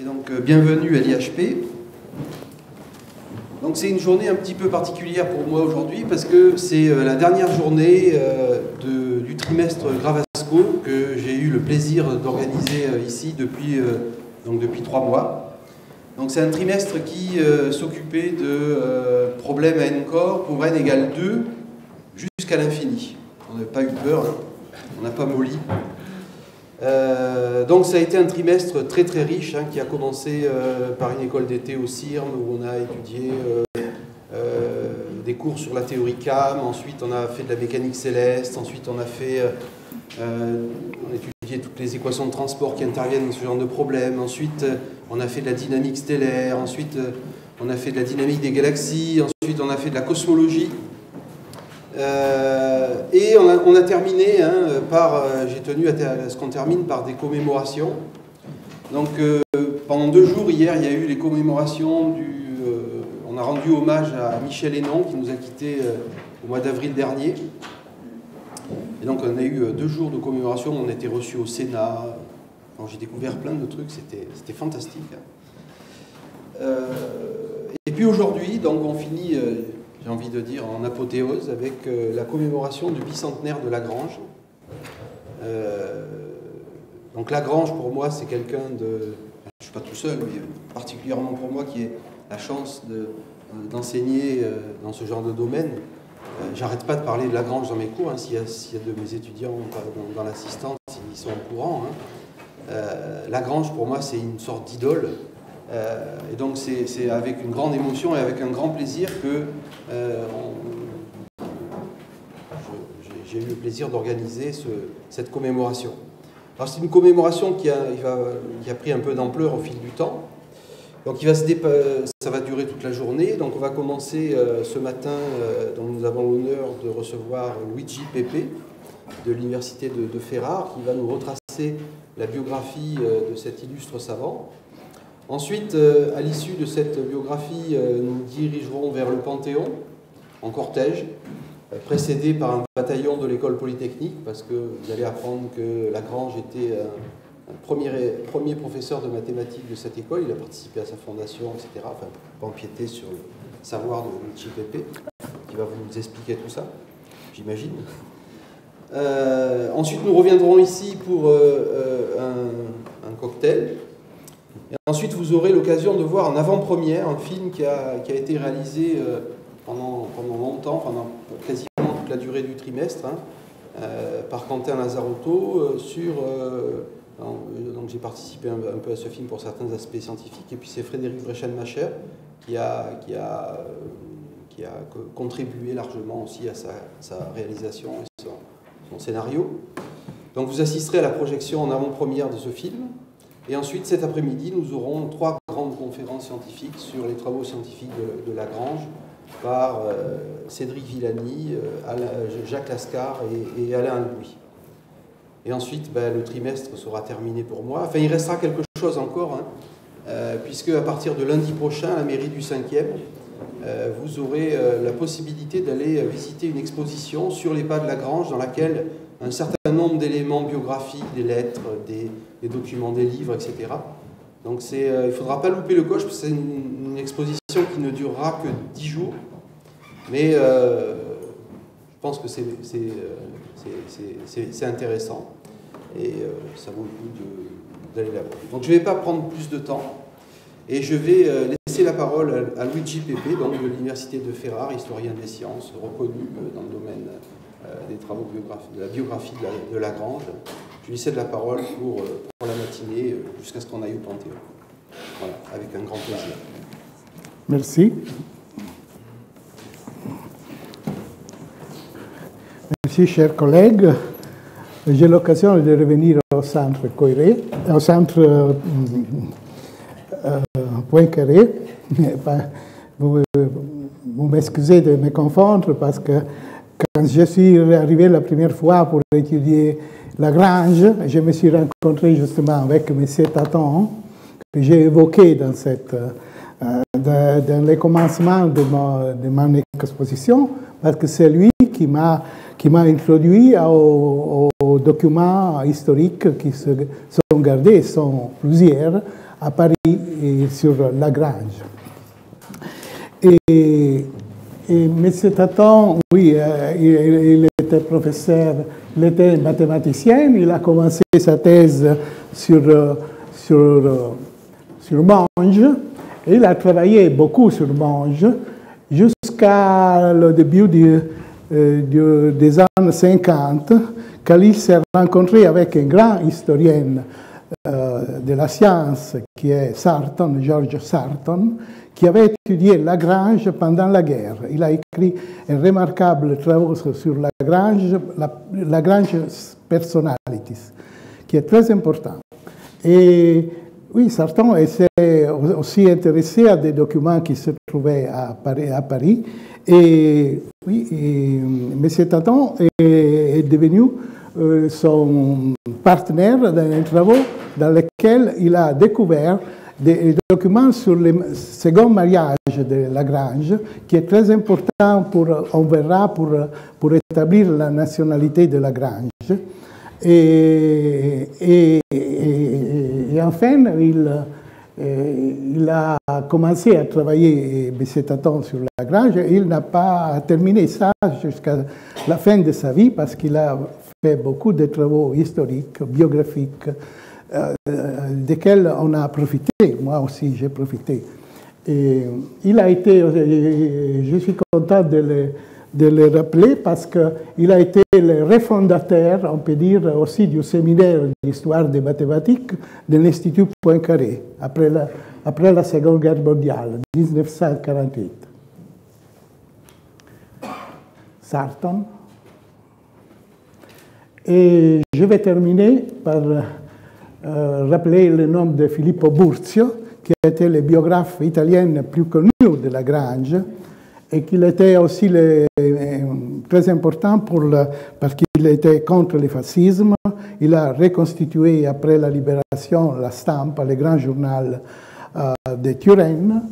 Et donc, bienvenue à l'IHP. Donc, c'est une journée un petit peu particulière pour moi aujourd'hui parce que c'est la dernière journée du trimestre Gravasco que j'ai eu le plaisir d'organiser ici depuis 3 mois. Donc, c'est un trimestre qui s'occupait de problèmes à n-corps pour n égale 2 jusqu'à l'infini. On n'a pas eu peur, hein. On n'a pas molli. Donc ça a été un trimestre très très riche, hein, qui a commencé par une école d'été au CIRM où on a étudié des cours sur la théorie CAM, ensuite on a fait de la mécanique céleste, ensuite on a étudié toutes les équations de transport qui interviennent dans ce genre de problème, ensuite on a fait de la dynamique stellaire, ensuite on a fait de la dynamique des galaxies, ensuite on a fait de la cosmologie. Et on a terminé, hein, j'ai tenu à ce qu'on termine par des commémorations. Donc pendant 2 jours, hier, il y a eu les commémorations on a rendu hommage à Michel Hénon qui nous a quittés au mois d'avril dernier. Et donc on a eu 2 jours de commémoration, on a été reçus au Sénat. J'ai découvert plein de trucs, c'était fantastique. Et puis aujourd'hui, donc on finit... j'ai envie de dire en apothéose, avec la commémoration du bicentenaire de Lagrange. Donc Lagrange, pour moi, c'est quelqu'un de... Je ne suis pas tout seul, mais particulièrement pour moi, qui ai la chance d'enseigner dans ce genre de domaine. J'arrête pas de parler de Lagrange dans mes cours, hein, s'il y a de mes étudiants dans l'assistance, ils sont au courant. Hein. Lagrange, pour moi, c'est une sorte d'idole. Et donc c'est avec une grande émotion et avec un grand plaisir que j'ai eu le plaisir d'organiser cette commémoration. Alors c'est une commémoration qui a pris un peu d'ampleur au fil du temps. Donc ça va durer toute la journée. Donc on va commencer ce matin, dont nous avons l'honneur de recevoir Luigi Pepe de l'université de Ferrare, qui va nous retracer la biographie de cet illustre savant. Ensuite, à l'issue de cette biographie, nous dirigerons vers le Panthéon, en cortège, précédé par un bataillon de l'école polytechnique, parce que vous allez apprendre que Lagrange était un premier professeur de mathématiques de cette école, il a participé à sa fondation, etc., enfin, pour empiéter sur le savoir de Luigi Pepe, qui va vous expliquer tout ça, j'imagine. Ensuite, nous reviendrons ici pour un cocktail. Et ensuite, vous aurez l'occasion de voir en avant-première un film qui a été réalisé pendant longtemps, quasiment toute la durée du trimestre, hein, par Quentin Lazarotto. Donc j'ai participé un peu à ce film pour certains aspects scientifiques. Et puis c'est Frédéric Brechenmacher qui a contribué largement aussi à sa réalisation et son scénario. Donc vous assisterez à la projection en avant-première de ce film. Et ensuite, cet après-midi, nous aurons 3 grandes conférences scientifiques sur les travaux scientifiques de Lagrange par Cédric Villani, Jacques Lascar et Alain Albouy. Et ensuite, le trimestre sera terminé pour moi. Enfin, il restera quelque chose encore, hein, puisque à partir de lundi prochain, à la mairie du 5e, vous aurez la possibilité d'aller visiter une exposition sur les pas de Lagrange dans laquelle un certain nombre d'éléments biographiques, des lettres, des documents, des livres, etc. Donc il ne faudra pas louper le coche, parce que c'est une exposition qui ne durera que 10 jours. Mais je pense que c'est intéressant et ça vaut le coup d'aller la voir. Donc je ne vais pas prendre plus de temps et je vais laisser la parole à Luigi Pepe, donc de l'université de Ferrare, historien des sciences, reconnu dans le domaine des travaux de la biographie de Lagrange. Je lui cède la parole pour la matinée jusqu'à ce qu'on aille au Panthéon. Voilà, avec un grand plaisir. Merci. Merci, chers collègues. J'ai l'occasion de revenir au centre Poincaré, Vous m'excusez de me confondre parce que quand je suis arrivé la première fois pour étudier Lagrange, je me suis rencontré justement avec M. Taton, que j'ai évoqué dans les commencements de mon exposition, parce que c'est lui qui m'a introduit aux documents historiques qui sont gardés, sont plusieurs, à Paris et sur Lagrange. Et M. Taton, oui, il était professeur, il était mathématicien, il a commencé sa thèse sur Monge, et il a travaillé beaucoup sur Monge jusqu'à le début des années 50, quand il s'est rencontré avec un grand historien de la science qui est Sarton, George Sarton, qui avait étudié Lagrange pendant la guerre. Il a écrit un remarquable travail sur Lagrange, Lagrange's Personalities, qui est très important. Et oui, Sarton s'est aussi intéressé à des documents qui se trouvaient à Paris. Et oui, M. Taton est devenu son partenaire dans les travaux dans lesquels il a découvert des documents sur le second mariage de Lagrange, qui est très important, on verra, pour établir la nationalité de Lagrange. Et enfin, il a commencé à travailler, M. Taton, sur Lagrange. Il n'a pas terminé ça jusqu'à la fin de sa vie parce qu'il a fait beaucoup de travaux historiques, biographiques, desquels on a profité. Moi aussi, j'ai profité. Et il a été, je suis content de le rappeler parce qu'il a été le refondateur, on peut dire, aussi du séminaire d'histoire des mathématiques de l'Institut Poincaré, après la Seconde Guerre mondiale, 1948. Sarton. Et je vais terminer par rappeler le nom de Filippo Burzio, qui était le biographe italien le plus connu de Lagrange, et qu'il était aussi très important parce qu'il était contre le fascisme. Il a reconstitué, après la libération, la Stampa, le grand journal de Turin.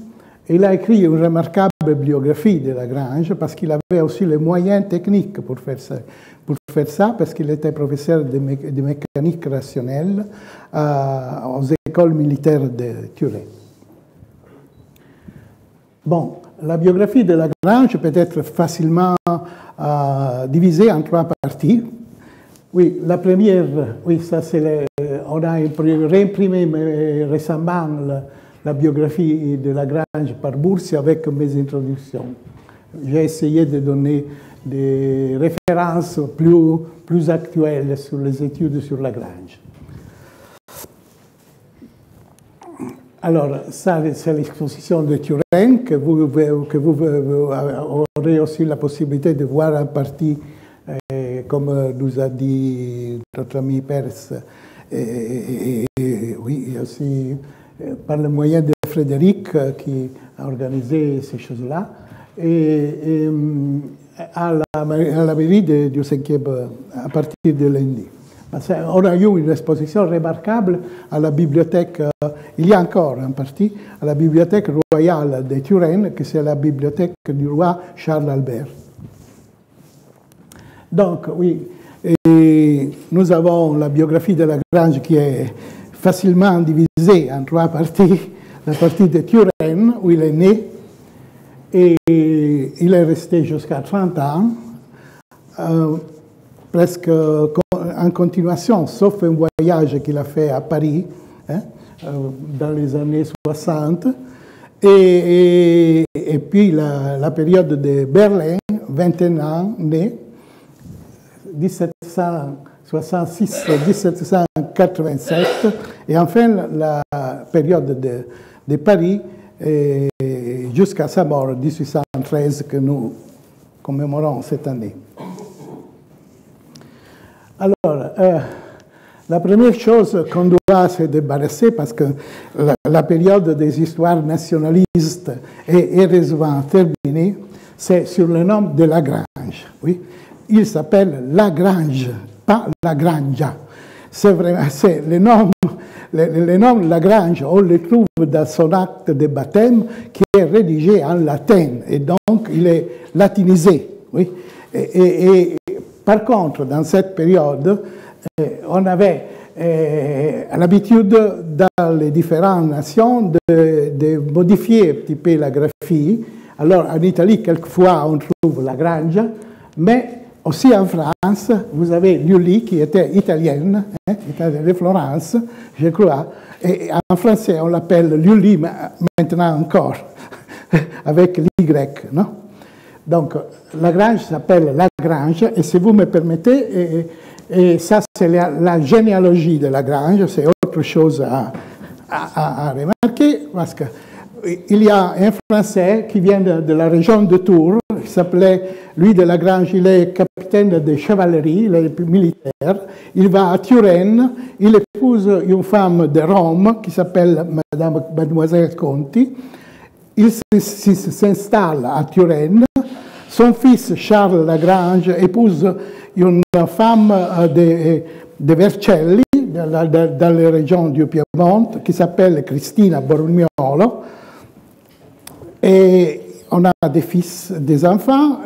Il a écrit une remarquable biographie de Lagrange parce qu'il avait aussi les moyens techniques pour faire ça parce qu'il était professeur de mécanique rationnelle aux écoles militaires de Turin. Bon. La biographie de Lagrange peut être facilement divisée en trois parties. Oui, la première, oui, ça c'est on a réimprimé récemment la biographie de Lagrange par Burzio avec mes introductions. J'ai essayé de donner des références plus actuelles sur les études sur Lagrange. Alors, ça, c'est l'exposition de Turin que vous aurez aussi la possibilité de voir en partie, comme nous a dit notre ami Perse, et oui, aussi par le moyen de Frédéric qui a organisé ces choses-là, et à la mairie du 5e à partir de lundi. On a eu une exposition remarquable à la bibliothèque, il y a encore en partie, à la bibliothèque royale de Turin, que c'est la bibliothèque du roi Charles-Albert. Donc, oui, et nous avons la biographie de Lagrange qui est facilement divisée en trois parties. La partie de Turin, où il est né, et il est resté jusqu'à 30 ans, presque en continuation, sauf un voyage qu'il a fait à Paris, dans les années 60, et puis la période de Berlin, 21 ans, né, 1766-1787, et enfin la période de Paris, jusqu'à sa mort, 1813, que nous commémorons cette année. Alors, la première chose qu'on doit se débarrasser, parce que la période des histoires nationalistes est heureusement terminée, c'est sur le nom de Lagrange. Oui. Il s'appelle Lagrange, pas Lagrangia. C'est vraiment le nom Lagrange, on le trouve dans son acte de baptême qui est rédigé en latin, et donc il est latinisé. Oui. Par contre, dans cette période, on avait a l'habitude dans les différentes nations de modifier un petit peu la graphie. Alors en Italie, quelquefois, on trouve Lagrange, mais aussi en France, vous avez Lully qui était italienne, italienne de Florence, je crois. Et en français, on l'appelle Lully maintenant encore, avec l'Y, non? Donc, Lagrange s'appelle Lagrange, et si vous me permettez, et ça c'est la généalogie de Lagrange, c'est autre chose à remarquer, parce qu'il y a un Français qui vient de la région de Tours, qui s'appelait lui de Lagrange, il est capitaine de chevalerie, il est militaire, il va à Turenne, il épouse une femme de Rome qui s'appelle Mademoiselle Conti, il s'installe à Turenne, son fils Charles Lagrange épouse une femme de Vercelli, dans la région du Piémont, qui s'appelle Cristina Borgniolo, et on a des fils, des enfants.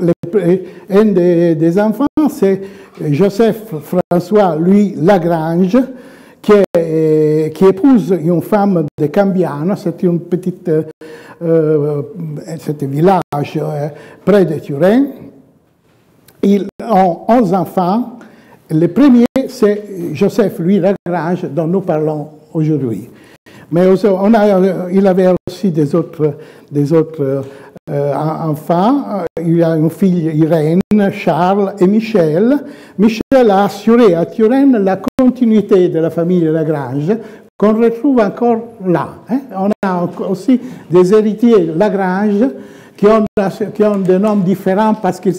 Un des enfants, c'est Joseph-François, lui, Lagrange, qui épouse une femme de Cambiano, c'est une petite un village près de Turin. Ils ont 11 enfants. Le premier, c'est Joseph Louis Lagrange, dont nous parlons aujourd'hui. Mais aussi, il avait aussi des autres enfants. Il a une fille, Irène, Charles et Michel. Michel a assuré à Turenne la continuité de la famille Lagrange, qu'on retrouve encore là. On a aussi des héritiers Lagrange qui ont des noms différents parce que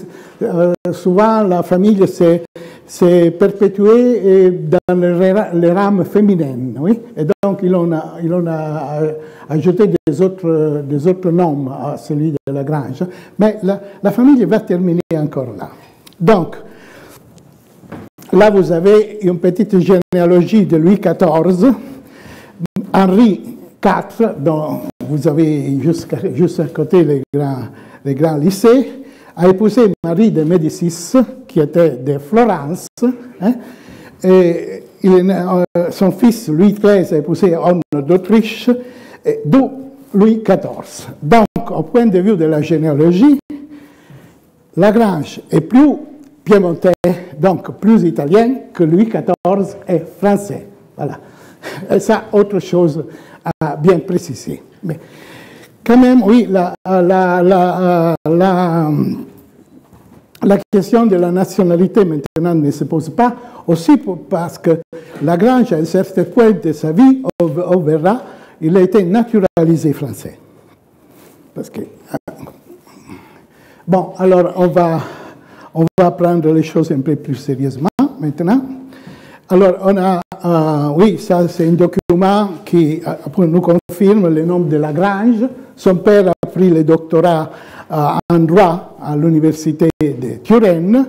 souvent la famille s'est perpétuée dans les rames féminines. Oui? Et donc, il en a ajouté des autres noms à celui de Lagrange. Mais la famille va terminer encore là. Donc, là vous avez une petite généalogie de Louis XIV, Henri IV, dont vous avez juste à côté les grands lycées, a épousé Marie de Médicis, qui était de Florence. Et son fils Louis XIII a épousé Anne d'Autriche, d'où Louis XIV. Donc, au point de vue de la généalogie, Lagrange est plus piémontais, donc plus italien, que Louis XIV est français. Voilà. Et ça, autre chose à bien préciser. Mais quand même, oui, la question de la nationalité maintenant ne se pose pas, aussi parce que Lagrange, à un certain point de sa vie, on verra, il a été naturalisé français. Parce que... Bon, alors on va prendre les choses un peu plus sérieusement maintenant. Alors, on a, oui, ça c'est un document qui nous confirme le nom de Lagrange. Son père a pris le doctorat en droit à l'université de Turenne.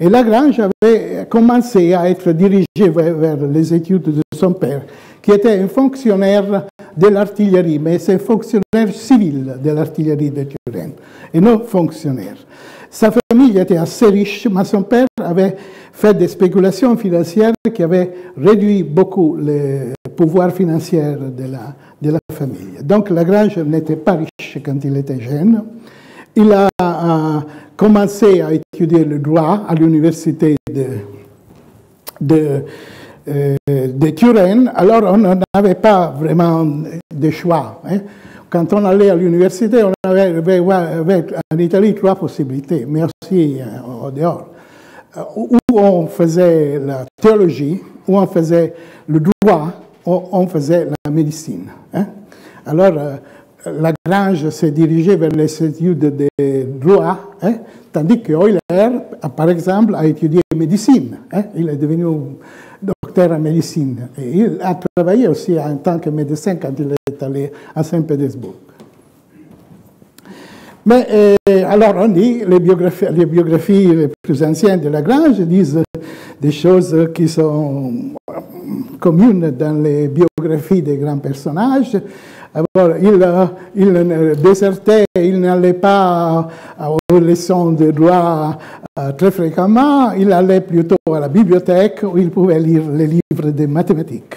Et Lagrange avait commencé à être dirigé vers les études de son père, qui était un fonctionnaire de l'artillerie, mais c'est un fonctionnaire civil de l'artillerie de Turenne, et non fonctionnaire. Sa famille était assez riche, mais son père avait fait des spéculations financières qui avaient réduit beaucoup le pouvoir financier de la famille. Donc Lagrange n'était pas riche quand il était jeune. Il a commencé à étudier le droit à l'université de Turenne. Alors on n'avait pas vraiment de choix. Quand on allait à l'université, on avait en Italie trois possibilités, mais aussi au dehors. Où on faisait la théologie, où on faisait le droit, où on faisait la médecine. Alors, Lagrange s'est dirigé vers les études de droit, tandis que Euler, par exemple, a étudié médecine. Il est devenu docteur en médecine. Et il a travaillé aussi en tant que médecin quand il est allé à Saint-Pétersbourg. Mais alors on dit, les biographies les plus anciennes de Lagrange disent des choses qui sont communes dans les biographies des grands personnages. Alors, il ne désertait, il n'allait pas aux leçons de droit très fréquemment, il allait plutôt à la bibliothèque où il pouvait lire les livres de mathématiques.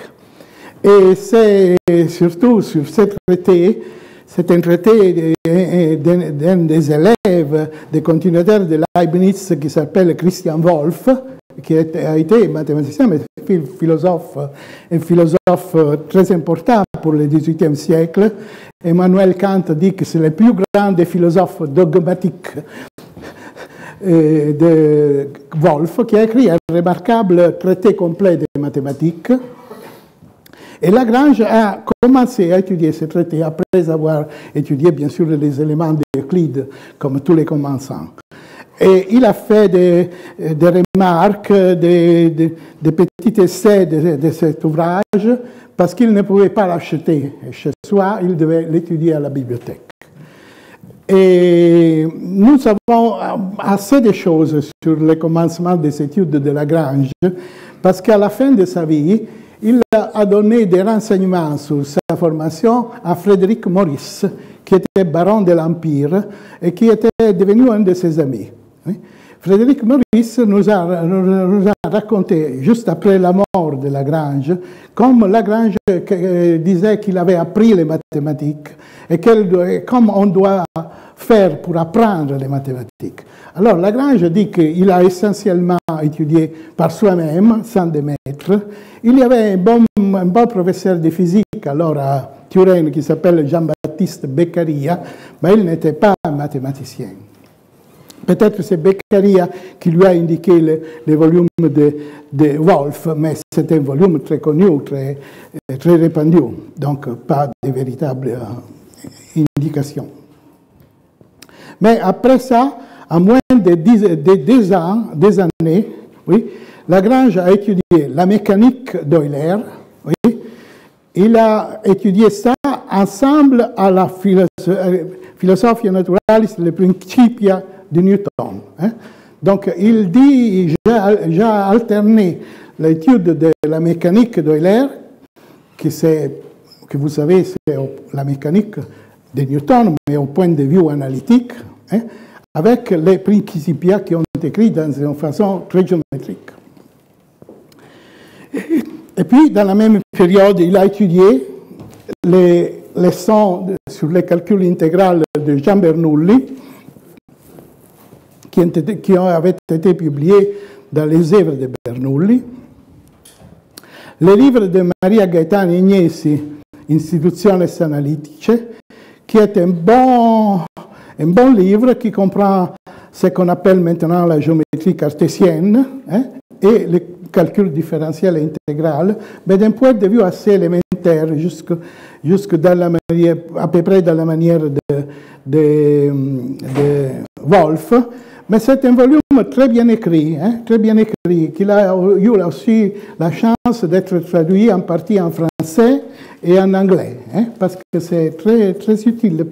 Et c'est surtout sur ce traité, c'est un traité d'un des élèves des continuateurs de Leibniz qui s'appelle Christian Wolff, qui a été mathématicien, mais philosophe, un philosophe très important pour le XVIIIe siècle. Emmanuel Kant dit que c'est le plus grand des philosophes dogmatiques de Wolff, qui a écrit un remarquable traité complet des mathématiques. Et Lagrange a commencé à étudier ce traité après avoir étudié, bien sûr, les éléments d'Euclide, comme tous les commençants. Et il a fait des remarques, des petits essais de cet ouvrage, parce qu'il ne pouvait pas l'acheter chez soi, il devait l'étudier à la bibliothèque. Et nous savons assez de choses sur le commencement des études de Lagrange, parce qu'à la fin de sa vie, il a donné des renseignements sur sa formation à Frédéric Maurice, qui était baron de l'Empire et qui était devenu un de ses amis. Frédéric Maurice nous a raconté, juste après la mort de Lagrange, comme Lagrange disait qu'il avait appris les mathématiques et comme on doit faire pour apprendre les mathématiques. Alors Lagrange dit qu'il a essentiellement étudié par soi-même, sans des maîtres. Il y avait un bon professeur de physique alors à Turin qui s'appelle Jean-Baptiste Beccaria, mais il n'était pas mathématicien. Peut-être c'est Beccaria qui lui a indiqué les volumes de Wolff, mais c'est un volume très connu, très répandu, donc pas de véritable indication. Mais après ça, en moins de deux années, oui, Lagrange a étudié la mécanique d'Euler, oui, il a étudié ça ensemble à la Philosophia Naturalis, le Principia de Newton. Hein. Donc il dit, j'ai alterné l'étude de la mécanique d'Euler, que vous savez, c'est la mécanique de Newton, mais au point de vue analytique, hein, avec les Principia qui ont été écrits dans une façon très géométrique. Et puis, dans la même période, il a étudié les leçons sur les calculs intégrales de Jean Bernoulli, qui avaient été publiées dans les œuvres de Bernoulli. Les livres de Maria Gaetani Agnesi, Institutiones Analytice, qui est un bon livre qui comprend ce qu'on appelle maintenant la géométrie cartésienne, hein, et le calcul différentiel et intégral, mais d'un point de vue assez élémentaire, jusque dans la manière, à peu près dans la manière de Wolff. Mais c'est un volume très bien écrit, qu'il a eu aussi la chance d'être traduit en partie en français et en anglais, hein, parce que c'est très, très utile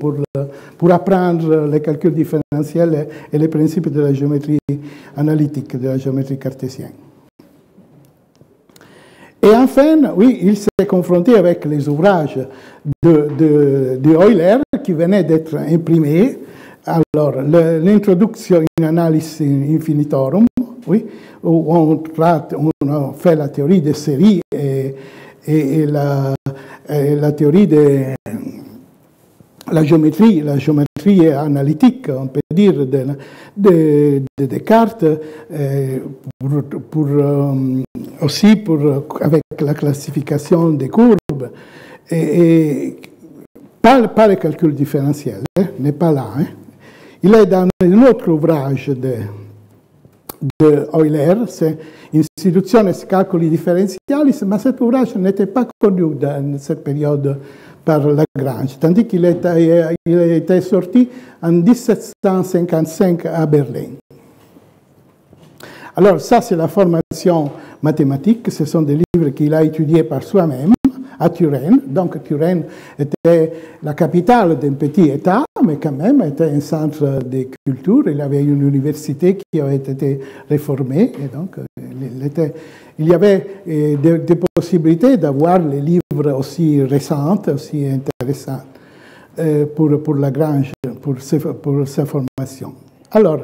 pour apprendre les calculs différentiels et les principes de la géométrie analytique, de la géométrie cartésienne. Et enfin, oui, il s'est confronté avec les ouvrages de Euler qui venaient d'être imprimés. Alors, l'introduction in analysis infinitorum, oui, où on fait la théorie des séries et la théorie de la géométrie analytique, on peut dire, de Descartes, avec la classification des courbes, et pas le calcul différentiel, n'est pas là, hein. Il est dans un autre ouvrage de Euler, c'est Institutiones Calculi Differentialis, mais cet ouvrage n'était pas connu dans cette période par Lagrange, tandis qu'il était sorti en 1755 à Berlin. Alors ça, c'est la formation mathématique, ce sont des livres qu'il a étudiés par soi-même, à Turenne. Donc Turenne était la capitale d'un petit État, mais quand même était un centre de culture. Il avait une université qui avait été réformée, et donc il y avait des possibilités d'avoir les livres aussi récents, aussi intéressants pour Lagrange, pour sa formation. Alors,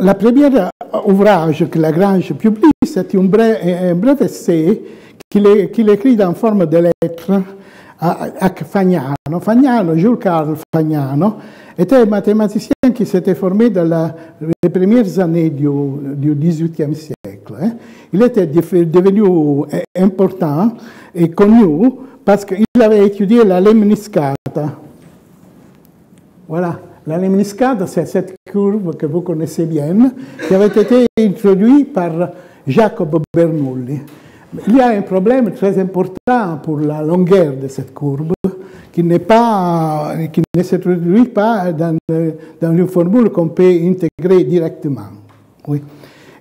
la première ouvrage que Lagrange publie, c'est un bref essai qu'il écrit en forme de lettre à Fagnano. Jules Carl Fagnano était un mathématicien qui s'était formé dans les premières années du XVIIIe siècle. Il était devenu important et connu parce qu'il avait étudié la lemniscata. Voilà. La lemniscata, c'est cette courbe que vous connaissez bien, qui avait été introduite par Jacob Bernoulli. Il y a un problème très important pour la longueur de cette courbe, qui ne se traduit pas dans une formule qu'on peut intégrer directement. Oui.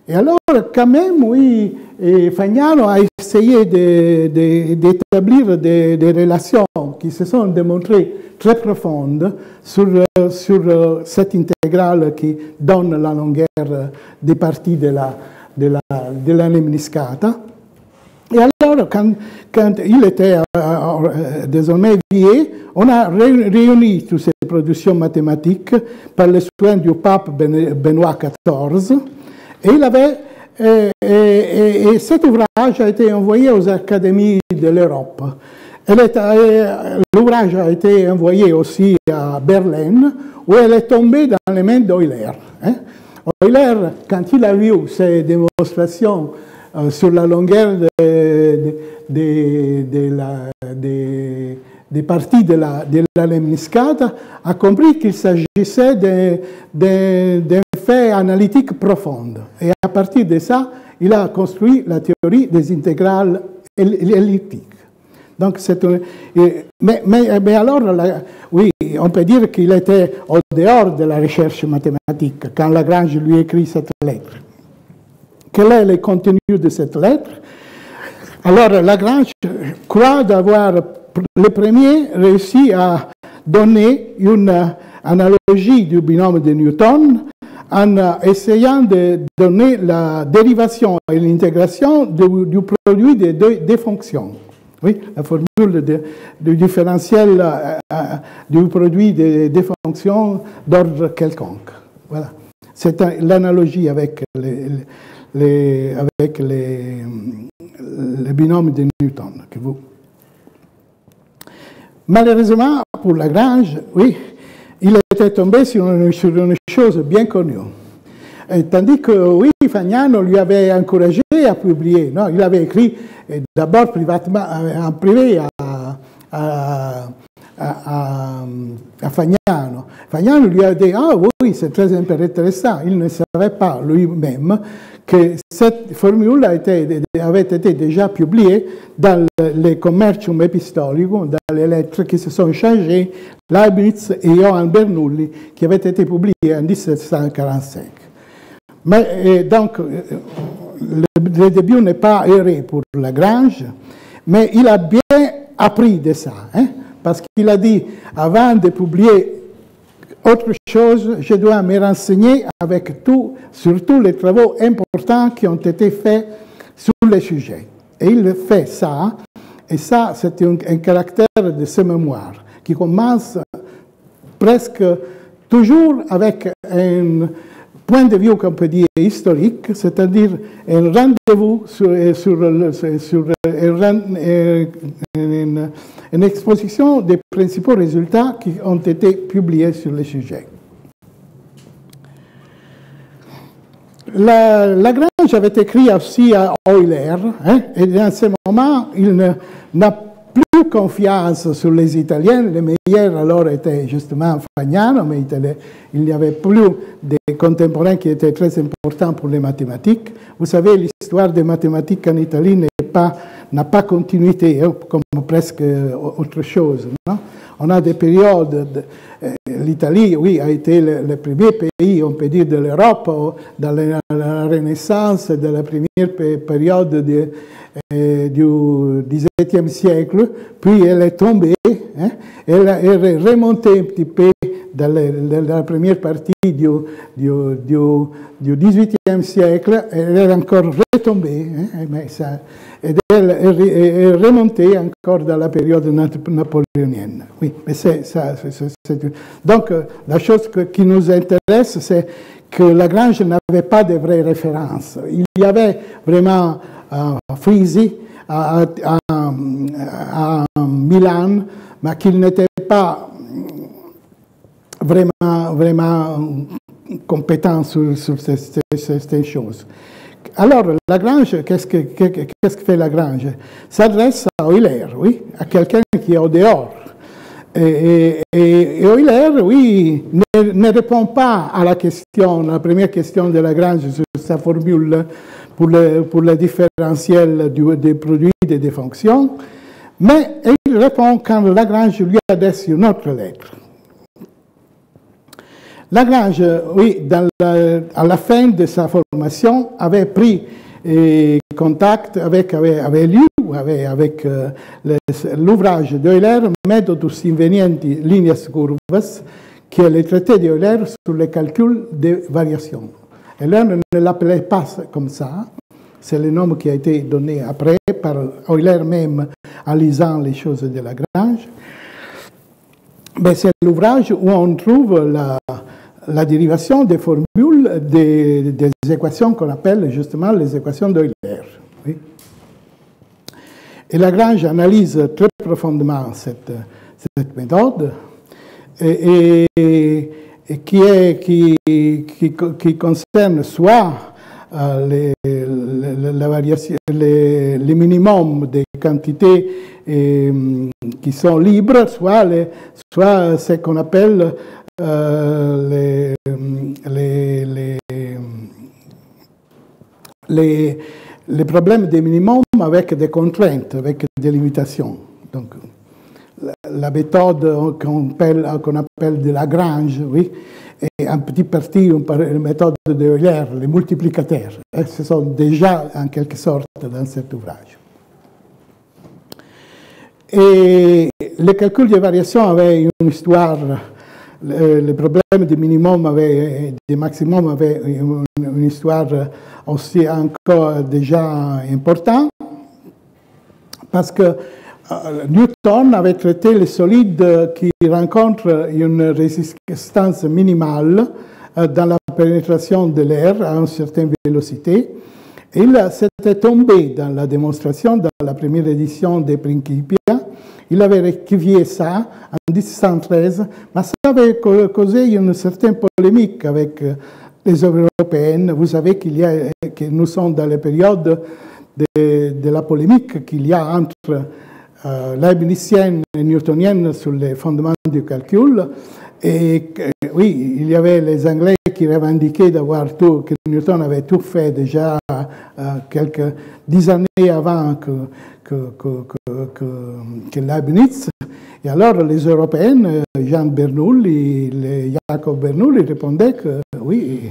Et alors, quand même, oui, Fagnano a essayé d'établir des relations qui se sont démontrées très profondes sur cette intégrale qui donne la longueur des parties de la lemniscata. Et alors, quand il était désormais vieux, on a réuni toutes ces productions mathématiques par le soin du pape Benoît XIV. Et cet ouvrage a été envoyé aux académies de l'Europe. L'ouvrage a été envoyé aussi à Berlin, où elle est tombée dans les mains d'Euler. Euler, quand il a vu ces démonstrations sur la longueur des parties de la lemniscata, a compris qu'il s'agissait d'un fait analytique profond. Et à partir de ça, il a construit la théorie des intégrales elliptiques. Donc, mais alors, oui, on peut dire qu'il était au dehors de la recherche mathématique quand Lagrange lui écrit cette lettre. Quel est le contenu de cette lettre? Alors, Lagrange croit d'avoir le premier réussi à donner une analogie du binôme de Newton en essayant de donner la dérivation et l'intégration du produit des deux fonctions. Oui, la formule du différentiel du produit des fonctions d'ordre quelconque. Voilà. C'est l'analogie avec le binôme de Newton. Malheureusement, pour Lagrange, oui, il était tombé sur une chose bien connue. Et tandis que, oui, Fagnano lui avait encouragé à publier. Non, il avait écrit d'abord en privé à Fagnano. Fagnano lui a dit « Ah oui, c'est très intéressant ». Il ne savait pas lui-même que cette formule avait été déjà publiée dans les Commercium Epistolicum, dans les lettres qui se sont changées, Leibniz et Johann Bernoulli, qui avaient été publiées en 1745. Mais donc, le début n'est pas erré pour Lagrange, mais il a bien appris de ça, parce qu'il a dit, avant de publier autre chose, je dois me renseigner sur tous les travaux importants qui ont été faits sur le sujet. Et il fait ça, et ça, c'est un caractère de ses mémoires, qui commence presque toujours avec un point de vue qu'on peut dire historique, c'est-à-dire un rendez-vous sur une exposition des principaux résultats qui ont été publiés sur le sujet. Lagrange avait écrit aussi à Euler, et dans ce moment, il n'a plus confiance sur les Italiens. Les meilleurs alors étaient justement Fagnano, mais il n'y avait plus des contemporains qui étaient très importants pour les mathématiques. Vous savez, l'histoire des mathématiques en Italie n'a pas continuité, comme presque autre chose. Non, On a des périodes, l'Italie, oui, a été le premier pays, on peut dire, de l'Europe, dans la Renaissance, dans la première période du XVIIe siècle, puis elle est tombée, hein, elle est remontée un petit peu dans la première partie du XVIIIe siècle, elle est encore retombée, hein, mais ça, ed è remontée encore dans la période napoléonienne. Oui, mais c'est ça. Donc, la chose qui nous intéresse, c'est que Lagrange n'avait pas de vraies références. Il y avait vraiment Frisi à Milan, mais qu'il n'était pas vraiment compétent sur ces choses. Alors, Lagrange, qu'est-ce que fait Lagrange? S'adresse à Euler, oui, à quelqu'un qui est au dehors. Et Euler, oui, ne répond pas à la première question de Lagrange sur sa formule pour le différentiel des produits et des fonctions, mais il répond quand Lagrange lui adresse une autre lettre. Lagrange, oui, à la fin de sa formation, avait pris contact avec l'ouvrage d'Euler, Methodus Invenienti Lineas Curvas, qui est le traité d'Euler sur le calcul des variations. Euler ne l'appelait pas comme ça, c'est le nom qui a été donné après par Euler même en lisant les choses de Lagrange. Mais c'est l'ouvrage où on trouve la dérivation des formules des équations qu'on appelle justement les équations d'Euler. Oui. Et Lagrange analyse très profondément cette méthode et qui concerne soit les minimums des quantités qui sont libres, soit ce qu'on appelle les problèmes des minimums avec des contraintes, avec des limitations. Donc, la méthode qu'on appelle de Lagrange, oui, et en petite partie une méthode de Euler, les multiplicataires. Hein, ce sont déjà en quelque sorte dans cet ouvrage. Et le calcul des variations avait une histoire, le problème des minimums et des maximums avait une histoire aussi encore déjà importante, parce que Newton avait traité les solides qui rencontrent une résistance minimale dans la pénétration de l'air à une certaine vélocité. Il s'était tombé dans la démonstration, dans la première édition des Principia. Il avait rectifié ça en 1713, mais ça avait causé une certaine polémique avec les œuvres européennes. Vous savez que nous sommes dans la période de la polémique qu'il y a entre leibnizienne et newtonienne sur les fondements du calcul. Et oui, il y avait les Anglais qui revendiquaient d'avoir tout, que Newton avait tout fait déjà quelques 10 années avant que Leibniz. Et alors les Européennes, Jean Bernoulli, Jacob Bernoulli répondaient que oui,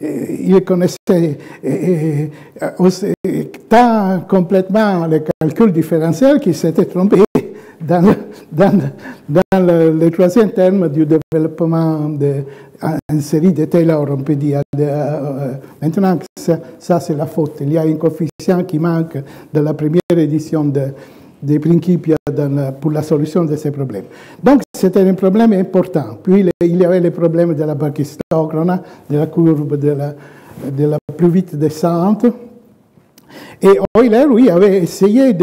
il connaissait tant complètement le calcul différentiel qu'il s'était trompé dans le troisième terme du développement en série de Taylor, on peut dire. Maintenant, ça c'est la faute. Il y a un coefficient qui manque de la première édition des Principia pour la solution de ces problèmes. Donc, c'était un problème important. Puis, il y avait le problème de la brachistochrone, de la courbe de la plus vite descente. Et Euler, oui, avait essayé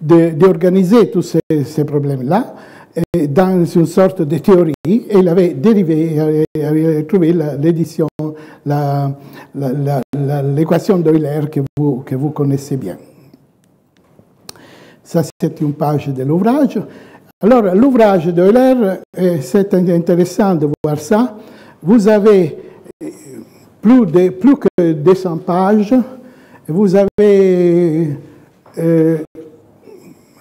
d'organiser tous ces problèmes-là dans une sorte de théorie, et il avait dérivé, il avait trouvé l'édition, l'équation d'Euler que vous connaissez bien. Ça, c'est une page de l'ouvrage. Alors, l'ouvrage d'Euler, c'est intéressant de voir ça. Vous avez plus que 200 pages. Vous avez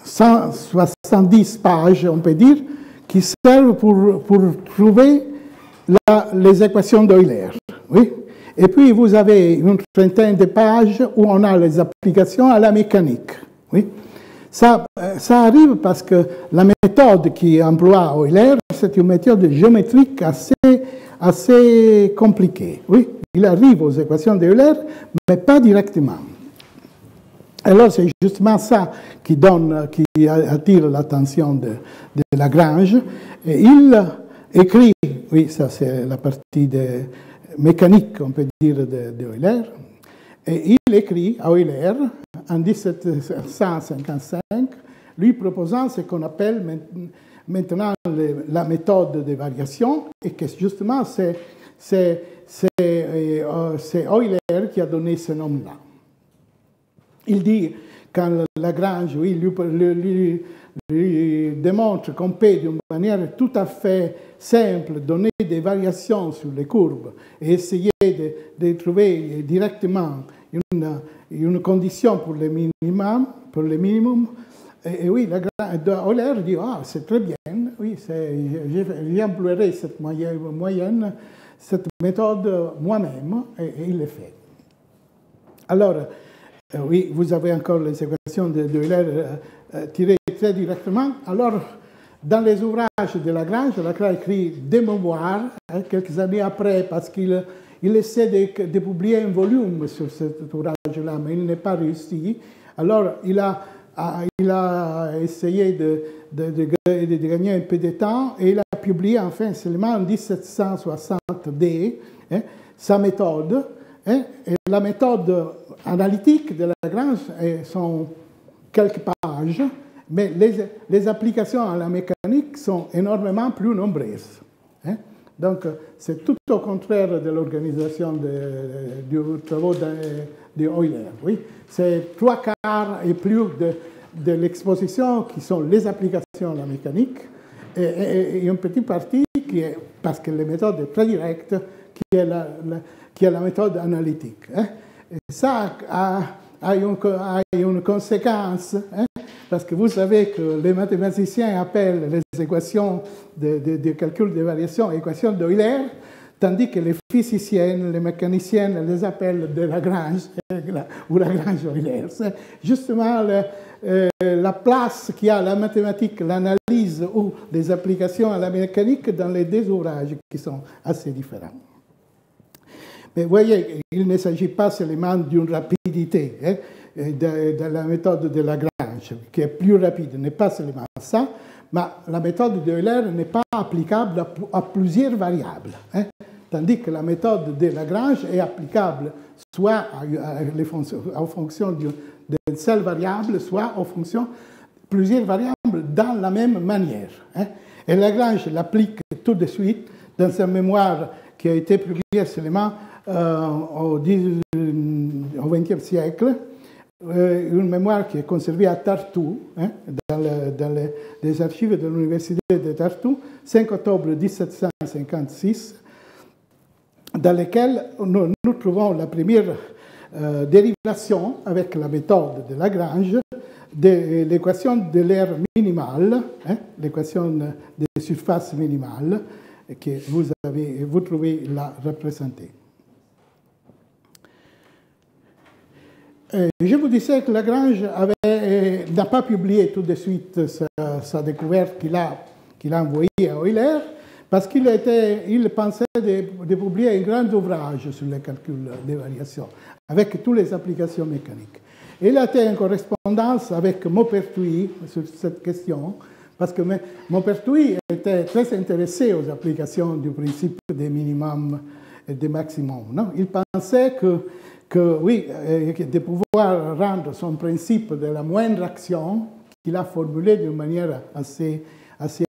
170 pages, on peut dire, qui servent pour trouver les équations d'Euler. Oui. Et puis, vous avez une trentaine de pages où on a les applications à la mécanique. Oui. Ça arrive parce que la méthode qui emploie Euler, c'est une méthode géométrique assez compliquée. Oui. Il arrive aux équations d'Euler, mais pas directement. Alors, c'est justement ça qui attire l'attention de Lagrange. Et il écrit, oui, ça c'est la partie de mécanique, on peut dire, d'Euler. Et il écrit à Euler, en 1755, lui proposant ce qu'on appelle maintenant la méthode de variation, et que justement c'est Euler qui a donné ce nom-là. Il dit, quand Lagrange lui démontre qu'on peut, d'une manière tout à fait simple, donner des variations sur les courbes et essayer de trouver directement une condition pour le minimum, et oui, Euler dit, ah, c'est très bien, oui, j'emploierai cette moyenne, cette méthode moi-même, et il le fait. Alors, oui, vous avez encore les équations d'Euler tirées très directement. Alors, dans les ouvrages de Lagrange, Lagrange écrit des mémoires, quelques années après, parce qu'il essaie de publier un volume sur cet ouvrage-là, mais il n'est pas réussi. Alors, il a essayé de gagner un peu de temps, et il a publié, enfin, seulement en 1762, sa méthode. Et la méthode analytique de Lagrange sont quelques pages, mais les applications à la mécanique sont énormément plus nombreuses. Hein? Donc, c'est tout au contraire de l'organisation du travail de Euler. Oui? C'est 3/4 et plus de l'exposition qui sont les applications à la mécanique, et une petite partie qui est, parce que les méthodes sont très directes, qui est la méthode analytique. Hein? Et ça a une conséquence, hein? Parce que vous savez que les mathématiciens appellent les équations de calcul de variation équations d'Euler, tandis que les physiciennes, les mécaniciennes les appellent de Lagrange ou Lagrange-Euler. C'est justement la place qu'il y a la mathématique, l'analyse ou les applications à la mécanique dans les deux ouvrages qui sont assez différents. Mais vous voyez, il ne s'agit pas seulement d'une rapidité de la méthode de Lagrange, qui est plus rapide, n'est pas seulement ça, mais la méthode d'Euler n'est pas applicable à plusieurs variables, hein, tandis que la méthode de Lagrange est applicable soit aux fonctions d'une seule variable, soit aux fonctions de plusieurs variables dans la même manière. Hein. Et Lagrange l'applique tout de suite dans sa mémoire qui a été publié seulement au XXe siècle, une mémoire qui est conservée à Tartu, hein, dans les archives de l'Université de Tartu, 5 octobre 1756, dans laquelle nous trouvons la première dérivation avec la méthode de Lagrange de l'équation de l'aire minimale, hein, l'équation des surfaces minimales, que vous trouvez là représentée. Je vous disais que Lagrange n'a pas publié tout de suite sa découverte qu'il a envoyée à Euler, parce qu'il pensait de publier un grand ouvrage sur le calcul des variations, avec toutes les applications mécaniques. Et il a été en correspondance avec Maupertuis sur cette question, parce que Maupertuis était très intéressé aux applications du principe des minimums et des maximums. Non? Il pensait que oui, de pouvoir rendre son principe de la moindre action, qu'il a formulé d'une manière assez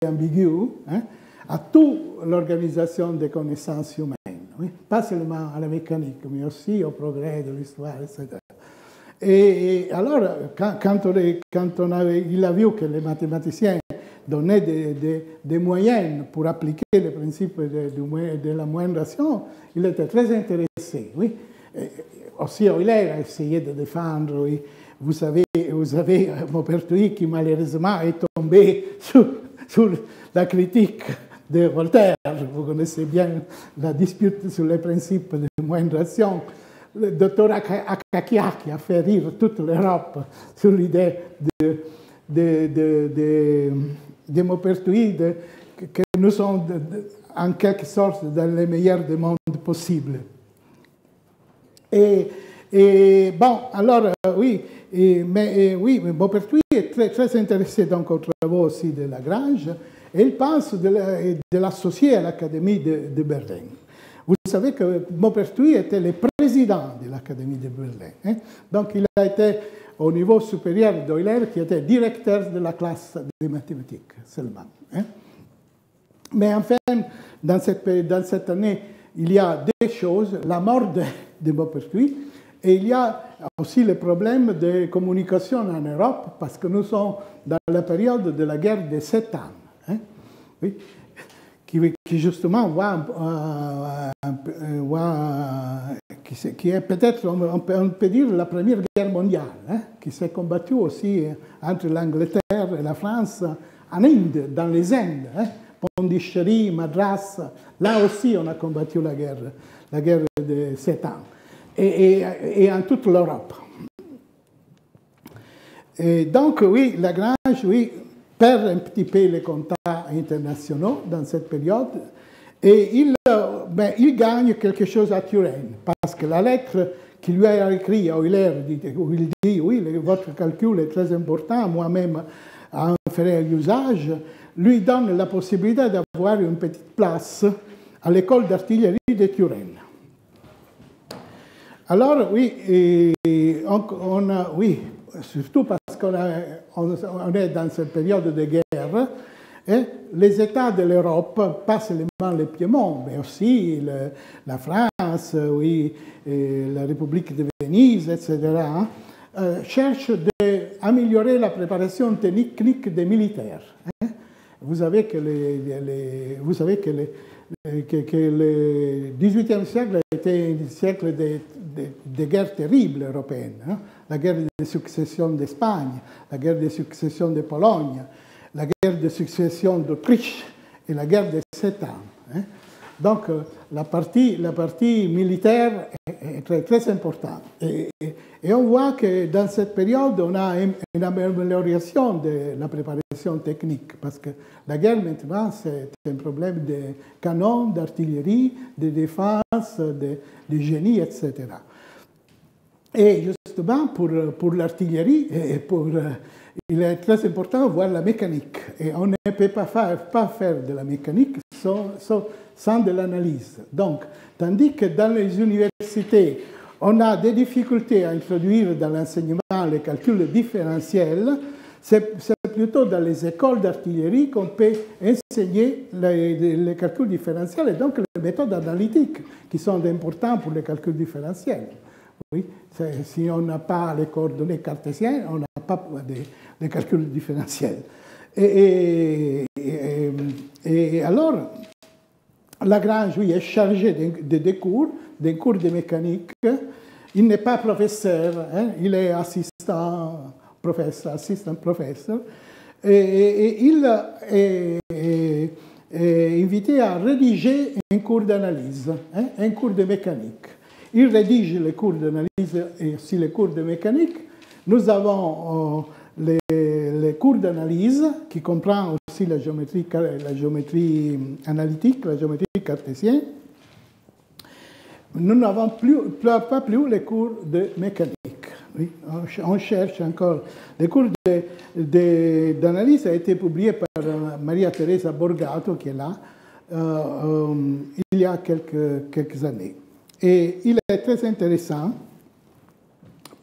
ambiguë, hein, à toute l'organisation des connaissances humaines. Oui? Pas seulement à la mécanique, mais aussi au progrès de l'histoire, etc. Et alors, il a vu que les mathématiciens donnaient des moyens pour appliquer le principe de la moindre action, il était très intéressé. Oui. Et aussi, Euler a essayé de défendre, oui. Vous savez, Maupertuis qui malheureusement est tombé sur, sur la critique de Voltaire. Vous connaissez bien la dispute sur les principes de moindre action. Le docteur Akakia qui a fait rire toute l'Europe sur l'idée de Maupertuis que nous sommes en quelque sorte dans les meilleurs des mondes possibles. Et bon, alors oui, mais Maupertuis est très, très intéressé donc aux travaux aussi de Lagrange et il pense de l'associer à l'Académie de Berlin. Vous savez que Maupertuis était le président de l'Académie de Berlin. Hein? Donc il a été au niveau supérieur d'Euler qui était directeur de la classe des mathématiques seulement. Hein? Mais enfin, dans cette année, il y a deux choses, la mort de Maupertuis et il y a aussi le problème de communication en Europe parce que nous sommes dans la période de la guerre de 7 ans. Hein? Oui. Qui justement qui est peut-être, on peut dire, la Première Guerre mondiale, hein, qui s'est combattue aussi entre l'Angleterre et la France en Inde, dans les Indes, hein, Pondichéry, Madras, là aussi on a combattu la guerre de 7 ans, et en toute l'Europe. Donc oui, Lagrange, oui, perd un petit peu les contrats internationaux dans cette période et il gagne quelque chose à Turin parce que la lettre qu'il lui a écrite à Euler où il dit « Oui, votre calcul est très important, moi-même en ferai usage », lui donne la possibilité d'avoir une petite place à l'école d'artillerie de Turin. Alors oui, surtout parce qu'on est dans cette période de guerre, et les États de l'Europe, pas seulement le Piémont, mais aussi la France, oui, et la République de Venise, etc., cherchent d'améliorer la préparation technique des militaires. Hein. Vous savez que le XVIIIe siècle était un siècle de guerres terribles européennes. Hein. La guerre de succession d'Espagne, la guerre de succession de Pologne, la guerre de succession d'Autriche et la guerre de 7 ans. Hein. Donc la partie militaire est très, très importante. Et on voit que dans cette période, on a une amélioration de la préparation technique, parce que la guerre maintenant, c'est un problème de canons, d'artillerie, de défense, de génie, etc. Et justement, pour l'artillerie, il est très important de voir la mécanique. Et on ne peut pas faire de la mécanique sans de l'analyse. Donc, tandis que dans les universités, on a des difficultés à introduire dans l'enseignement les calculs différentiels, c'est plutôt dans les écoles d'artillerie qu'on peut enseigner les calculs différentiels et donc les méthodes analytiques qui sont importantes pour les calculs différentiels. Oui, si on n'a pas les coordonnées cartésiennes, on n'a pas les calculs différentiels. Et alors, Lagrange, oui, est chargé des cours de mécanique. Il n'est pas professeur, hein, il est assistant professeur. Et il est invité à rédiger un cours d'analyse, hein, un cours de mécanique. Il rédige les cours d'analyse et aussi les cours de mécanique. Nous avons les cours d'analyse qui comprend aussi la géométrie analytique, la géométrie cartésienne. Nous n'avons pas plus les cours de mécanique. Oui, on cherche encore. Les cours d'analyse a été publié par Maria Teresa Borgato, qui est là, il y a quelques années. Et il est très intéressant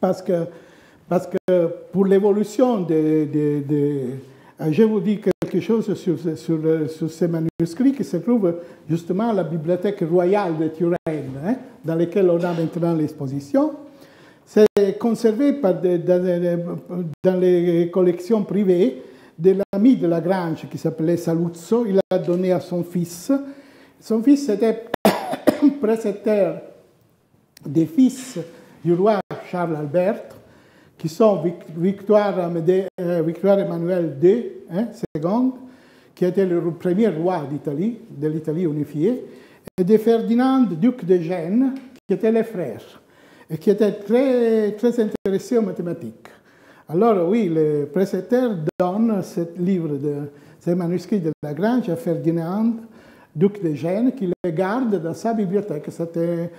parce que pour l'évolution je vous dis quelque chose sur ces manuscrits qui se trouvent justement à la Bibliothèque royale de Turin, hein, dans laquelle on a maintenant l'exposition. C'est conservé dans les collections privées de l'ami de Lagrange qui s'appelait Saluzzo. Il l'a donné à son fils. Son fils était précepteur des fils du roi Charles-Albert, qui sont Victoire Emmanuel II, hein, II, qui était le premier roi d'Italie, de l'Italie unifiée, et de Ferdinand, duc de Gênes, qui était le frère, et qui était très, très intéressé aux mathématiques. Alors oui, le précepteur donne ce livre, ce manuscrit de Lagrange à Ferdinand, duc de Gênes, qui le garde dans sa bibliothèque. C'était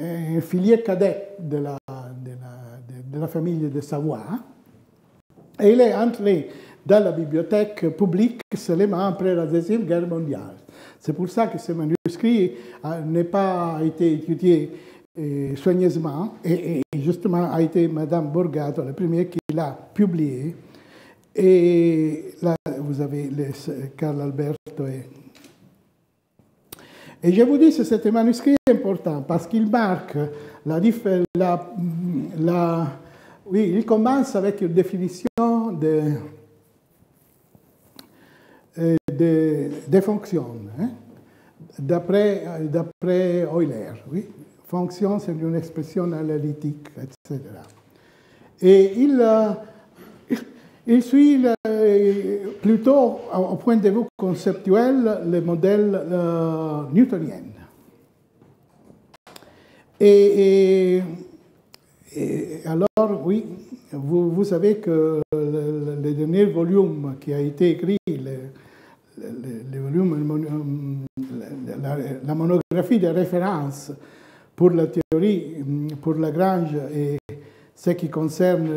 un filier cadet de la famille de Savoie. Et il est entré dans la bibliothèque publique seulement après la Deuxième Guerre mondiale. C'est pour ça que ce manuscrit n'a pas été étudié soigneusement. Et justement, a été Madame Borgato, la première qui l'a publié. Et là, vous avez Carl Alberto. Et je vous dis que ce manuscrit est important parce qu'il marque oui, il commence avec une définition de fonctions, hein? D'après Euler. Oui. Fonction, c'est une expression analytique, etc. Et il suit plutôt, au point de vue conceptuel, le modèle newtonien. Et alors, oui, vous savez que le dernier volume qui a été écrit, la monographie de référence pour la théorie, pour Lagrange et ce qui concerne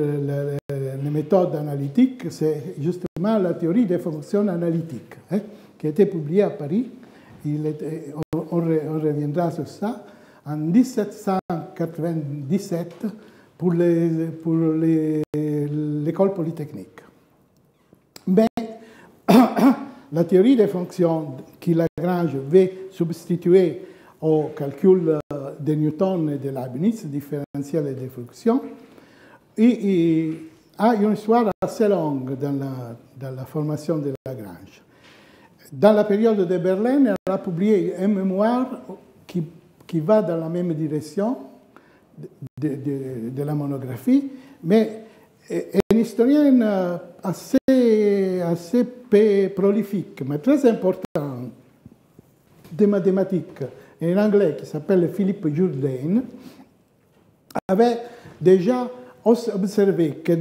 les méthodes analytiques, c'est justement la théorie des fonctions analytiques, hein, qui a été publiée à Paris. On reviendra sur ça. En 1797 pour l'école polytechnique. Mais la théorie des fonctions qui Lagrange veut substituer au calcul de Newton et de Leibniz, différentiel et des fonctions, et a une histoire assez longue dans la formation de Lagrange. Dans la période de Berlin, elle a publié un mémoire qui va dans la même direction de la monographie, mais une historienne assez prolifique, mais très importante, de mathématiques, en anglais, qui s'appelle Philippe Jourdain, avait déjà observé que,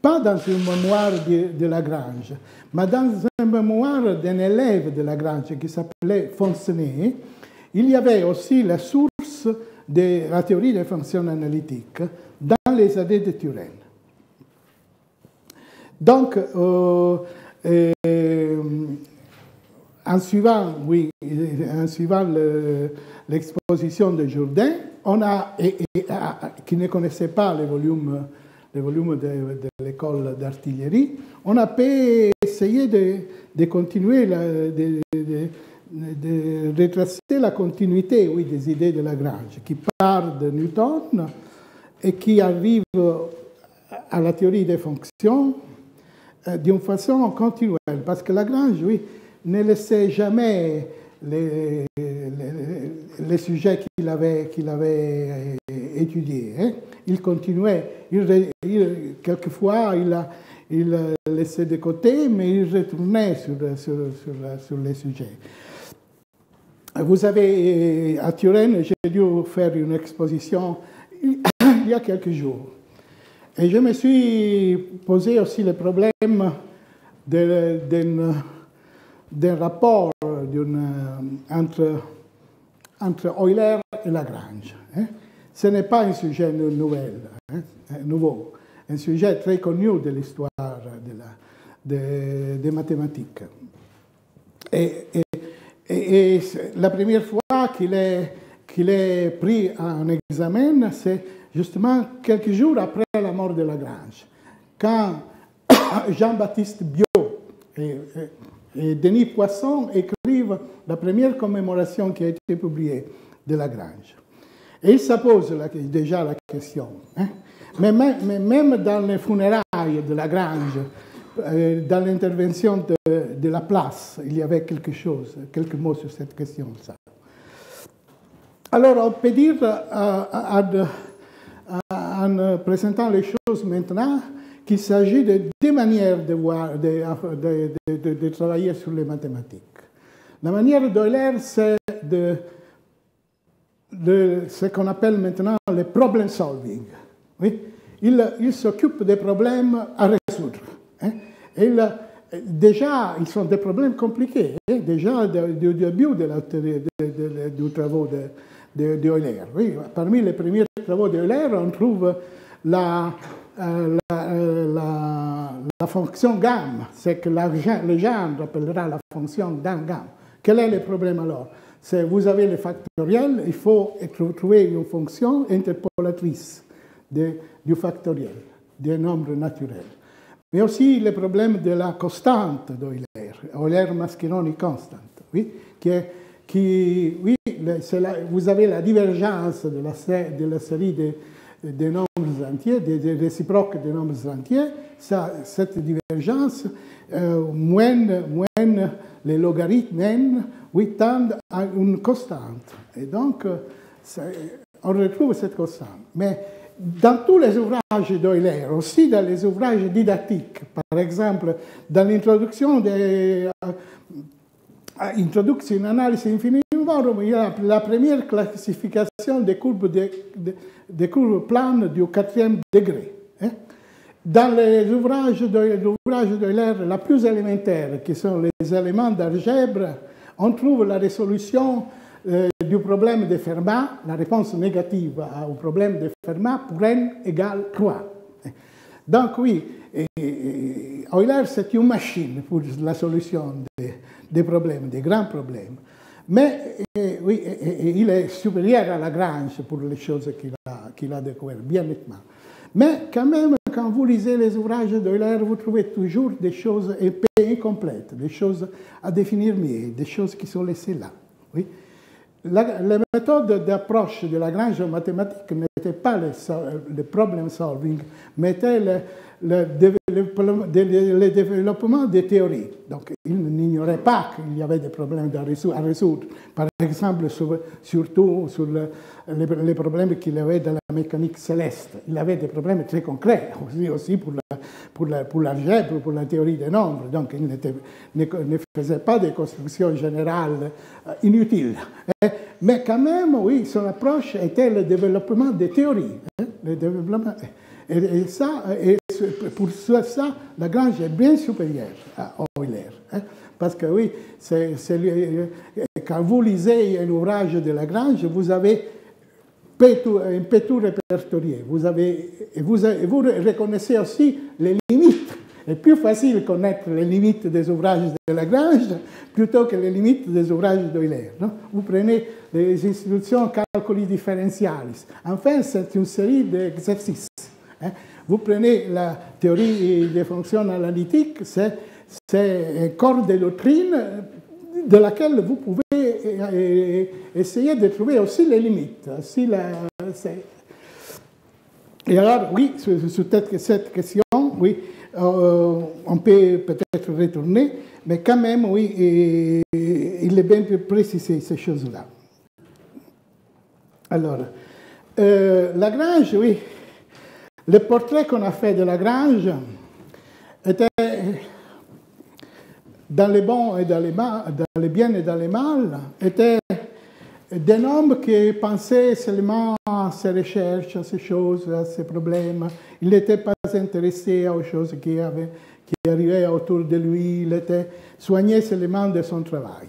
pas dans une mémoire de Lagrange, mais dans une mémoire d'un élève de Lagrange qui s'appelait Foncenet, il y avait aussi la source de la théorie des fonctions analytiques dans les années de Turin. Donc, en suivant l'exposition de Jourdain, on a, qui ne connaissait pas les volumes de l'école d'artillerie, on a pu essayer de continuer de retracer la continuité, oui, des idées de Lagrange, qui part de Newton et qui arrive à la théorie des fonctions d'une façon continuelle, parce que Lagrange, oui, ne laissait jamais les sujets qu'il avait étudiés. Hein. Il continuait, quelquefois il laissait de côté, mais il retournait sur les sujets. Vous avez, à Turin, j'ai dû faire une exposition il y a quelques jours. Et je me suis posé aussi le problème d'un rapport entre Euler et Lagrange. Hein. Ce n'est pas un sujet nouveau, un sujet très connu de l'histoire des mathématiques. Et la première fois qu'il est pris en examen, c'est justement quelques jours après la mort de Lagrange, quand Jean-Baptiste Biot et Denis Poisson écrivent la première commémoration qui a été publiée de Lagrange. Et ils se posent déjà la question. Hein. Mais même dans les funérailles de Lagrange, dans l'intervention de Laplace, il y avait quelque chose, quelques mots sur cette question. Ça. Alors, on peut dire, en présentant les choses maintenant, qu'il s'agit de deux manières de, voir, de travailler sur les mathématiques. La manière d'Euler, c'est de ce qu'on appelle maintenant le problem solving. Oui? Il s'occupe des problèmes à résoudre. Hein? Déjà, ils sont des problèmes compliqués, hein? Déjà du début du travail d'Euler. Oui? Parmi les premiers travaux d'Euler, on trouve la fonction gamme, c'est que le genre appellera la fonction d'un gamme. Quel est le problème alors? C'est vous avez les factoriels, il faut trouver une fonction interpolatrice du factoriel, des nombres naturels. Mais aussi le problème de la constante d'Euler, Euler-Mascheroni constant, oui, oui, vous avez la divergence de la série des nombres entiers, des réciproques des nombres entiers, cette divergence, moins les logarithmes n, oui, tendent à une constante. Et donc, on retrouve cette constante. Mais dans tous les ouvrages d'Euler, aussi dans les ouvrages didactiques, par exemple, dans l'introduction de Introduction in Analysis Infinitorum, il y a la première classification des courbes, des courbes planes du quatrième degré. Hein? Dans les ouvrages d'Euler, la plus élémentaire, qui sont les éléments d'algèbre, on trouve la résolution du problème de Fermat, la réponse négative au problème de Fermat pour n égale 3. Donc oui, Euler, c'est une machine pour la solution des problèmes, des grands problèmes. Mais oui, il est supérieur à Lagrange pour les choses qu'il a découvertes, bien nettement. Mais quand même, quand vous lisez les ouvrages d'Euler, vous trouvez toujours des choses incomplètes, des choses à définir mieux, des choses qui sont laissées là. Oui. La méthode d'approche de Lagrange en mathématiques n'était pas le problem solving, mais était le développement des théories. Donc, il n'ignorait pas qu'il y avait des problèmes à résoudre. Par exemple, surtout sur les problèmes qu'il avait dans la mécanique céleste. Il avait des problèmes très concrets aussi pour l'algèbre, pour la théorie des nombres. Donc, il ne faisait pas des constructions générales inutiles. Mais quand même, oui, son approche était le développement des théories. Le développement. Et pour ça, Lagrange est bien supérieure à Euler. Hein? Parce que oui, quand vous lisez un ouvrage de Lagrange, vous avez un peu tout répertorié. Vous reconnaissez aussi les limites. C'est plus facile de connaître les limites des ouvrages de Lagrange plutôt que les limites des ouvrages d'Euler. Vous prenez les institutions calculi differentialis. Enfin, c'est une série d'exercices. Hein? Vous prenez la théorie des fonctions analytiques, c'est un corps de doctrine de laquelle vous pouvez essayer de trouver aussi les limites. Et alors, oui, sur cette question, oui, on peut peut-être retourner, mais quand même, oui, il est bien précisé ces choses-là. Alors, Lagrange, oui. Le portrait qu'on a fait de Lagrange était dans les bons et dans les biens et dans les mal, était d'un homme qui pensait seulement à ses recherches, à ses choses, à ses problèmes. Il n'était pas intéressé aux choses qui arrivaient autour de lui. Il était soigné seulement de son travail.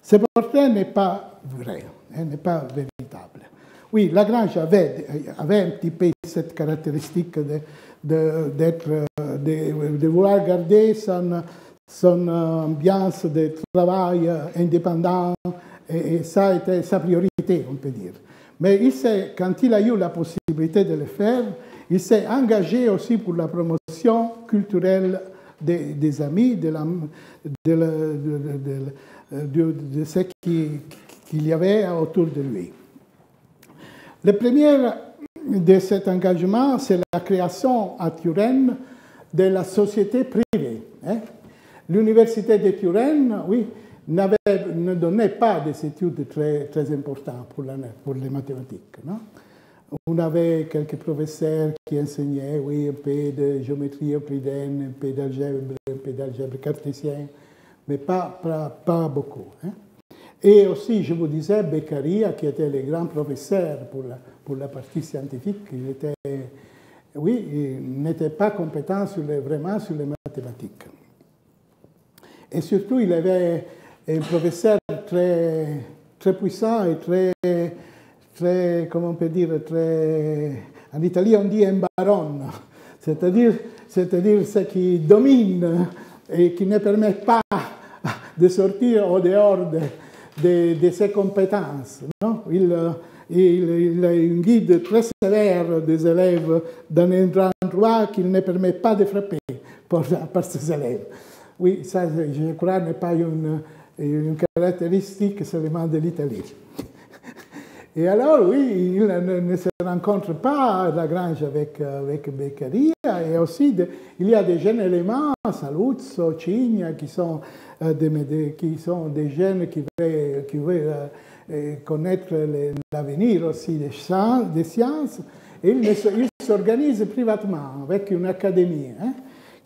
Ce portrait n'est pas vrai, n'est pas véritable. Oui, Lagrange avait un petit peu cette caractéristique de vouloir garder son ambiance de travail indépendant, et ça était sa priorité, on peut dire. Mais quand il a eu la possibilité de le faire, il s'est engagé aussi pour la promotion culturelle des amis, de ce qu'il y avait autour de lui. Le premier de cet engagement, c'est la création à Turin de la société privée. L'université de Turin, oui, ne donnait pas des études très, très importantes pour les mathématiques. Non? On avait quelques professeurs qui enseignaient, oui, un peu de géométrie euclidienne, un peu d'algèbre cartésienne, mais pas beaucoup. Hein. Et aussi, je vous disais, Beccaria, qui était le grand professeur pour la partie scientifique, il était, oui, il n'était pas compétent vraiment sur les mathématiques. Et surtout, il avait un professeur très puissant et très, comment on peut dire, très... En Italie, on dit un baron, c'est-à-dire ce qui domine et qui ne permet pas de sortir au dehors de ses compétences. Non? Il a un guide très sévère des élèves dans un endroit qu'il ne permet pas de frapper par ses élèves. Oui, ça, je crois, n'est pas une caractéristique seulement de l'Italie. Et alors, oui, il ne se rencontre pas à la grange avec Beccaria, et aussi il y a des jeunes éléments, Saluzzo, Cigna, qui sont des jeunes qui veulent connaître l'avenir aussi des sciences, et ils s'organisent privatement avec une académie, hein,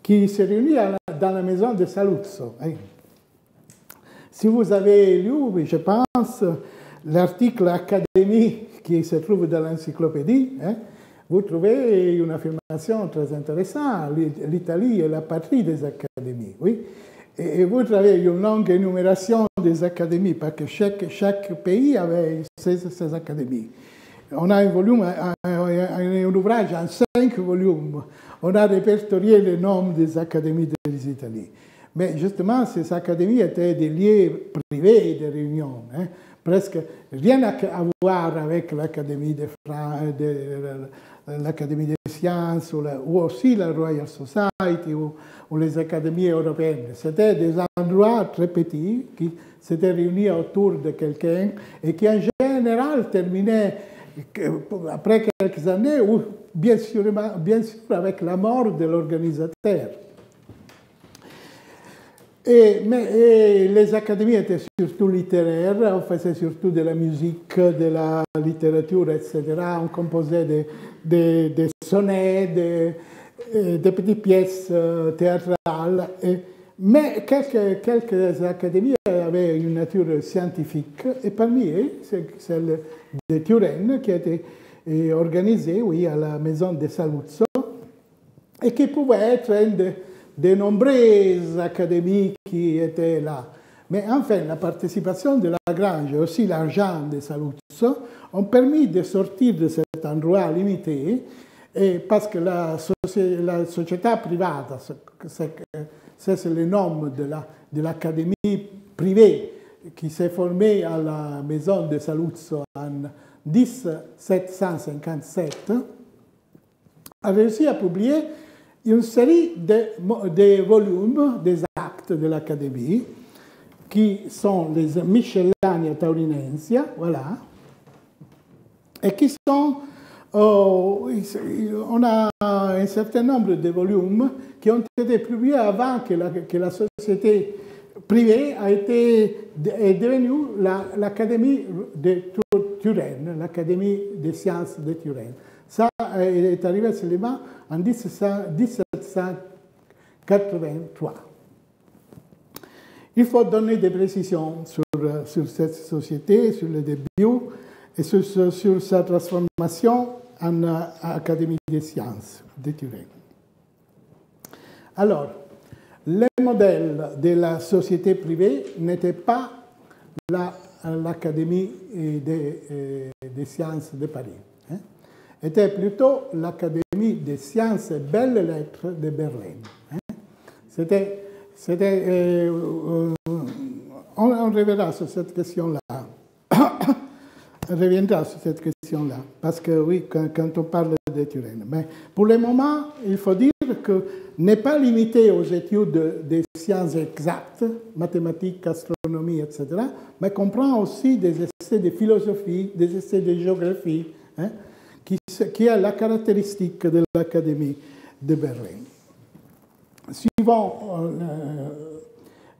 qui se réunit dans la maison de Saluzzo. Hein. Si vous avez lu, je pense, l'article « Académie » qui se trouve dans l'encyclopédie, hein, vous trouvez une affirmation très intéressante. L'Italie est la patrie des académies. Oui? Et vous trouvez une longue énumération des académies, parce que chaque pays avait ses académies. On a un ouvrage en 5 volumes. On a répertorié le nom des académies des Italiens. Mais justement, ces académies étaient des lieux privés de réunions. Hein. Presque rien à voir avec l'Académie des sciences ou aussi la Royal Society ou les académies européennes. C'était des endroits très petits qui s'étaient réunis autour de quelqu'un et qui en général terminaient après quelques années ou bien sûr avec la mort de l'organisateur. Et les académies étaient surtout littéraires, on faisait surtout de la musique, de la littérature, etc. On composait des sonnets, des petites pièces théâtrales. Mais quelques académies avaient une nature scientifique, et parmi elles, celle de Turenne, qui a été organisée, oui, à la maison de Saluzzo, et qui pouvait être une de nombreuses académies qui étaient là. Mais enfin, la participation de la grange et aussi l'argent de Saluzzo ont permis de sortir de cet endroit limité, et parce que la société privée, c'est le nom de l'académie privée qui s'est formée à la maison de Saluzzo en 1757, a réussi à publier une série de volumes des actes de l'Académie, qui sont les Miscellanea Taurinensia, voilà, et qui sont, on a un certain nombre de volumes qui ont été publiés avant que la société privée est devenue l'Académie de Turenne, l'Académie des sciences de Turenne. Ça est arrivé seulement en 1783. Il faut donner des précisions sur cette société, sur le début et sur sa transformation en Académie des sciences de Turin. Alors, le modèle de la société privée n'était pas l'Académie des sciences de Paris. Était plutôt l'Académie des sciences et belles lettres de Berlin. C'était, on reviendra sur cette question-là. Parce que oui, quand on parle de Turin. Mais pour le moment, il faut dire que n'est pas limité aux études des sciences exactes, mathématiques, astronomie, etc., mais comprend aussi des essais de philosophie, des essais de géographie, hein, qui a la caractéristique de l'Académie de Berlin. Suivant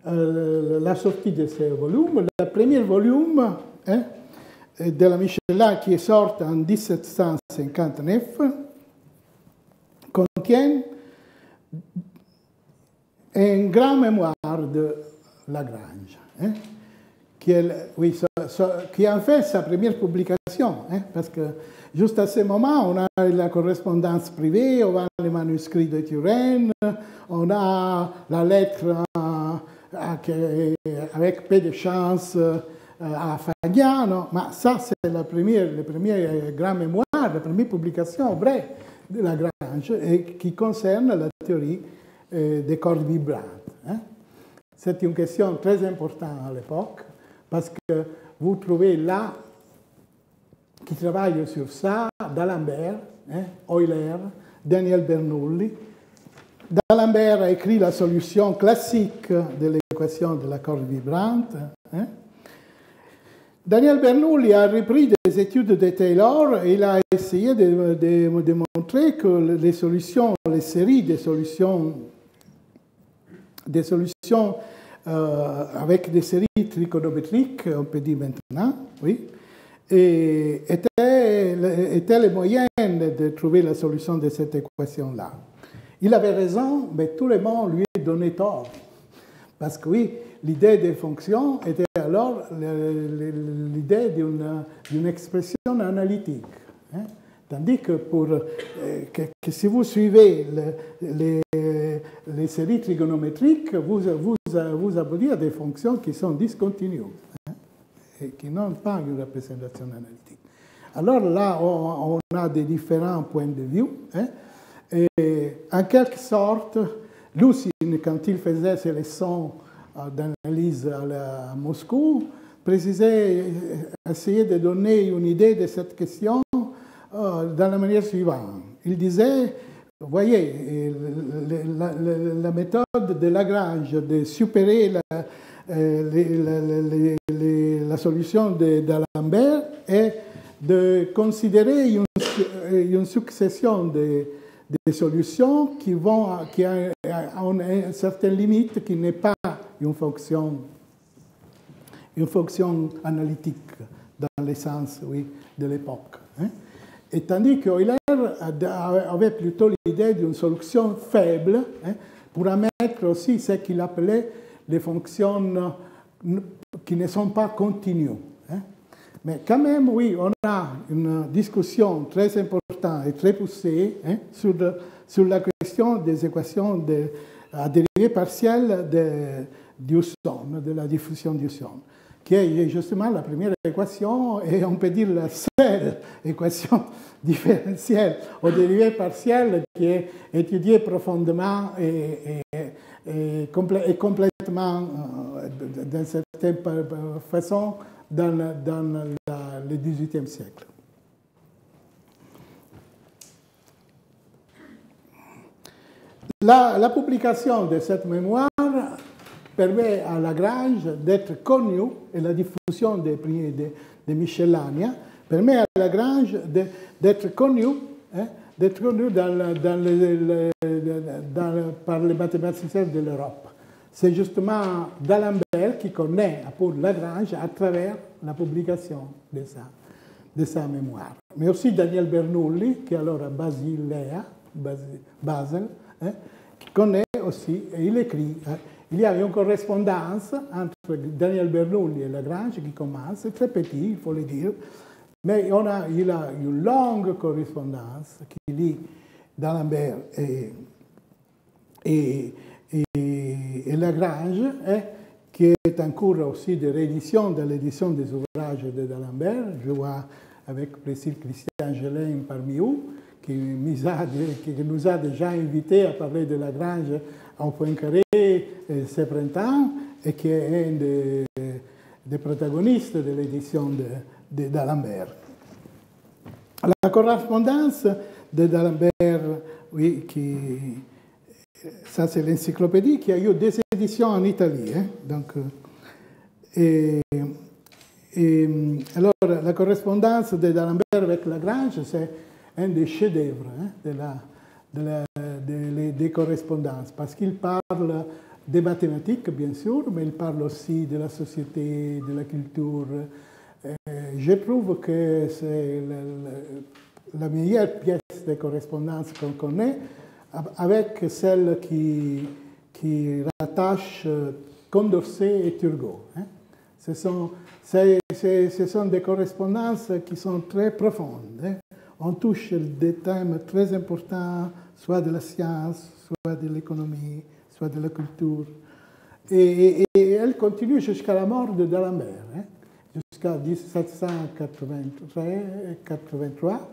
la sortie de ce volume, le premier volume, hein, della miscela qui est sorte en 1759 contient un grand mémoire de Lagrange, hein, qui a fait sa première publication, hein, parce que juste à ce moment, on a la correspondance privée, on a les manuscrits de Turenne, on a la lettre avec peu de chance à Fagnano, mais ça, c'est la première grande mémoire, la première publication vraie de Lagrange, et qui concerne la théorie des cordes vibrantes. Hein. C'est une question très importante à l'époque, parce que vous trouvez là, qui travaillent sur ça, D'Alembert, hein, Euler, Daniel Bernoulli. D'Alembert a écrit la solution classique de l'équation de la corde vibrante. Hein. Daniel Bernoulli a repris des études de Taylor et il a essayé de démontrer que les solutions, les séries des solutions avec des séries trigonométriques, on peut dire maintenant, oui, et était le moyen de trouver la solution de cette équation-là. Il avait raison, mais tout le monde lui donnait tort. Parce que oui, l'idée des fonctions était alors l'idée d'une expression analytique. Hein? Tandis que, si vous suivez les séries trigonométriques, vous aboutirez à des fonctions qui sont discontinues. Hein? Et qui n'ont pas une représentation analytique. Alors là, on a des différents points de vue. Hein? Et en quelque sorte, Lucine, quand il faisait ses leçons d'analyse à Moscou, précisait, essayait de donner une idée de cette question de la manière suivante. Il disait, vous voyez, la méthode de Lagrange de supérer la solution d'Alembert est de considérer une succession de solutions qui ont une certaine limite qui n'est pas une fonction analytique dans le sens, oui, de l'époque. Hein? Et tandis que Euler avait plutôt l'idée d'une solution faible, hein, pour admettre aussi ce qu'il appelait les fonctions qui ne sont pas continues. Hein. Mais quand même, oui, on a une discussion très importante et très poussée, hein, sur la question des équations à dérivée partielle de la diffusion d'Husserl, qui est justement la première équation, et on peut dire la seule équation différentielle aux dérivées partielles qui est étudiée profondément et complètement, d'une certaine façon, dans le XVIIIe siècle. La publication de cette mémoire permet à Lagrange d'être connu, et la diffusion des Miscellanea permet à Lagrange d'être connu, hein, par les mathématiciens de l'Europe. C'est justement D'Alembert qui connaît pour Lagrange à travers la publication de sa mémoire. Mais aussi Daniel Bernoulli, qui est alors à Basel, hein, qui connaît aussi, et il écrit. Hein, il y a une correspondance entre Daniel Bernoulli et Lagrange qui commence, c'est très petit, il faut le dire, mais il a une longue correspondance qui lie D'Alembert et Lagrange, hein, qui est en cours aussi de réédition, de l'édition des ouvrages de D'Alembert. Je vois avec Priscille Christian-Gelin parmi vous, qui nous a déjà invités à parler de Lagrange en Poincaré ce printemps, et qui est un des protagonistes de l'édition de D'Alembert. La correspondance de D'Alembert, oui, ça c'est l'encyclopédie, qui a eu des éditions en Italie. Hein, donc, alors, la correspondance de D'Alembert avec Lagrange, c'est un des chefs-d'œuvre, hein, des correspondances, parce qu'il parle des mathématiques, bien sûr, mais il parle aussi de la société, de la culture, Je trouve que c'est la meilleure pièce de correspondance qu'on connaît, avec celle qui rattache Condorcet et Turgot. Ce sont des correspondances qui sont très profondes. On touche des thèmes très importants, soit de la science, soit de l'économie, soit de la culture. Et elle continue jusqu'à la mort de d'Alembert, jusqu'à 1783.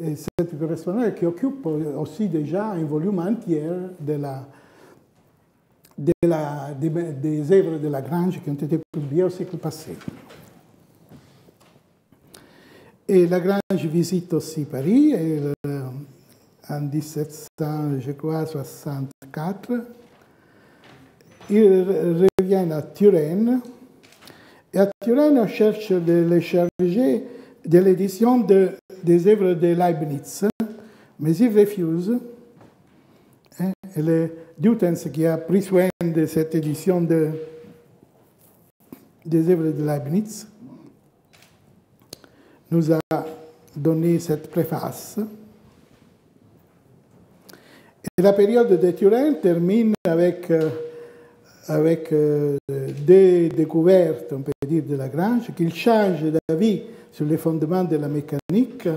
Et cette correspondance qui occupe aussi déjà un volume entier des œuvres de Lagrange qui ont été publiées au siècle passé. Et Lagrange visite aussi Paris en 1764. Il revient à Turenne. Et à Turenne, on cherche le chargé de l'édition des œuvres de Leibniz, mais il refuse. Et le Dutens qui a pris soin de cette édition des œuvres de Leibniz nous a donné cette préface. Et la période de Turenne termine avec deux découvertes, on peut dire, de Lagrange, qu'il change d'avis sur les fondements de la mécanique,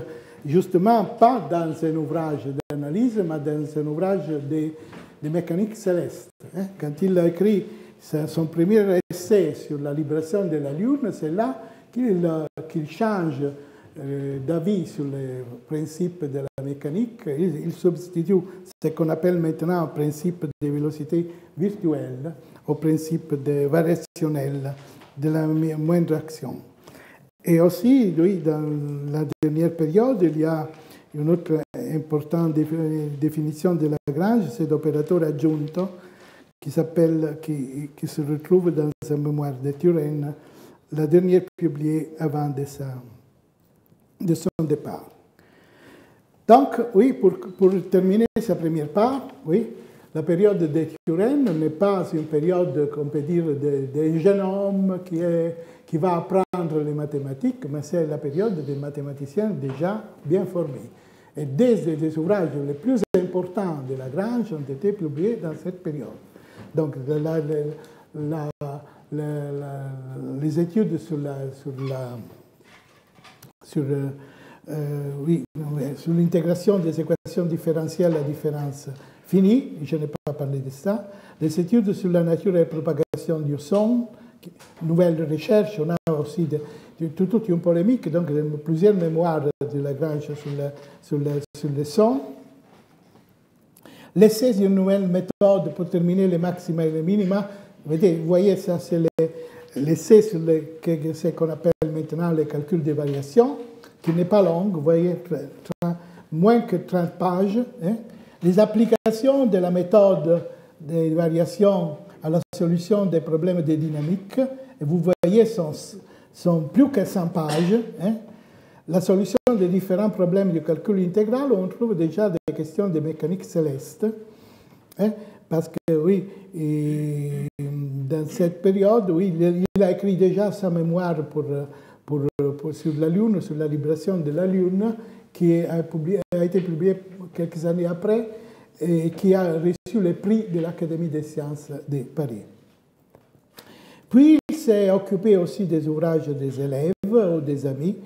justement pas dans un ouvrage d'analyse, mais dans un ouvrage de mécanique céleste. Quand il a écrit son premier essai sur la libration de la Lune, c'est là qu'il change d'avis sur les principes de la mécanique. Il substitue ce qu'on appelle maintenant le principe de vélocité virtuelle au principe de variationnel de la moindre action. Et aussi, lui, dans la dernière période, il y a une autre importante définition de Lagrange, c'est l'opérateur adjunto qui se retrouve dans sa mémoire de Turenne, la dernière publiée avant de son départ. Donc, oui, pour terminer sa première part, oui, la période de Turenne n'est pas une période, on peut dire, d'un jeune homme qui va apprendre les mathématiques, mais c'est la période des mathématiciens déjà bien formés. Et des ouvrages les plus importants de Lagrange ont été publiés dans cette période. Donc, les études sur l'intégration des équations différentielles à différence finie, je n'ai pas parlé de ça, les études sur la nature et la propagation du son, nouvelles recherches, on a aussi toute une polémique, donc plusieurs mémoires de Lagrange sur le son. L'essai d'une nouvelle méthode pour terminer les maxima et les minima, vous voyez, ça c'est l'essai sur ce qu'on appelle maintenant les calculs de variation, qui n'est pas long, vous voyez, moins que 30 pages. Les applications de la méthode des variations à la solution des problèmes de dynamique, et vous voyez, sont plus que 100 pages. La solution des différents problèmes du calcul intégral, on trouve déjà des questions de mécanique céleste. Parce que, oui, dans cette période, oui, il a écrit déjà sa mémoire sur la Lune, sur la libration de la Lune, qui a été publiée quelques années après et qui a reçu le prix de l'Académie des sciences de Paris. Puis, il s'est occupé aussi des ouvrages des élèves ou des amis.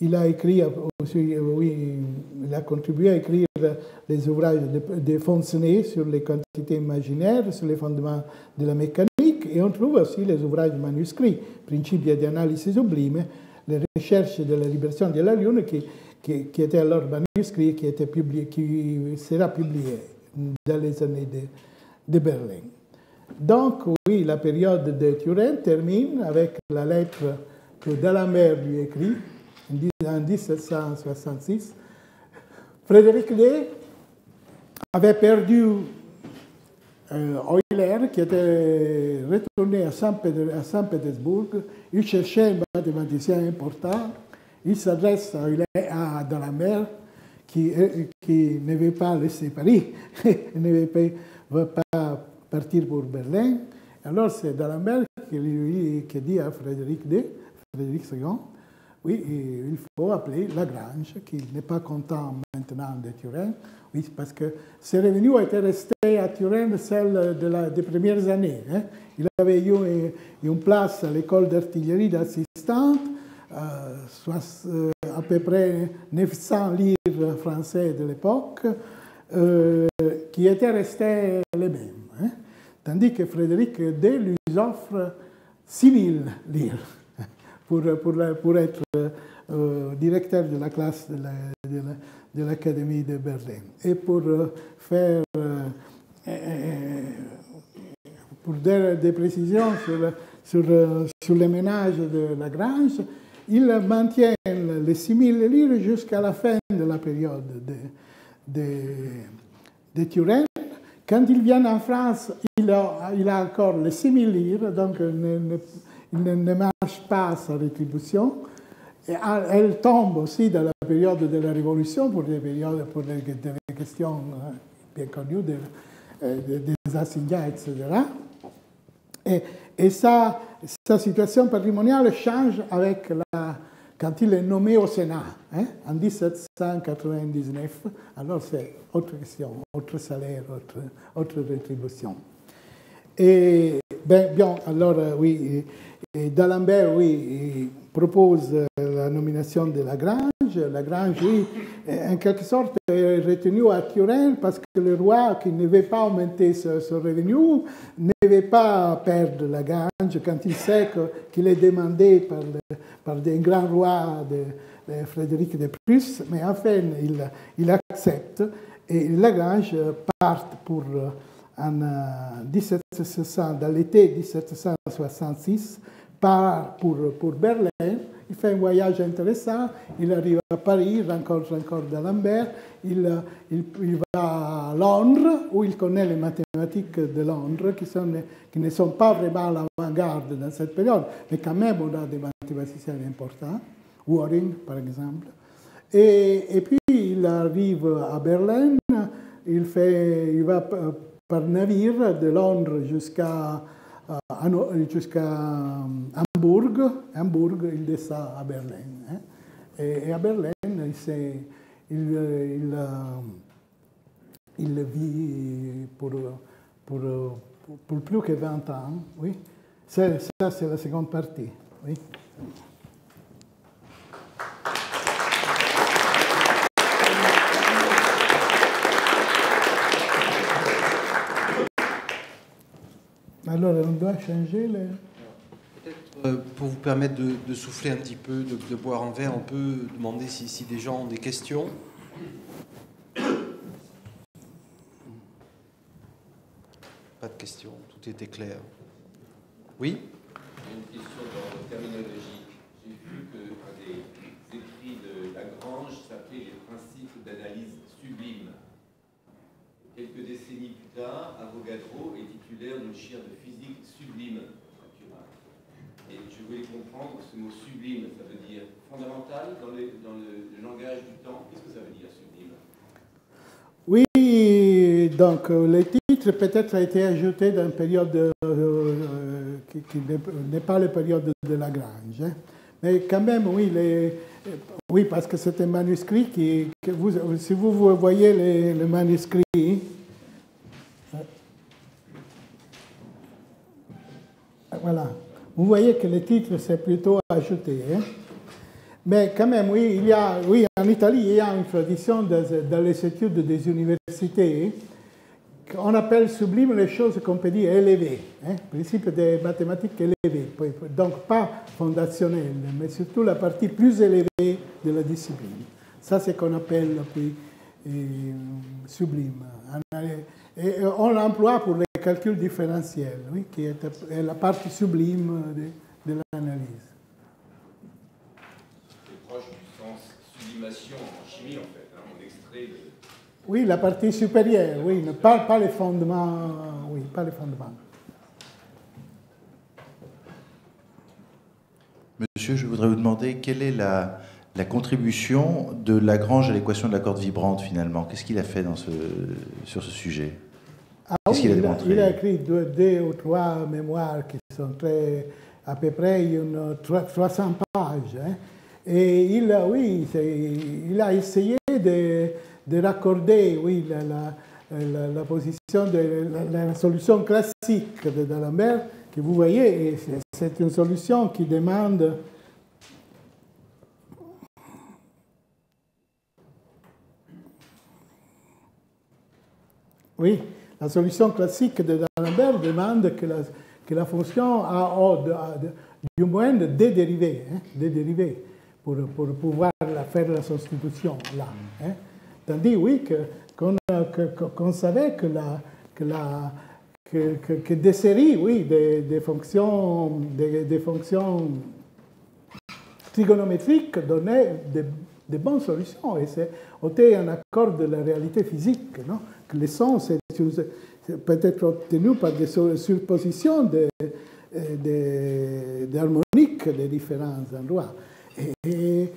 Il a écrit, oui, il a contribué à écrire les ouvrages de Fontenay sur les quantités imaginaires, sur les fondements de la mécanique, et on trouve aussi les ouvrages manuscrits, Principia di analisi sublime, les recherches de la libration de la Lune qui était alors manuscrit et qui sera publié dans les années de Berlin. Donc, oui, la période de Turenne termine avec la lettre que d'Alembert lui écrit en 1766. Frédéric Ley avait perdu Euler, qui était retourné à Saint-Pétersbourg. Il cherchait un mathématicien important. Il s'adresse à D'Alembert, qui ne veut pas laisser Paris, ne veut pas partir pour Berlin. Alors c'est D'Alembert qui dit à Frédéric II, Oui, et il faut appeler Lagrange, qui n'est pas content maintenant de Turin, oui, parce que ses revenus étaient restés à Turin, celle des premières années. Hein. Il avait eu une place à l'école d'artillerie d'assistante, à peu près 900 livres français de l'époque, qui étaient restés les mêmes. Hein. Tandis que Frédéric II lui offre 6000 livres. Pour être directeur de la classe de l'Académie de Berlin et pour faire pour des précisions sur les ménages de Lagrange, il maintient les 6000 livres jusqu'à la fin de la période de Turin. Quand il vient en France, il a encore les 6000 livres, donc il ne marche pas sa rétribution. Et elle tombe aussi dans la période de la Révolution pour des questions bien connues des assignats, etc. Et sa situation patrimoniale change avec quand il est nommé au Sénat, hein, en 1799. Alors c'est autre question, autre salaire, autre rétribution. Et bien, alors oui, D'Alembert, oui, propose la nomination de Lagrange. Lagrange, oui, en quelque sorte, est retenu à Turin parce que le roi, qui ne veut pas augmenter son revenu, ne veut pas perdre Lagrange quand il sait qu'il est demandé par des grands rois de Frédéric de Prusse. Mais enfin, il accepte et Lagrange part pour... En 1760, dans l'été 1766, part pour Berlin. Il fait un voyage intéressant. Il arrive à Paris, rencontre d'Alembert. Il va à Londres, où il connaît les mathématiques de Londres, qui ne sont pas vraiment à l'avant-garde dans cette période, mais quand même on a des mathématiciens importants, Waring par exemple. Et puis il arrive à Berlin, il va par navire de Londres jusqu'à Hambourg. Hambourg, il descend à Berlin. Hein. Et à Berlin, il vit pour plus que 20 ans. Oui. Ça, c'est la seconde partie. Oui. Alors, on doit changer les... Peut-être pour vous permettre de souffler un petit peu, de boire un verre, on peut demander si des gens ont des questions. Pas de questions, tout était clair. Oui ? J'ai une question dans terminologique. J'ai vu que des écrits de Lagrange s'appelaient les principes d'analyse sublime. Quelques décennies plus tard, Avogadro est titulaire d'une chaire de physique sublime à Turin. Et je voulais comprendre ce mot sublime, ça veut dire fondamental dans le langage du temps. Qu'est-ce que ça veut dire sublime? Oui, donc le titre peut-être a été ajouté dans une période qui n'est pas la période de Lagrange. Hein. Mais quand même, oui, oui parce que c'est un manuscrit que si vous voyez le manuscrit, voilà, vous voyez que le titre c'est plutôt ajouté. Hein? Mais quand même, oui, en Italie, il y a une tradition dans les études des universités. On appelle sublime les choses qu'on peut dire élevées, hein, principe des mathématiques élevées, donc pas fondationnelles, mais surtout la partie plus élevée de la discipline. Ça, c'est ce qu'on appelle puis, sublime. Et on l'emploie pour les calculs différentiels, oui, qui est la partie sublime de l'analyse. C'est proche du sens sublimation en chimie, en fait, hein, on extrait de... Oui, la partie supérieure, oui, pas les fondements, oui, pas les fondements. Monsieur, je voudrais vous demander quelle est la contribution de Lagrange à l'équation de la corde vibrante, finalement. Qu'est-ce qu'il a fait sur ce sujet? Ah oui, il a écrit deux ou trois mémoires qui sont à peu près 300 pages, hein. Et il, oui, il a essayé de raccorder oui, la position de la solution classique de D'Alembert que vous voyez. C'est une solution qui demande oui, la solution classique de D'Alembert demande que la fonction a du moins des dérivées pour pouvoir faire la substitution là. Hein. Tandis oui qu'on savait que des séries oui des fonctions trigonométriques donnaient des bonnes solutions et c'est un accord de la réalité physique, non? Que le sens peut être obtenu par des surpositions d'harmoniques des différents endroits. Et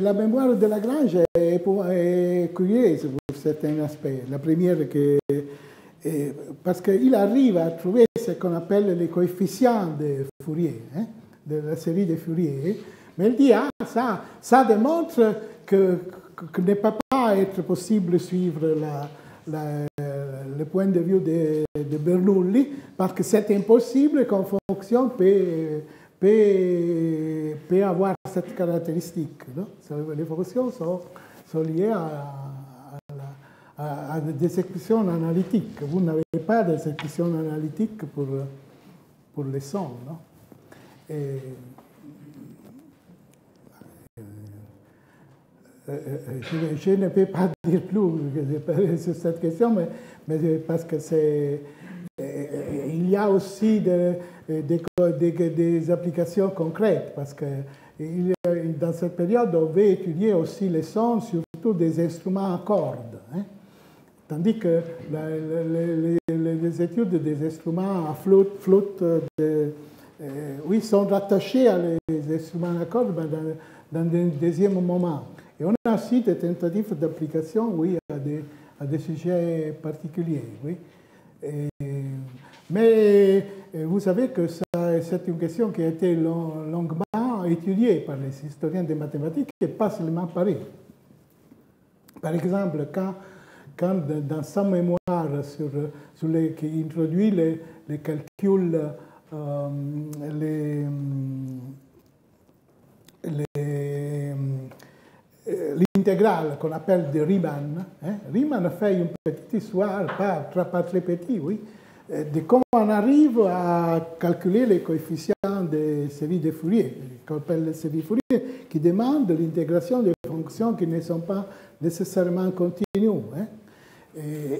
la mémoire de Lagrange est curieuse pour certains aspects. La première, parce qu'il arrive à trouver ce qu'on appelle les coefficients de Fourier, hein, de la série de Fourier, mais il dit, ah, ça démontre que ne peut pas être possible suivre le point de vue de Bernoulli, parce que c'est impossible qu'en fonction peut avoir cette caractéristique. Non? Les fonctions sont liées à des expressions analytiques. Vous n'avez pas d'expressions analytiques pour les sons. Non? Je ne peux pas dire plus sur cette question, mais parce que c'est... Il y a aussi des applications concrètes parce que dans cette période, on veut étudier aussi les sons, surtout des instruments à cordes. Hein? Tandis que les études des instruments à flûte oui, sont rattachées à les instruments à cordes dans un deuxième moment. Et on a aussi des tentatives d'application oui, à des sujets particuliers. Oui? Mais vous savez que c'est une question qui a été longuement étudiée par les historiens des mathématiques et pas seulement par eux. Par exemple, quand dans sa mémoire qui introduit les calculs, l'intégrale qu'on appelle de Riemann, hein? Riemann a fait une petite histoire, pas très petite, oui, de comment on arrive à calculer les coefficients des séries de Fourier, qu'on appelle les séries Fourier, qui demandent l'intégration des fonctions qui ne sont pas nécessairement continues. Hein?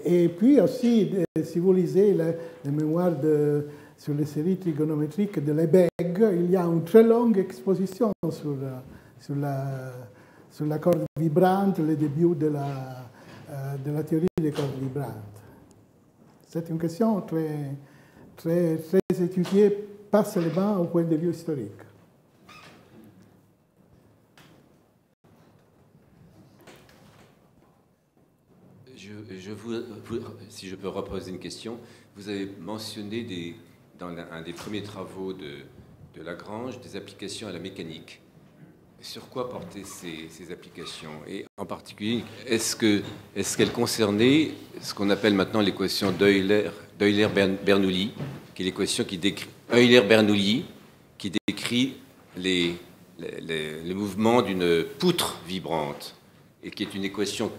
Et puis aussi, si vous lisez les mémoires sur les séries trigonométriques de Lebesgue, il y a une très longue exposition sur la corde vibrante, le début de la théorie des cordes vibrantes. C'est une question très, très, très étudiée, pas seulement au point de vue historique. Si je peux reposer une question, vous avez mentionné dans un des premiers travaux de Lagrange des applications à la mécanique. Sur quoi portaient ces applications? Et en particulier, est-ce qu'elles concernaient ce qu'on appelle maintenant l'équation d'Euler-Bernoulli, qui est l'équation qui décrit Euler-Bernoulli, qui décrit les mouvements d'une poutre vibrante, et qui est une équation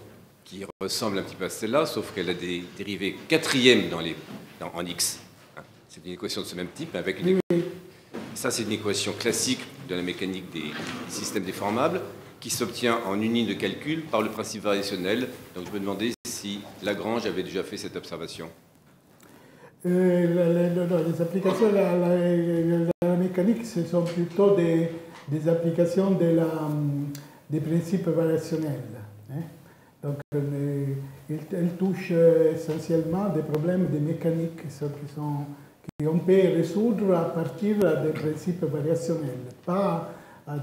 qui ressemble un petit peu à celle-là, sauf qu'elle a des dérivées quatrièmes en X. C'est une équation de ce même type, avec une... Ça, c'est une équation classique de la mécanique des systèmes déformables qui s'obtient en une ligne de calcul par le principe variationnel. Donc, je me demandais si Lagrange avait déjà fait cette observation. Les applications de la mécanique, ce sont plutôt des applications des principes variationnels. Hein? Donc, elles touchent essentiellement des problèmes de mécanique qui on peut résoudre à partir des principes variationnels, pas en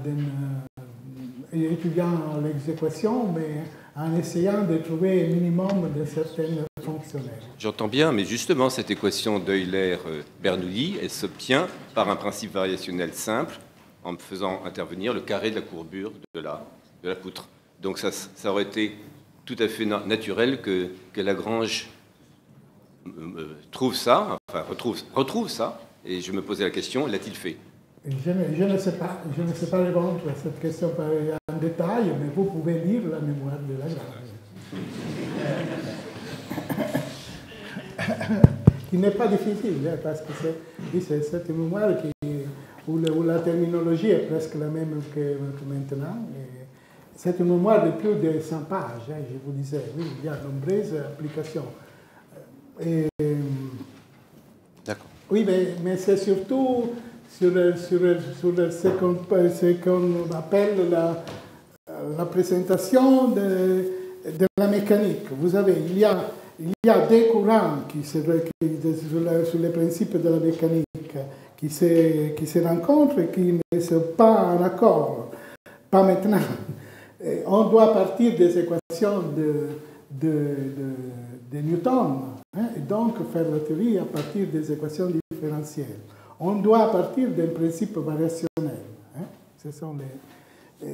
étudiant les équations, mais en essayant de trouver un minimum de certaines fonctionnelles. J'entends bien, mais justement, cette équation d'Euler-Bernoulli, elle s'obtient par un principe variationnel simple, en faisant intervenir le carré de la courbure de la poutre. Donc ça aurait été tout à fait naturel que Lagrange trouve ça, enfin retrouve ça, et je me posais la question, l'a-t-il fait? Je ne sais pas répondre à cette question en détail, mais vous pouvez lire la mémoire de Lagrange. Qui n'est pas difficile, parce que c'est une mémoire où la terminologie est presque la même que maintenant. C'est une mémoire de plus de 100 pages, je vous disais. Oui, il y a de nombreuses applications. D'accord. Oui, mais c'est surtout sur ce qu'on appelle la présentation de la mécanique. Vous savez, il y a des courants sur les principes de la mécanique qui se rencontrent et qui ne sont pas en accord. Pas maintenant. Et on doit partir des équations de Newton, et donc faire la théorie à partir des équations différentielles. On doit partir d'un principe variationnel. Ce sont les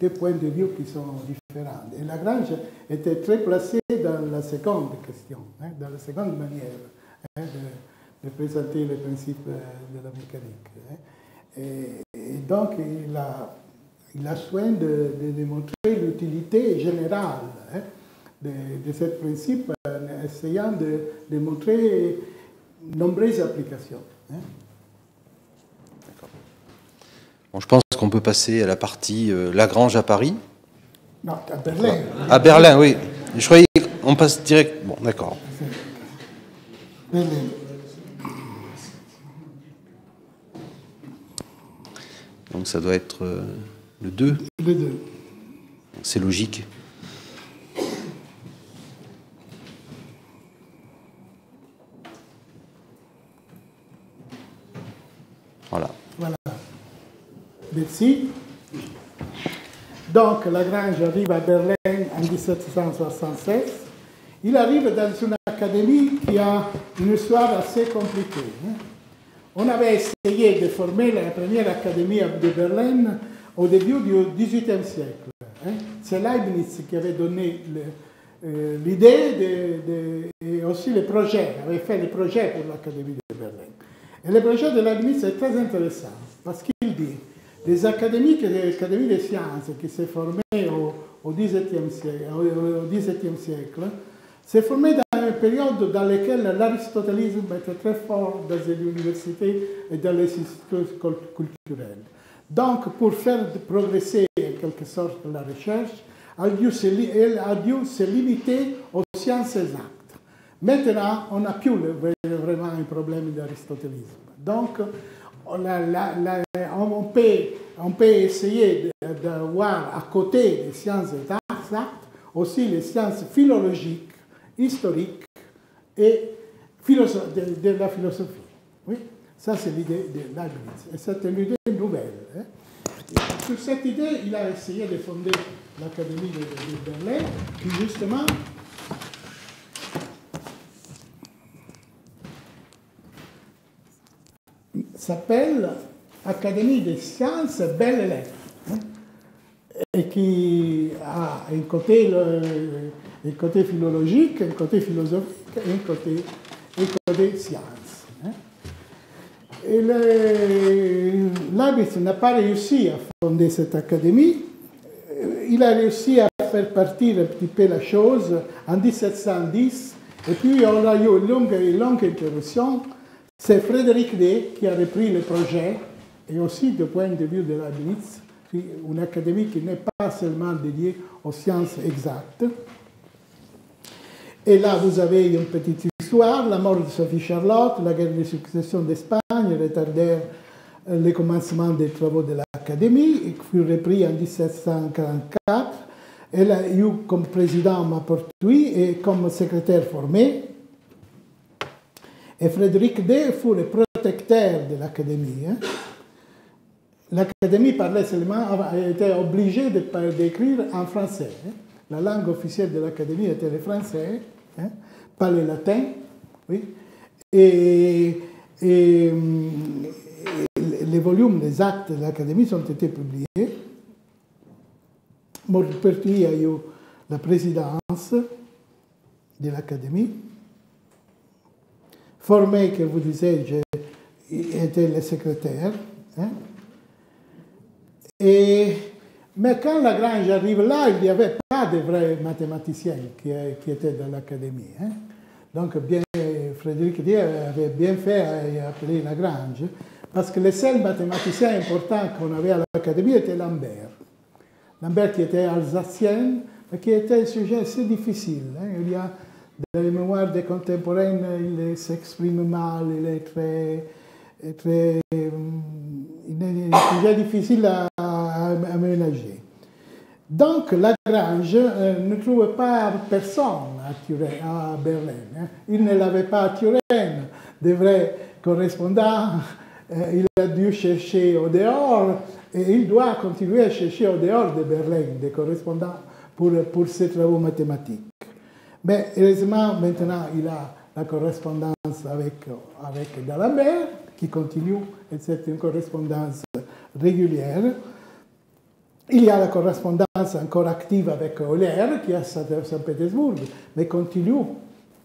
deux points de vue qui sont différents. Et Lagrange était très placé dans la seconde question, dans la seconde manière de présenter les principes de la mécanique. Et donc, il a soin de démontrer l'utilité générale de ce principe en essayant de démontrer nombreuses applications. D'accord. Bon, je pense qu'on peut passer à la partie Lagrange à Paris. Non, à Berlin. Ah, à Berlin, oui. Je croyais qu'on passe direct. Bon, d'accord. Berlin. Donc ça doit être le 2. Le 2. C'est logique. Voilà. Merci. Donc Lagrange arrive à Berlin en 1776. Il arrive dans une académie qui a une histoire assez compliquée. On avait essayé de former la première académie de Berlin au début du XVIIIe siècle. C'est Leibniz qui avait donné l'idée et aussi le projet, avait fait le projet pour l'académie de Berlin. Et le projet de Leibniz est très intéressant parce qu'il dit les académies des sciences qui se formaient au XVIIe siècle se formaient dans une période dans laquelle l'aristotélisme était très fort dans les universités et dans les instituts culturels. Donc, pour faire progresser en quelque sorte la recherche, elle a dû se limiter aux sciences exactes. Maintenant, on n'a plus vraiment un problème d'aristotélisme. Donc, on peut essayer d'avoir à côté des sciences exactes aussi les sciences philologiques, historiques et de la philosophie. Oui? Ça, c'est l'idée de Leibniz. Et c'est une idée nouvelle. Sur cette idée, il a essayé de fonder l'Académie de Berlin, qui justement s'appelle Académie des sciences belles et lettres, et qui a un côté philologique, un côté philosophique, un côté science. Et Leibniz n'a pas réussi à fonder cette académie. Il a réussi à faire partir un petit peu la chose en 1710. Et puis on a eu une longue interruption. C'est Frédéric D qui a repris le projet. Et aussi, du point de vue de Leibniz, une académie qui n'est pas seulement dédiée aux sciences exactes. Et là, vous avez une petite histoire, la mort de Sophie Charlotte, la guerre de succession d'Espagne retardèrent le commencement des travaux de l'Académie, qui fut repris en 1744. Elle a eu comme président Maupertuis et comme secrétaire formé. Et Frédéric D fut le protecteur de l'Académie. L'Académie parlait seulement, était obligée d'écrire en français. La langue officielle de l'Académie était le français, pas le latin. Oui. Et les volumes, les actes de l'Académie ont été publiés. Maurice Pertuis a eu la présidence de l'Académie. Formé, que vous disiez, était le secrétaire. Hein? Mais quand Lagrange arrive là, il n'y avait pas de vrais mathématiciens qui étaient dans l'Académie. Hein? Donc, bien, Frédéric Dier avait bien fait à appeler Lagrange, parce que le seul mathématicien important qu'on avait à l'Académie était Lambert. Lambert qui était alsacien, mais qui était un sujet assez difficile. Hein? Il y a dans les mémoires des contemporains, il s'exprime mal, il est très un sujet difficile à ménager. Donc, Lagrange ne trouve pas personne à Berlin. Hein. Il ne l'avait pas à Turin, des vrais correspondants. Il a dû chercher au dehors et il doit continuer à chercher au dehors de Berlin des correspondants pour ses travaux mathématiques. Mais heureusement, maintenant, il a la correspondance avec D'Alembert, qui continue, et c'est une correspondance régulière. Il y a la correspondance encore active avec Euler, qui est à Saint-Pétersbourg, mais continue,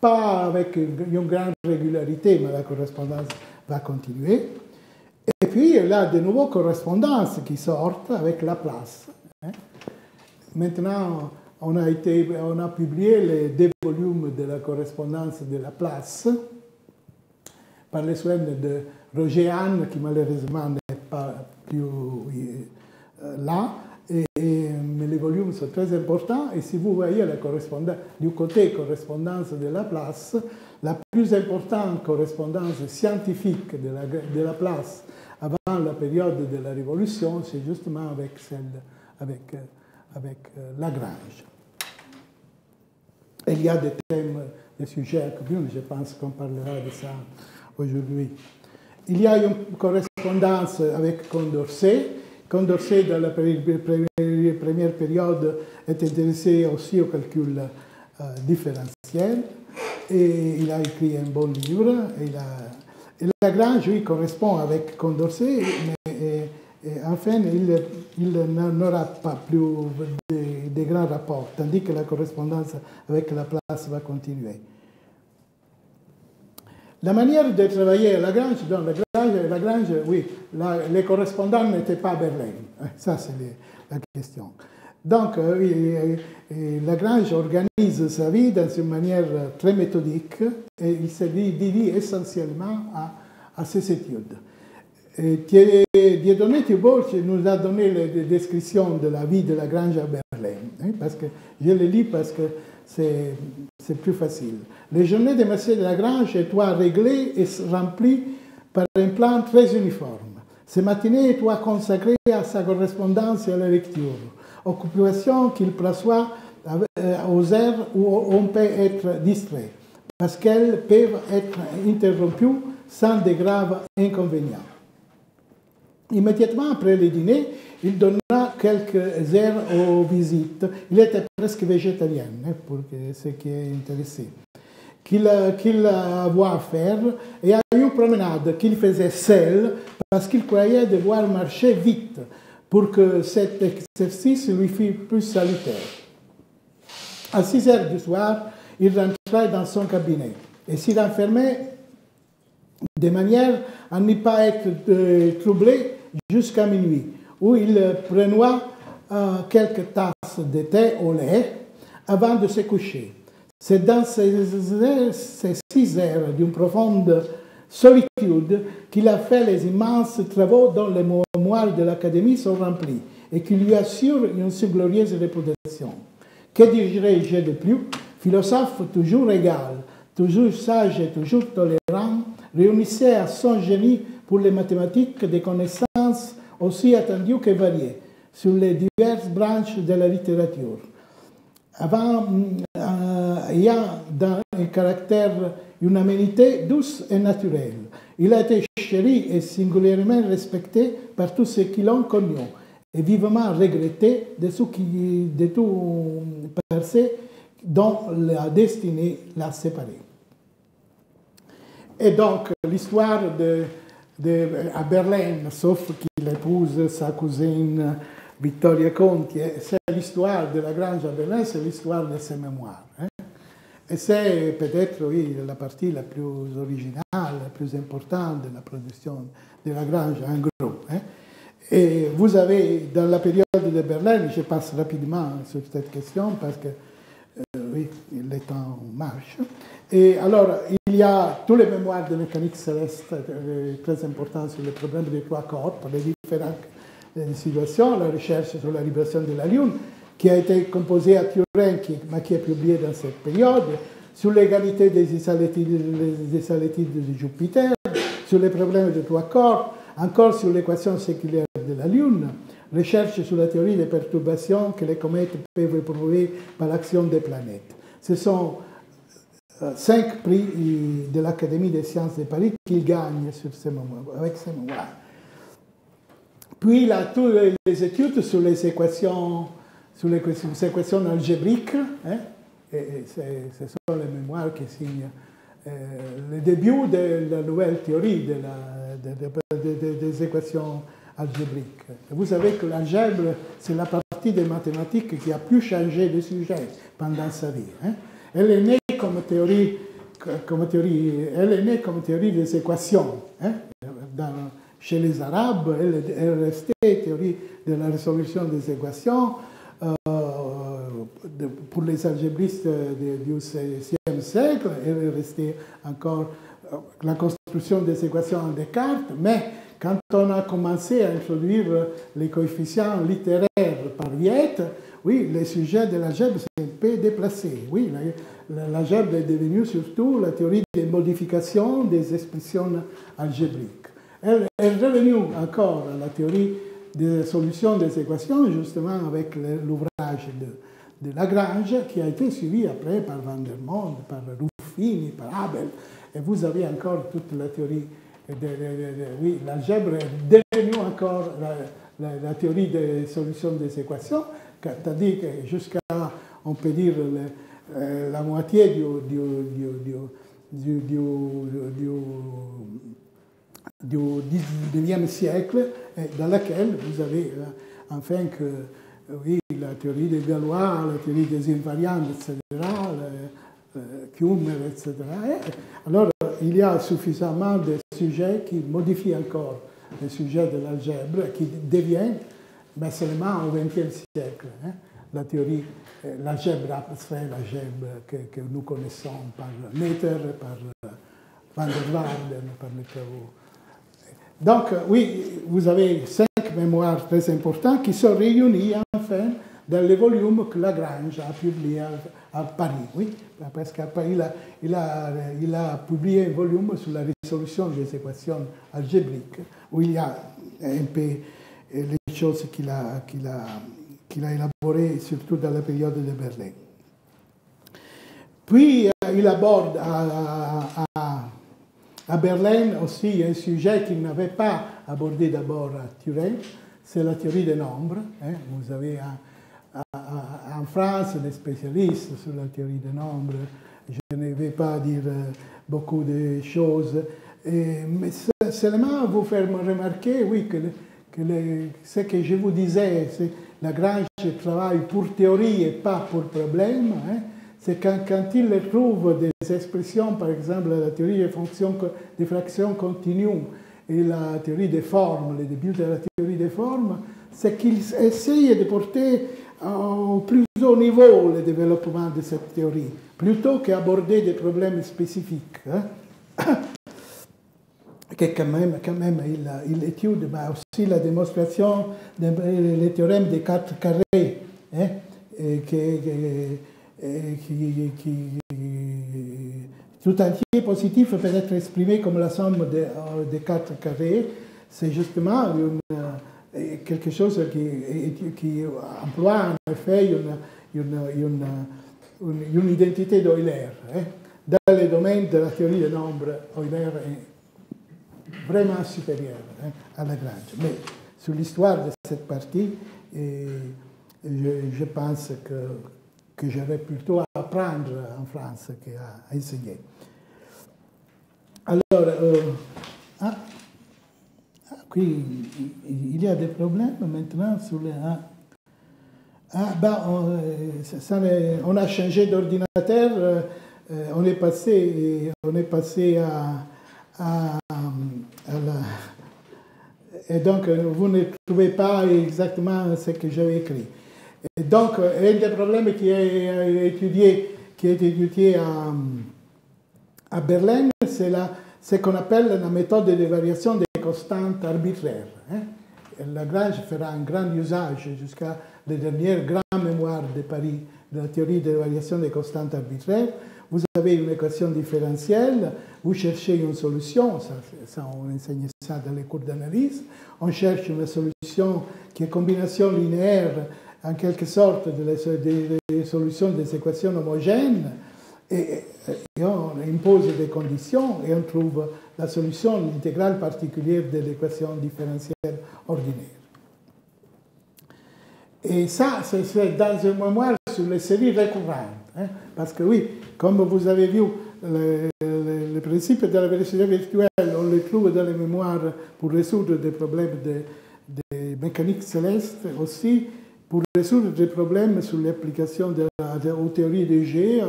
pas avec une grande régularité, mais la correspondance va continuer. Et puis, il y a de nouveaux correspondances qui sortent avec Laplace. Maintenant, on a publié les deux volumes de la correspondance de Laplace par les soins de Roger Hahn, qui malheureusement n'est pas plus là, mais les volumes sont très importants. Et si vous voyez la correspondance, du côté correspondance de Laplace, la plus importante correspondance scientifique de Laplace avant la période de la Révolution, c'est justement avec celle avec Lagrange. Il y a des thèmes, des sujets à commun, je pense qu'on parlera de ça aujourd'hui. Il y a une correspondance avec Condorcet. Condorcet, dans la première période, est intéressé aussi au calcul différentiel. Et il a écrit un bon livre. Et Lagrange, lui, correspond avec Condorcet, mais enfin, il n'aura pas plus de grands rapports, tandis que la correspondance avec Laplace va continuer. La manière de travailler à Lagrange, oui, les correspondants n'étaient pas à Berlin. Ça, c'est la question. Donc, Lagrange organise sa vie d'une manière très méthodique et il se dédie essentiellement à ses études. Dieudonné Thibault nous a donné la description de la vie de Lagrange à Berlin, hein, parce que je le lis parce que c'est plus facile. Les journées de M. de Lagrange étaient réglées et remplies par un plan très uniforme. Ces matinées étaient consacrées à sa correspondance et à la lecture, occupation qu'il perçoit aux heures où on peut être distrait, parce qu'elles peuvent être interrompues sans de graves inconvénients. Immédiatement après le dîner, il donna quelques heures aux visites. Il était presque végétarien, pour ce qui est intéressé, qu'il avait à faire, et à une promenade qu'il faisait seul, parce qu'il croyait devoir marcher vite, pour que cet exercice lui fût plus salutaire. À 6 heures du soir, il rentrait dans son cabinet et s'y renfermait de manière à ne pas être troublé jusqu'à minuit, où il prenait quelques tasses de thé au lait avant de se coucher. C'est dans ces 6 heures d'une profonde solitude qu'il a fait les immenses travaux dont les mémoires de l'Académie sont remplis et qui lui assurent une si glorieuse réputation. Que dirais-je de plus? Philosophe toujours égal, toujours sage et toujours tolérant, réunissait à son génie pour les mathématiques des connaissances aussi attendues que variées sur les diverses branches de la littérature. Ayant dans un caractère une aménité douce et naturelle, il a été chéri et singulièrement respecté par tous ceux qui l'ont connu et vivement regretté de tout passé dont la destinée l'a séparé. Et donc, l'histoire de à Berlin, sauf qu'il épouse sa cousine Victoria Conti. C'est l'histoire de la Grange à Berlin, c'est l'histoire de ses mémoires. Et c'est peut-être, oui, la partie la plus originale, la plus importante de la production de la Grange, en gros. Et vous avez, dans la période de Berlin, je passe rapidement sur cette question parce que, oui, le temps marche. Et alors, il y a tous les mémoires de mécanique céleste très importants sur le problème des trois corps, les différentes situations, la recherche sur la libration de la Lune, qui a été composée à Turin, mais qui est publiée dans cette période, sur l'égalité des isolétides de Jupiter, sur les problèmes des trois corps, encore sur l'équation séculaire de la Lune, recherche sur la théorie des perturbations que les comètes peuvent provoquer par l'action des planètes. Ce sont 5 prix de l'Académie des sciences de Paris qu'il gagne sur ces moments, avec ces mémoires. Puis il a toutes les études sur les équations, algébriques. Et ce sont les mémoires qui signent le début de la nouvelle théorie des équations algébriques. Vous savez que l'algèbre, c'est la partie des mathématiques qui a plus changé de sujet pendant sa vie. Elle est née comme théorie, des équations. Chez les Arabes, elle restait théorie de la résolution des équations. Pour les algébristes du XVIe siècle, elle restait encore la construction des équations en Descartes, mais quand on a commencé à introduire les coefficients littéraires par Viette, oui, le sujet de l'algèbre s'est un peu déplacé. Oui, l'algèbre est devenue surtout la théorie des modifications des expressions algébriques. Elle est revenue encore à la théorie des solutions des équations, justement avec l'ouvrage de Lagrange, qui a été suivi après par Van der Monde, par Ruffini, par Abel. Et vous avez encore toute la théorie oui, l'algèbre est devenue encore la théorie des solutions des équations, c'est-à-dire que jusqu'à, on peut dire, la moitié du XIXe siècle, dans laquelle vous avez enfin que, oui, la théorie des Galois, la théorie des invariantes, etc., Kummer, etc. Alors, il y a suffisamment de sujets qui modifient encore le sujet de l'algèbre, qui devient, mais seulement au XXe siècle, la théorie, l'algèbre abstrait, l'algèbre que nous connaissons par Noether, par Van der Waarden, par les travaux. Donc, oui, vous avez 5 mémoires très importantes qui sont réunies, enfin, dans les volumes que Lagrange a publié à Paris. Oui, parce qu'à Paris, il a publié un volume sur la résolution des équations algébriques, où il y a un peu les choses qu'il a élaborées, surtout dans la période de Berlin. Puis, il aborde à Berlin aussi un sujet qu'il n'avait pas abordé d'abord à Turin, c'est la théorie des nombres. Vous avez en France, des spécialistes sur la théorie des nombres, je ne vais pas dire beaucoup de choses, mais seulement vous faire remarquer, oui, que ce que je vous disais, c'est Lagrange travaille pour théorie et pas pour problème, c'est quand il trouve des expressions, par exemple la théorie des fractions continues et la théorie des formes, le début de la théorie des formes, c'est qu'il essaye de porter au plus haut niveau le développement de cette théorie, plutôt qu'aborder des problèmes spécifiques, que quand même il étude, mais aussi la démonstration des théorèmes des 4 carrés, tout entier positif peut être exprimé comme la somme des 4 carrés, c'est justement quelque chose qui emploie en effet une identité d'Euler. Dans le domaine de la théorie des nombres, Euler est vraiment supérieur à Lagrange. Mais sur l'histoire de cette partie, je pense que j'aurais plutôt à apprendre en France qu'à enseigner. Alors, Puis, il y a des problèmes maintenant sur les A. Ah, bah, on a changé d'ordinateur, on est passé à la... Et donc, vous ne trouvez pas exactement ce que j'ai écrit. Et donc, un des problèmes qui est étudié à Berlin, c'est ce qu'on appelle la méthode de variation des constantes arbitraires. Hein? Lagrange fera un grand usage jusqu'à la dernière grande mémoire de Paris de la théorie de la variation des constantes arbitraires. Vous avez une équation différentielle, vous cherchez une solution, ça on enseigne ça dans les cours d'analyse, on cherche une solution qui est combination linéaire en quelque sorte des solutions des équations homogènes et on impose des conditions et on trouve la solution, l'intégrale particulière de l'équation différentielle ordinaire. Et ça, c'est dans un mémoire sur les séries récurrentes. Hein? Parce que oui, comme vous avez vu, le principe de la vérité virtuelle, on le trouve dans les mémoires pour résoudre des problèmes de mécanique céleste aussi, pour résoudre des problèmes sur l'application aux théories des G,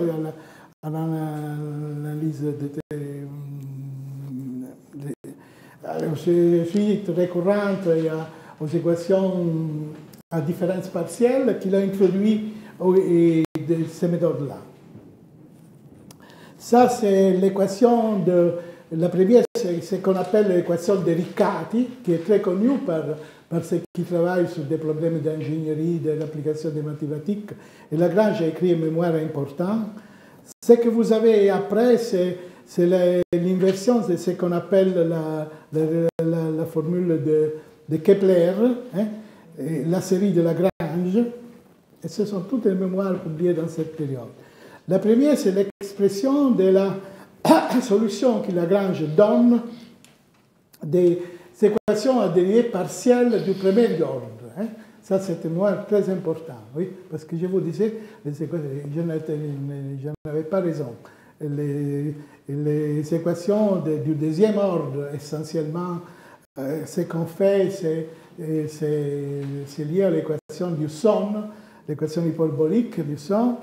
à l'analyse aux suites récurrentes et aux équations à différence partielle qu'il a introduit de ces méthodes-là. Ça, c'est l'équation de... La première, c'est ce qu'on appelle l'équation de Riccati, qui est très connue par ceux qui travaillent sur des problèmes d'ingénierie, de l'application des mathématiques. Et Lagrange a écrit un mémoire important. Ce que vous avez après, c'est l'inversion de ce qu'on appelle la formule de Kepler, hein, et la série de Lagrange. Et ce sont toutes les mémoires publiées dans cette période. La première, c'est l'expression de la solution que Lagrange donne des équations à dérivée partielle du premier ordre. Hein. Ça, c'est un mémoire très important, oui, parce que je vous disais, je n'avais pas raison. Les équations du deuxième ordre, essentiellement, ce qu'on fait, c'est lié à l'équation du son, l'équation hyperbolique du son,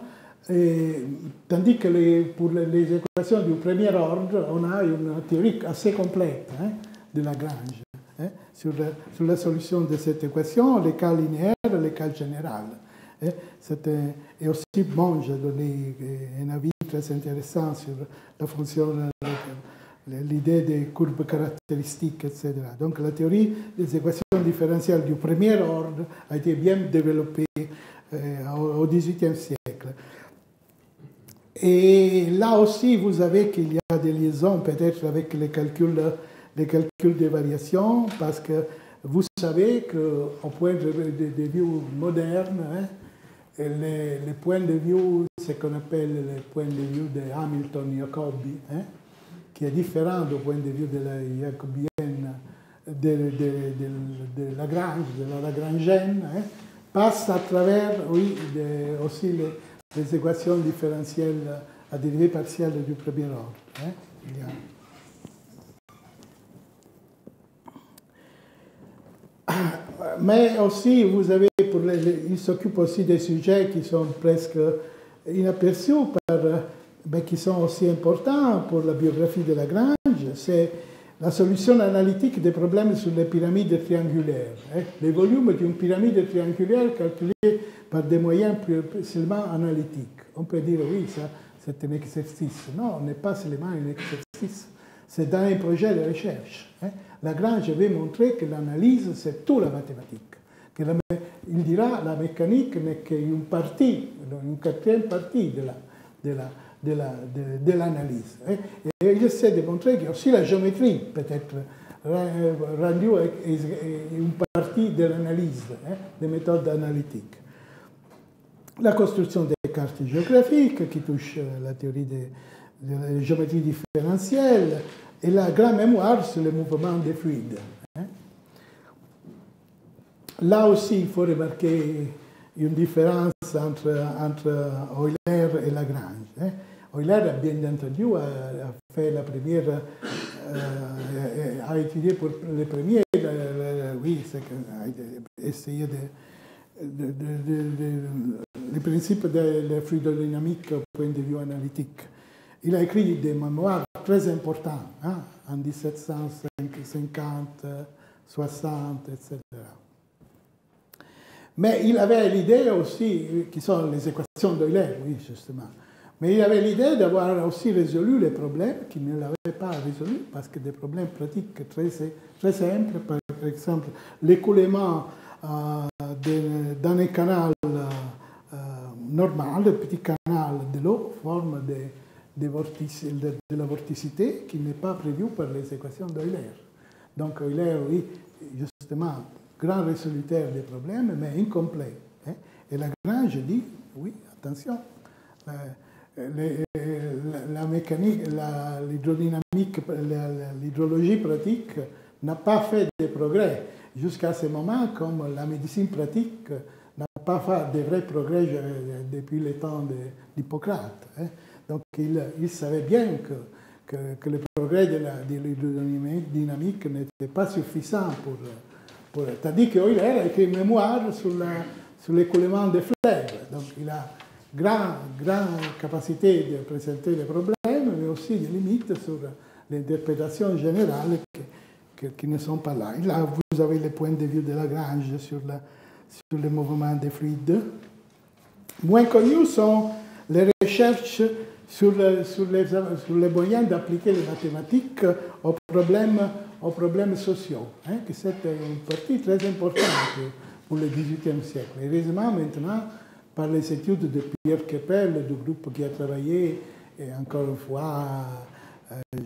tandis que pour les équations du premier ordre, on a une théorie assez complète hein, de Lagrange hein, sur la solution de cette équation, les cas linéaires, les cas généraux. Hein. Et aussi, bon, j'ai donné un avis très intéressant sur la fonction, l'idée des courbes caractéristiques, etc. Donc la théorie des équations différentielles du premier ordre a été bien développée au XVIIIe siècle. Et là aussi, vous savez qu'il y a des liaisons peut-être avec les calculs des variations, parce que vous savez qu'au point de vue moderne, hein, les points de vue, ce qu'on appelle les points de vue de Hamilton-Jacobi, hein, qui est différent du point de vue de la jacobienne de Lagrange, de la lagrangienne, hein, passe à travers oui, aussi les équations différentielles à dérivée partielle du premier ordre. Hein. Bien. Mais aussi, vous avez, il s'occupe aussi des sujets qui sont presque inaperçus, mais qui sont aussi importants pour la biographie de Lagrange. C'est la solution analytique des problèmes sur les pyramides triangulaires. Hein, les volumes d'une pyramide triangulaire calculés par des moyens seulement analytiques. On peut dire, oui, ça, c'est un exercice. Non, on n'est pas seulement un exercice. C'est dans un projet de recherche. Hein. Lagrange veut montrer que l'analyse, c'est tout la mathématique. Que il dira la mécanique n'est qu'une partie, une quatrième partie de l'analyse. Et il essaie de montrer que aussi la géométrie peut être rendue une partie de l'analyse, hein, des méthodes analytiques. La construction des cartes géographiques qui touche la théorie de la géométrie différentielle et la grande mémoire sur le mouvement des fluides. Hein. Là aussi, il faut remarquer une différence entre Euler et Lagrange. Hein. Euler, bien entendu, a étudié pour le premier oui, c'est essayer les principes de la fluidodynamique au point de vue analytique. Il a écrit des mémoires très importants, hein, en 1750, 60, etc. Mais il avait l'idée aussi, qui sont les équations d'Euler, oui, justement. Mais il avait l'idée d'avoir aussi résolu les problèmes qu'il ne l'avait pas résolu, parce que des problèmes pratiques très, très simples, par exemple, l'écoulement dans un canal normal, un petit canal de l'eau, forme de la vorticité qui n'est pas prévue par les équations d'Euler. Donc Euler, oui, justement, grand résoluteur des problèmes, mais incomplet. Hein? Et Lagrange dit, oui, attention, la mécanique, l'hydrodynamique, l'hydrologie pratique n'a pas fait de progrès jusqu'à ce moment, comme la médecine pratique n'a pas fait de vrais progrès depuis les temps d'Hippocrate. Hein? Donc il savait bien que le progrès de l'hydrodynamique n'était pas suffisant pour... Tandis qu'Euler a écrit une mémoire sur l'écoulement des fleuves. Donc il a grande capacité de présenter les problèmes, mais aussi des limites sur l'interprétation générale qui ne sont pas là. Et là, vous avez les points de vue de Lagrange sur le mouvement des fluides. Moins connues sont les recherches sur les moyens d'appliquer les mathématiques aux problèmes sociaux, hein, que c'est une partie très importante pour le XVIIIe siècle. Heureusement, maintenant, par les études de Pierre Keppel, du groupe qui a travaillé, et encore une fois,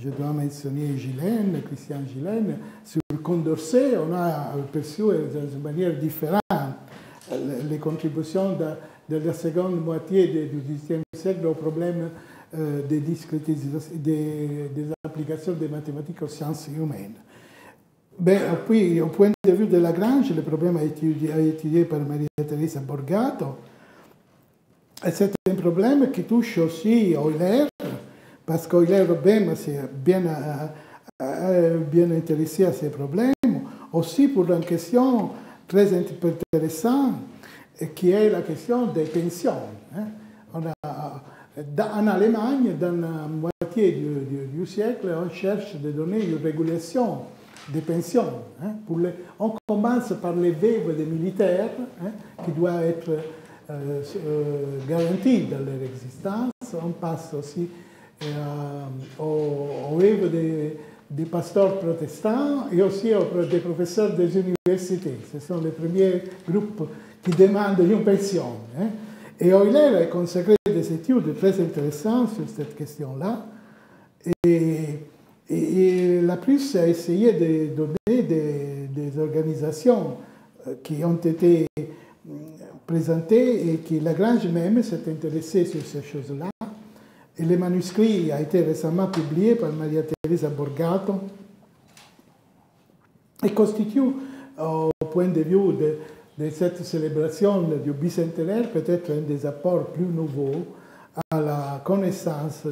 je dois mentionner Gillen, Christian Gillen, sur Condorcet, on a perçu d'une manière différente les contributions de la seconde moitié du XVIIIe siècle aux problèmes des discrétisations, des applications des mathématiques aux sciences humaines. Ben, puis, au point de vue de Lagrange, le problème a été étudié par Maria-Teresa Borgato. C'est un problème qui touche aussi Euler, parce qu'Euler même s'est bien intéressé à ces problèmes, aussi pour une question très intéressante, qui est la question des pensions. Hein. En Allemagne, dans la moitié du siècle, on cherche de donner une régulation des pensions. Hein, on commence par les veuves des militaires, hein, qui doivent être garanties dans leur existence. On passe aussi aux veuves des pasteurs protestants et aussi des professeurs des universités. Ce sont les premiers groupes qui demandent une pension. Hein. Et Euler a consacré des études très intéressantes sur cette question-là. Et la Prusse a essayé de donner des organisations qui ont été présentées et qui Lagrange même s'est intéressé sur ces choses-là. Et le manuscrit a été récemment publié par Maria-Teresa Borgato et constitue, au point de vue de cette célébration du bicentenaire, peut-être un des apports plus nouveaux à la connaissance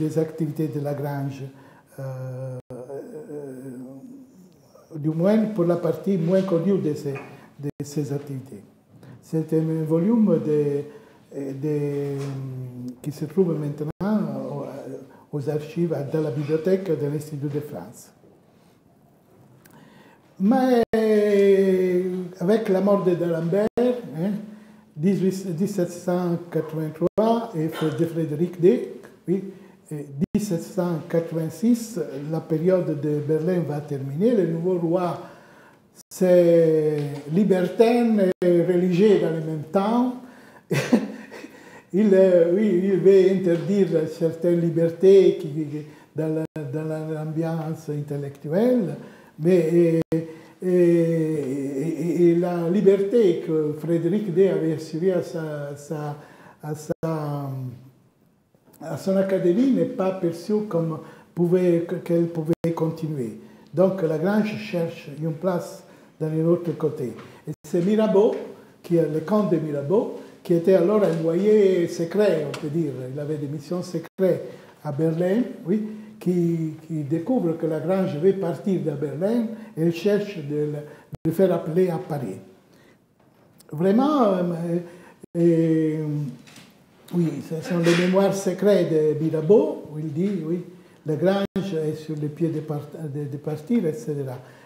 des activités de Lagrange, du moins pour la partie moins connue de ces activités. C'est un volume qui se trouve maintenant aux archives de la bibliothèque de l'Institut de France. Mais avec la mort de d'Alembert, hein, 1783, et de Frédéric Deck, oui, 1786, la période de Berlin va terminer. Le nouveau roi, c'est libertin et religieux dans le même temps. Il veut interdire certaines libertés dans l'ambiance intellectuelle, mais... Et la liberté que Frédéric Day avait assurée à son académie n'est pas perçue comme qu'elle pouvait continuer. Donc Lagrange cherche une place dans l'autre côté. Et c'est Mirabeau, qui est le comte de Mirabeau, qui était alors envoyé secret, on peut dire. Il avait des missions secrètes à Berlin, oui, qui découvre que Lagrange veut partir de Berlin et cherche de le faire appeler à Paris. Vraiment, oui, ce sont les mémoires secrètes de Mirabeau, où il dit, oui, Lagrange est sur les pieds de partir, etc.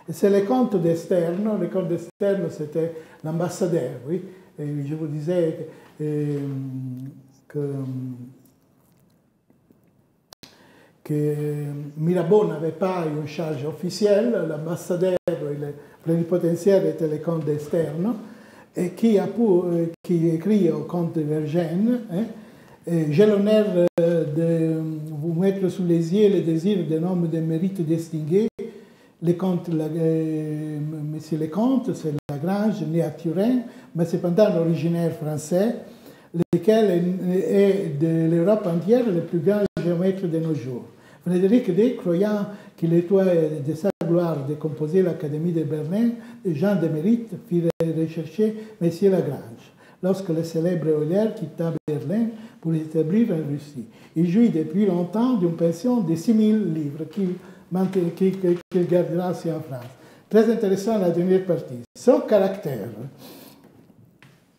Et c'est le conte de Stern. Le conte de Stern, c'était l'ambassadeur, oui. Et je vous disais que Mirabeau n'avait pas une charge officielle, l'ambassadeur et le plénipotentiaire était le comte de Stern, et qui écrit au comte de Vergennes, hein, « J'ai l'honneur de vous mettre sous les yeux le désir d'un homme de mérite distingué, monsieur le comte, c'est Lagrange, né à Turin, mais cependant originaire français, lequel est de l'Europe entière le plus grand géomètre de nos jours. Frédéric D, croyant qu'il était de sa gloire de composer l'Académie de Berlin, les gens de mérite firent rechercher M. Lagrange, lorsque le célèbre Euler quitta Berlin pour l'établir en Russie. Il jouit depuis longtemps d'une pension de 6 000 livres qu'il gardera aussi en France. Très intéressant la dernière partie. Son caractère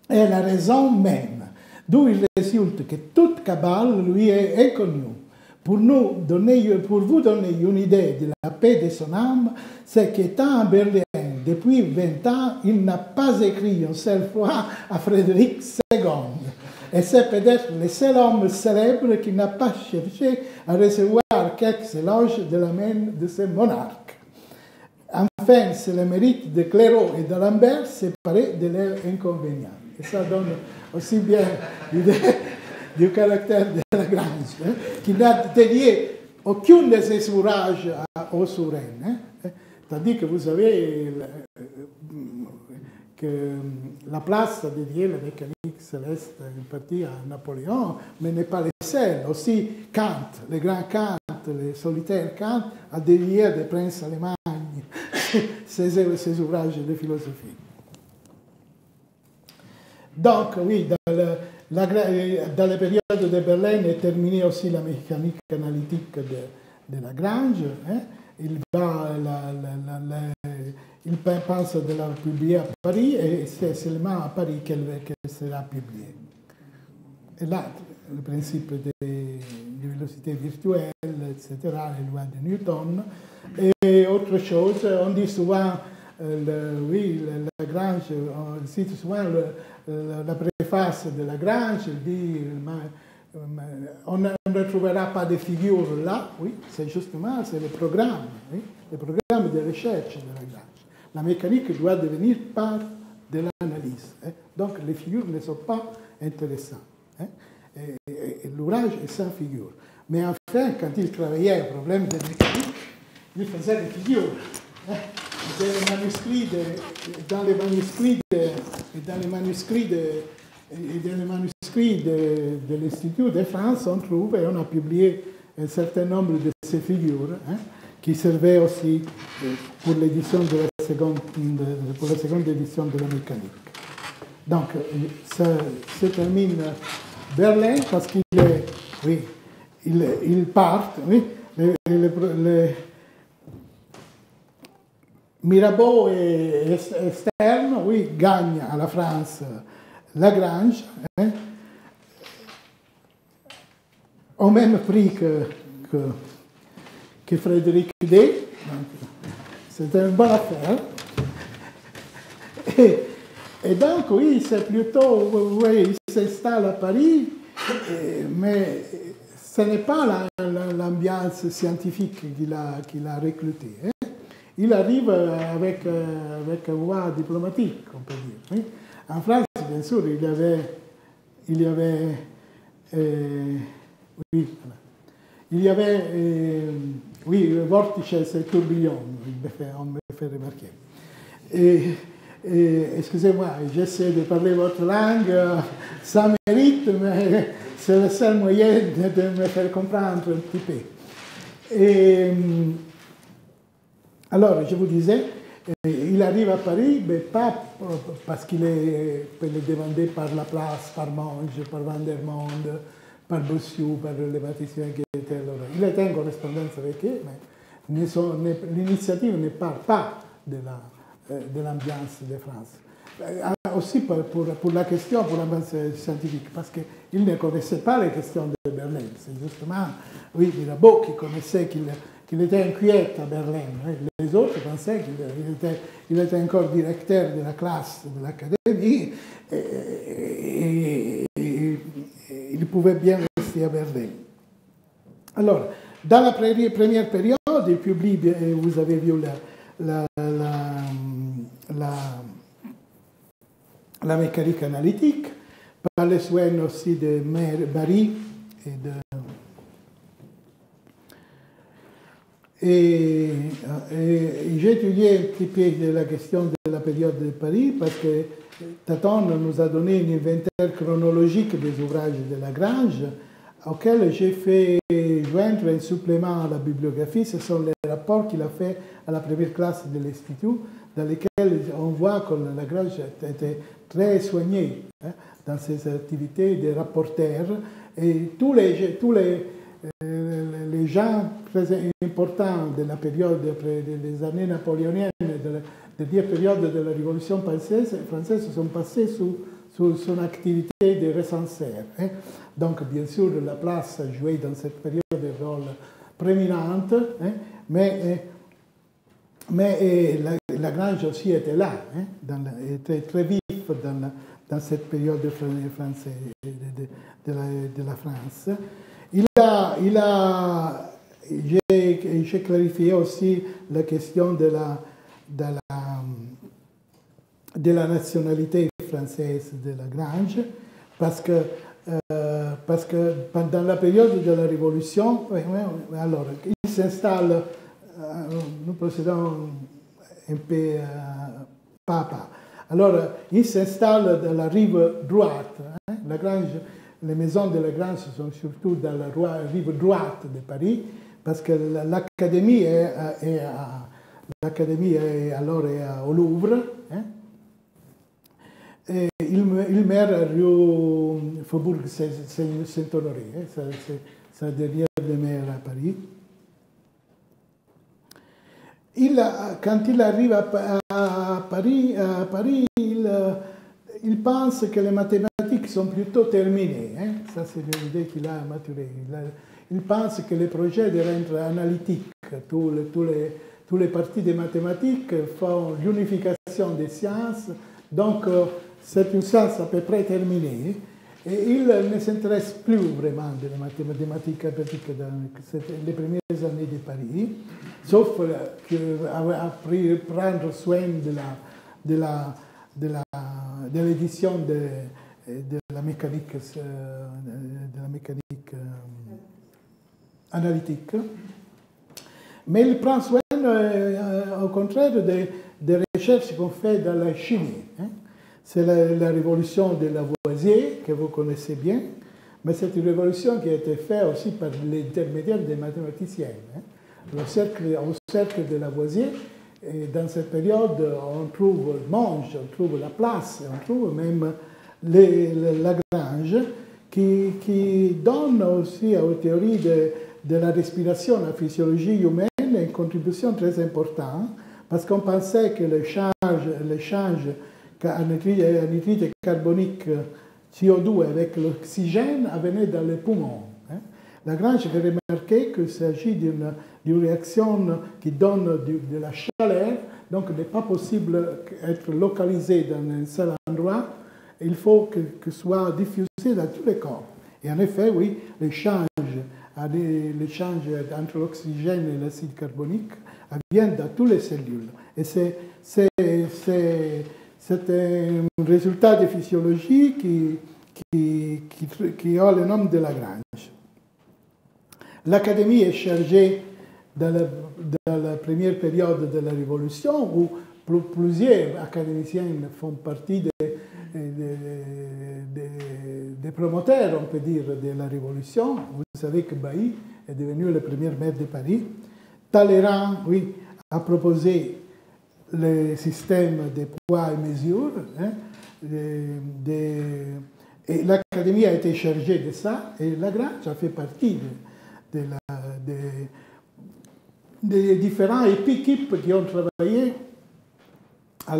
est la raison même, d'où il résulte que toute cabale lui est inconnue. Pour vous donner une idée de la paix de son âme, c'est qu'étant à Berlin depuis 20 ans, il n'a pas écrit une seule fois à Frédéric II. Et c'est peut-être le seul homme célèbre qui n'a pas cherché à recevoir quelques éloges de la main de ce monarque. Enfin, c'est le mérite de Clairaut et de Lambert séparé de leurs inconvénients. Et ça donne aussi bien l'idée du caractère de Lagrange, hein, qui n'a dédié aucun de ses ouvrages aux souverains. Hein, tandis que vous savez que la place a dédié la mécanique céleste en partie à Napoléon, mais n'est pas le seul. Aussi Kant, le grand Kant, le solitaire Kant, a dédié des princes allemands ses ouvrages de philosophie. Donc, oui, dans la période de Berlin est terminée aussi la mécanique analytique de Lagrange. Hein. Il pense de la publier à Paris et c'est seulement à Paris qu'elle sera publiée. Et là, le principe de vélocité virtuelle, etc., les lois de Newton. Et autre chose, on dit souvent, oui, Lagrange, on cite souvent la préface de Lagrange, il dit on ne trouvera pas de figure là, oui, c'est justement le programme de recherche de Lagrange. La mécanique doit devenir part de l'analyse, hein. Donc les figures ne sont pas intéressantes, hein. Et l'ouvrage est sans figure. Mais enfin, quand il travaillait au problème de mécanique, il faisait des figures, hein. Dans les manuscrits de l'Institut de France, on trouve et on a publié un certain nombre de ces figures, hein, qui servaient aussi pour l'édition de la seconde édition de la mécanique. Donc, ça se termine Berlin parce qu'il oui, il part, oui, Mirabeau et Stern, oui, gagnent à la France Lagrange, hein, au même prix que Frédéric D. C'était une bonne affaire. Et donc, oui, c'est plutôt, oui, il s'installe à Paris, mais ce n'est pas l'ambiance scientifique qu'il a recrutée. Hein. Il arrive avec voie diplomatique, on peut dire. En France, bien sûr, il y avait Vortices et Tourbillon, on me fait remarquer. Excusez-moi, j'essaie de parler votre langue, ça mérite, mais c'est le seul moyen de me faire comprendre un petit peu. Alors, je vous disais, il arrive à Paris, mais pas parce qu'il est demandé par Laplace, par Monge, par Van der Monde, par Bossuet, par le mathématicien Goethe. le tengo corrispondenza perché l'iniziativa ne parle pas de l'ambiance de France. Aussi pour la question, pour l'ambiance scientifique, parce qu'il ne connaissait pas les questions de Berlin. C'est justement, oui, Mirabeau qui connaissait qu'il était inquiet à Berlin. Les autres pensaient qu'il était encore directeur de la classe, de l'académie, et il pouvait bien rester à Berlin. Alors, dans la première période, il publie, vous avez vu la mécanique analytique, par les soins aussi de Barry et de... Et j'ai étudié un petit peu la question de la période de Paris parce que Taton nous a donné une inventaire chronologique des ouvrages de Lagrange auquel j'ai fait joindre un supplément à la bibliographie. Ce sont les rapports qu'il a fait à la première classe de l'Institut dans lesquels on voit que Lagrange était très soigné dans ses activités de rapporteur et tous les gens très importants de la période des années napoléoniennes, de la période de la Révolution française, sont passés sous son activité de recenseur. Donc, bien sûr, la place a joué dans cette période un rôle préminente, mais Lagrange aussi était là, était très vif dans cette période française de la France. J'ai clarifié aussi la question de la nationalité française de Lagrange, parce que pendant la période de la Révolution, alors, il s'installe, nous procédons un peu pas à pas. Alors, il s'installe dans la rive droite. Lagrange, les maisons de Lagrange sont surtout dans la rive droite de Paris, parce que l'académie est au Louvre. Et il meurt rue Faubourg Saint-Honoré, sa dernière demeure à Paris. Quand il arrive à Paris, il pense que les mathématiques sont plutôt terminées. Ça, c'est l'idée qu'il a maturée. Il pense que les projets deviennent analytiques. Tous les parties des mathématiques font l'unification des sciences. Donc, c'est une science à peu près terminée. Et il ne s'intéresse plus vraiment des mathématiques dans les premières années de Paris, sauf après prendre soin de l'édition de la mécanique analytique. Mais il prend soin, au contraire, des recherches qu'on fait dans la chimie. C'est la révolution de Lavoisier, que vous connaissez bien, mais c'est une révolution qui a été faite aussi par l'intermédiaire des mathématiciens. Au cercle de Lavoisier, et dans cette période, on trouve Monge, on trouve Laplace, on trouve même Lagrange, qui donne aussi aux théories de la respiration, la physiologie humaine, une contribution très importante, parce qu'on pensait que l'échange anhydride carbonique CO2 avec l'oxygène venait dans les poumons. Lagrange avait remarqué qu'il s'agit d'une réaction qui donne de la chaleur, donc il n'est pas possible d'être localisé dans un seul endroit, il faut que soit diffusé dans tous les corps. Et en effet, oui, l'échange entre l'oxygène et l'acide carbonique vient dans toutes les cellules. Et c'est un résultat de physiologie qui a le nom de Lagrange. L'académie est chargée dans la première période de la Révolution où plusieurs académiciens font partie des promoteurs, on peut dire, de la Révolution. Vous savez que Bailly est devenu le premier maire de Paris. Talleyrand, oui, a proposé le système des poids et mesures. Et l'Académie a été chargée de ça, et Lagrange a fait partie de, de, la, des différentes équipes qui ont travaillé à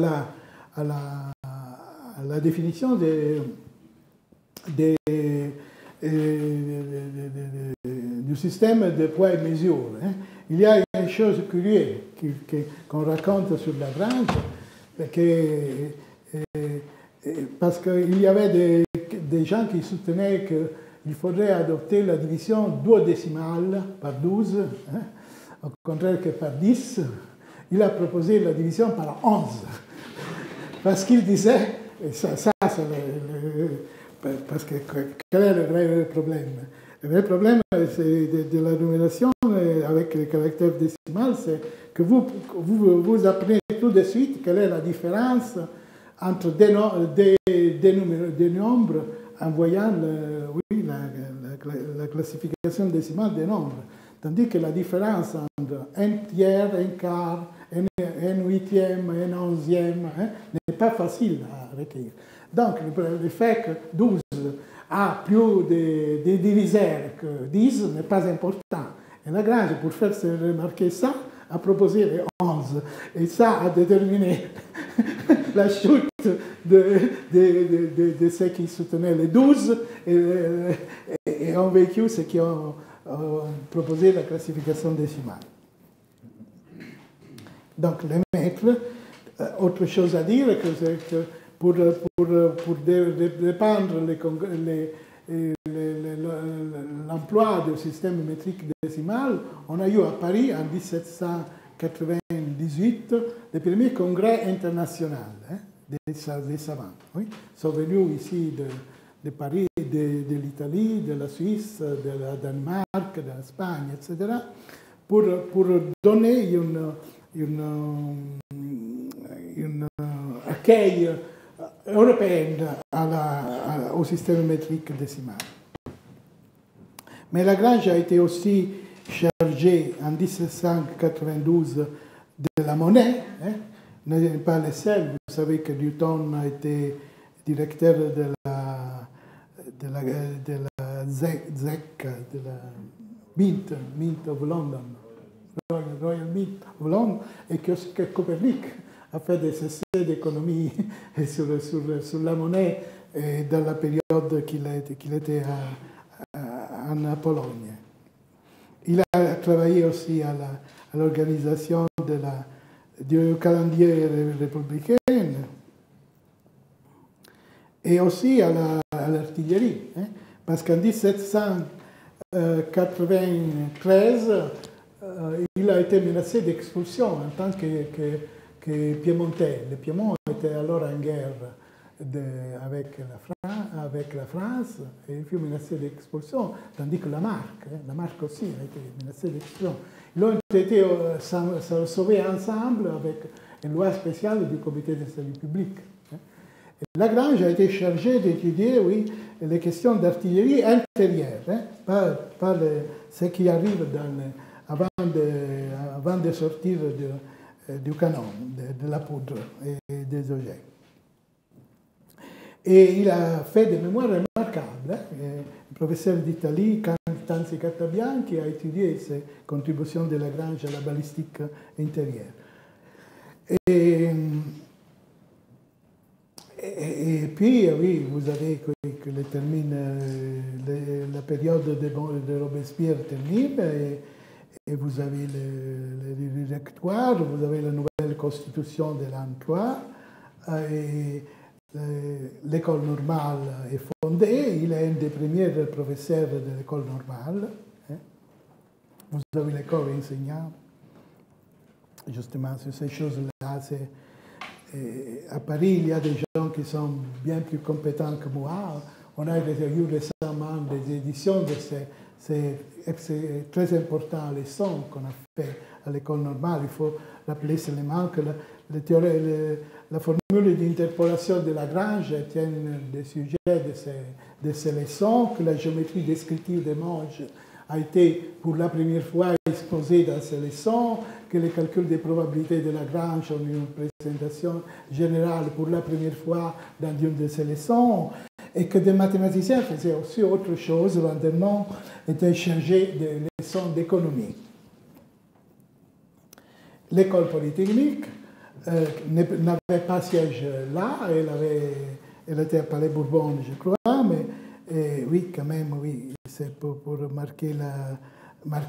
la définition du système de poids et mesure. Hein. Il y a une chose curieuse qu'on raconte sur la branche, parce qu'il y avait des gens qui soutenaient qu'il faudrait adopter la division duodécimale par 12, hein, au contraire que par 10. Il a proposé la division par 11, parce qu'il disait, parce que quel est le vrai problème? Le vrai problème de la numération avec les caractères décimales, c'est que vous apprenez tout de suite quelle est la différence entre des nombres en voyant la classification décimale des nombres. Tandis que la différence entre un tiers, un quart, un huitième, un onzième n'est pas facile à retenir. Donc, le fait que 12 a plus de diviseurs que 10 n'est pas important. Et Lagrange, pour faire se remarquer ça, a proposé les 11. Et ça a déterminé la chute de ceux qui soutenaient les 12 et ont vécu ceux qui ont proposé la classification décimale. Donc, les maîtres, autre chose à dire, c'est que pour dépendre l'emploi du système métrique décimal, on a eu à Paris en 1798 le premier congrès international des savants. Ils sont venus ici de Paris, de l'Italie, de la Suisse, de la Danemark, de l'Espagne, etc., pour donner une accueil européenne au système métrique décimal. Mais Lagrange a été aussi chargé en 1792 de la monnaie. N'est pas le seul. Vous savez que Newton a été directeur de la ZEC, de la Mint of London, Royal Mint of London, et que Copernic a fait des essais d'économie sur la monnaie dans la période qu'il était en Pologne. Il a travaillé aussi à l'organisation du calendrier républicain et aussi à l'artillerie, hein, parce qu'en 1793, il a été menacé d'expulsion en tant que Piémontais. Le Piémont était alors en guerre avec la France et il fut menacé d'expulsion, tandis que la Marque aussi a été menacée d'expulsion. Ils ont été sauvés ensemble avec une loi spéciale du Comité de salut public. Lagrange a été chargé d'étudier, oui, les questions d'artillerie intérieure, hein, pas ce qui arrive avant de sortir du canon, de la poudre et des objets. Et il a fait des mémoires remarquables. Un professeur d'Italie, Tanzi Cattabian, qui a étudié ses contributions de Lagrange à la balistique intérieure. Et puis, oui, vous avez que la période de Robespierre termine, et vous avez le directoire, vous avez la nouvelle constitution de l'emploi, et l'école normale est fondée, il est un des premiers professeurs de l'école normale. Vous avez l'école enseignante. Justement, sur ces choses-là, à Paris, il y a des gens qui sont bien plus compétents que moi. On a eu récemment des éditions de ces très importantes leçons qu'on a faites à l'école normale. Il faut rappeler seulement que la formule d'interpolation de Lagrange est un des sujets de ces leçons, que la géométrie descriptive des manches a été pour la première fois exposée dans ces leçons, que les calculs des probabilités de Lagrange ont une présentation générale pour la première fois dans une de ces leçons, et que des mathématiciens faisaient aussi autre chose, Vandermonde était chargé de leçons d'économie. L'école polytechnique n'avait pas siège là, elle était à Palais Bourbon, je crois, mais oui, quand même, oui, c'est pour marquer la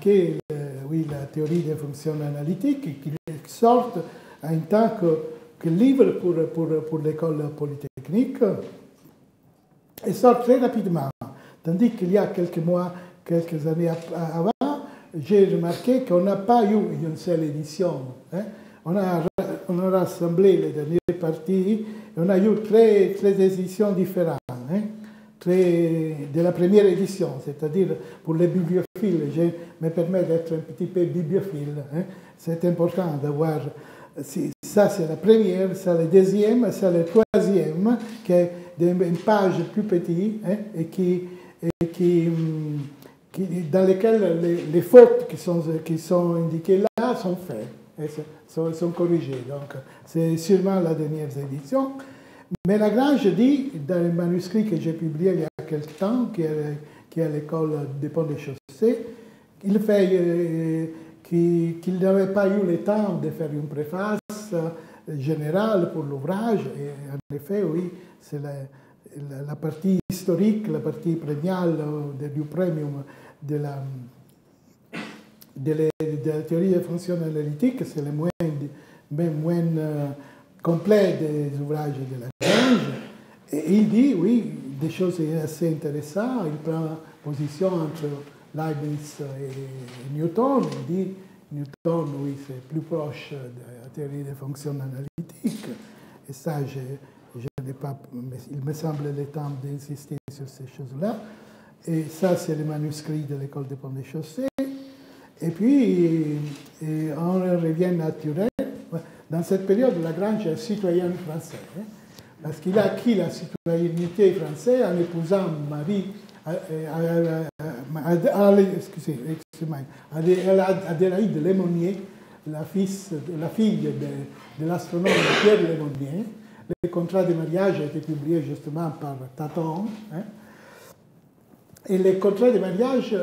théorie des fonctions analytiques qui sortent en tant que livre pour l'école polytechnique et sort très rapidement. Tandis qu'il y a quelques mois, quelques années avant, j'ai remarqué qu'on n'a pas eu une seule édition. Hein. On a rassemblé les dernières parties et on a eu très éditions différentes. Hein. De la première édition, c'est-à-dire pour les bibliophiles, je me permets d'être un petit peu bibliophile. Hein. C'est important d'avoir... Ça, c'est la première, ça, la deuxième, ça, la troisième, qui est une page plus petite hein, et dans laquelle les fautes qui sont indiquées là sont faites, et sont corrigées. Donc, c'est sûrement la dernière édition. Mais Lagrange dit, dans le manuscrit que j'ai publié il y a quelque temps, qui est à l'école des Ponts des Chaussées, il fait... qu'il n'avait pas eu le temps de faire une préface générale pour l'ouvrage. En effet, oui, c'est la partie historique, la partie premiale du premium de la théorie des fonctions analytiques. C'est le moins complet des ouvrages de Lagrange. Et il dit, oui, des choses assez intéressantes. Il prend position entre... Leibniz et Newton, il dit Newton, oui, c'est plus proche de la théorie des fonctions analytiques. Et ça, je n'ai pas, il me semble le temps d'insister sur ces choses-là. Et ça, c'est le manuscrit de l'école des Ponts des Chaussées. Et puis, on revient à Turin. Dans cette période, Lagrange est citoyen français, hein, parce qu'il a acquis la citoyenneté française en épousant Marie. Adélaïde Lemonnier, la fille de l'astronome Pierre Lemonnier. Le contrat de mariage a été publié justement par Taton. Hein. Et le contrat de mariage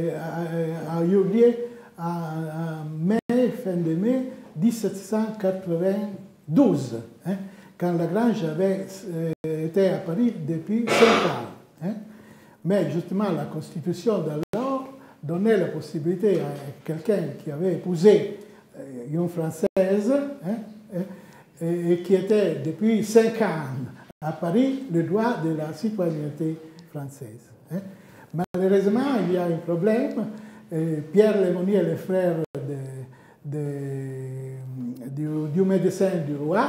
a eu lieu fin de mai 1792, hein, quand Lagrange avait été à Paris depuis 5 ans. Hein. Mais justement, la Constitution d'alors donnait la possibilité à quelqu'un qui avait épousé une Française hein, et qui était depuis 5 ans à Paris le droit de la citoyenneté française. Hein. Malheureusement, il y a un problème. Pierre Lemonnier, le frère du médecin du roi,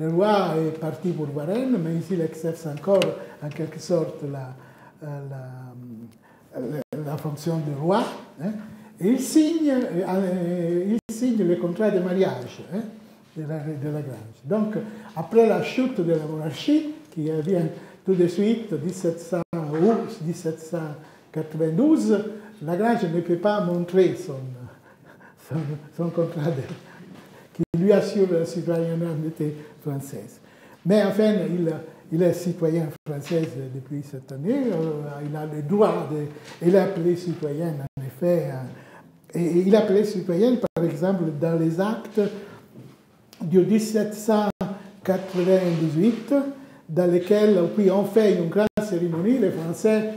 le roi est parti pour Varennes, mais ici il exerce encore en quelque sorte la fonction de roi, hein, et il signe le contrat de mariage hein, de Lagrange. Donc, après la chute de la monarchie, qui vient tout de suite, 1700 ou 1792, Lagrange ne peut pas montrer son contrat qui lui assure la citoyenneté française. Mais enfin, il est citoyen français depuis cette année, il a le droit de... Il est appelé citoyen, en effet. Et il est appelé citoyen, par exemple, dans les actes de 1798, dans lesquels puis on fait une grande cérémonie. Les Français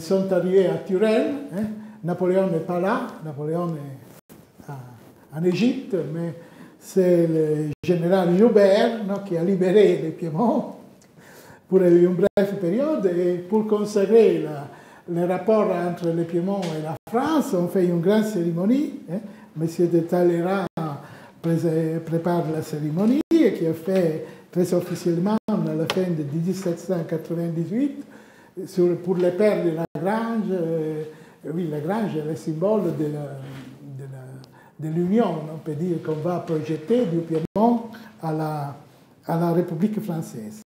sont arrivés à Turin. Hein. Napoléon n'est pas là, Napoléon est en Égypte, mais c'est le général Joubert qui a libéré le Piémont pour une brève période, et pour consacrer le rapport entre le Piémont et la France, on fait une grande cérémonie. Hein. Monsieur de Talleyrand prépare la cérémonie, qui est faite très officiellement à la fin de 1798, pour les pères de Lagrange. Oui, Lagrange est le symbole de l'Union, on peut dire, qu'on va projeter du Piémont à la République française.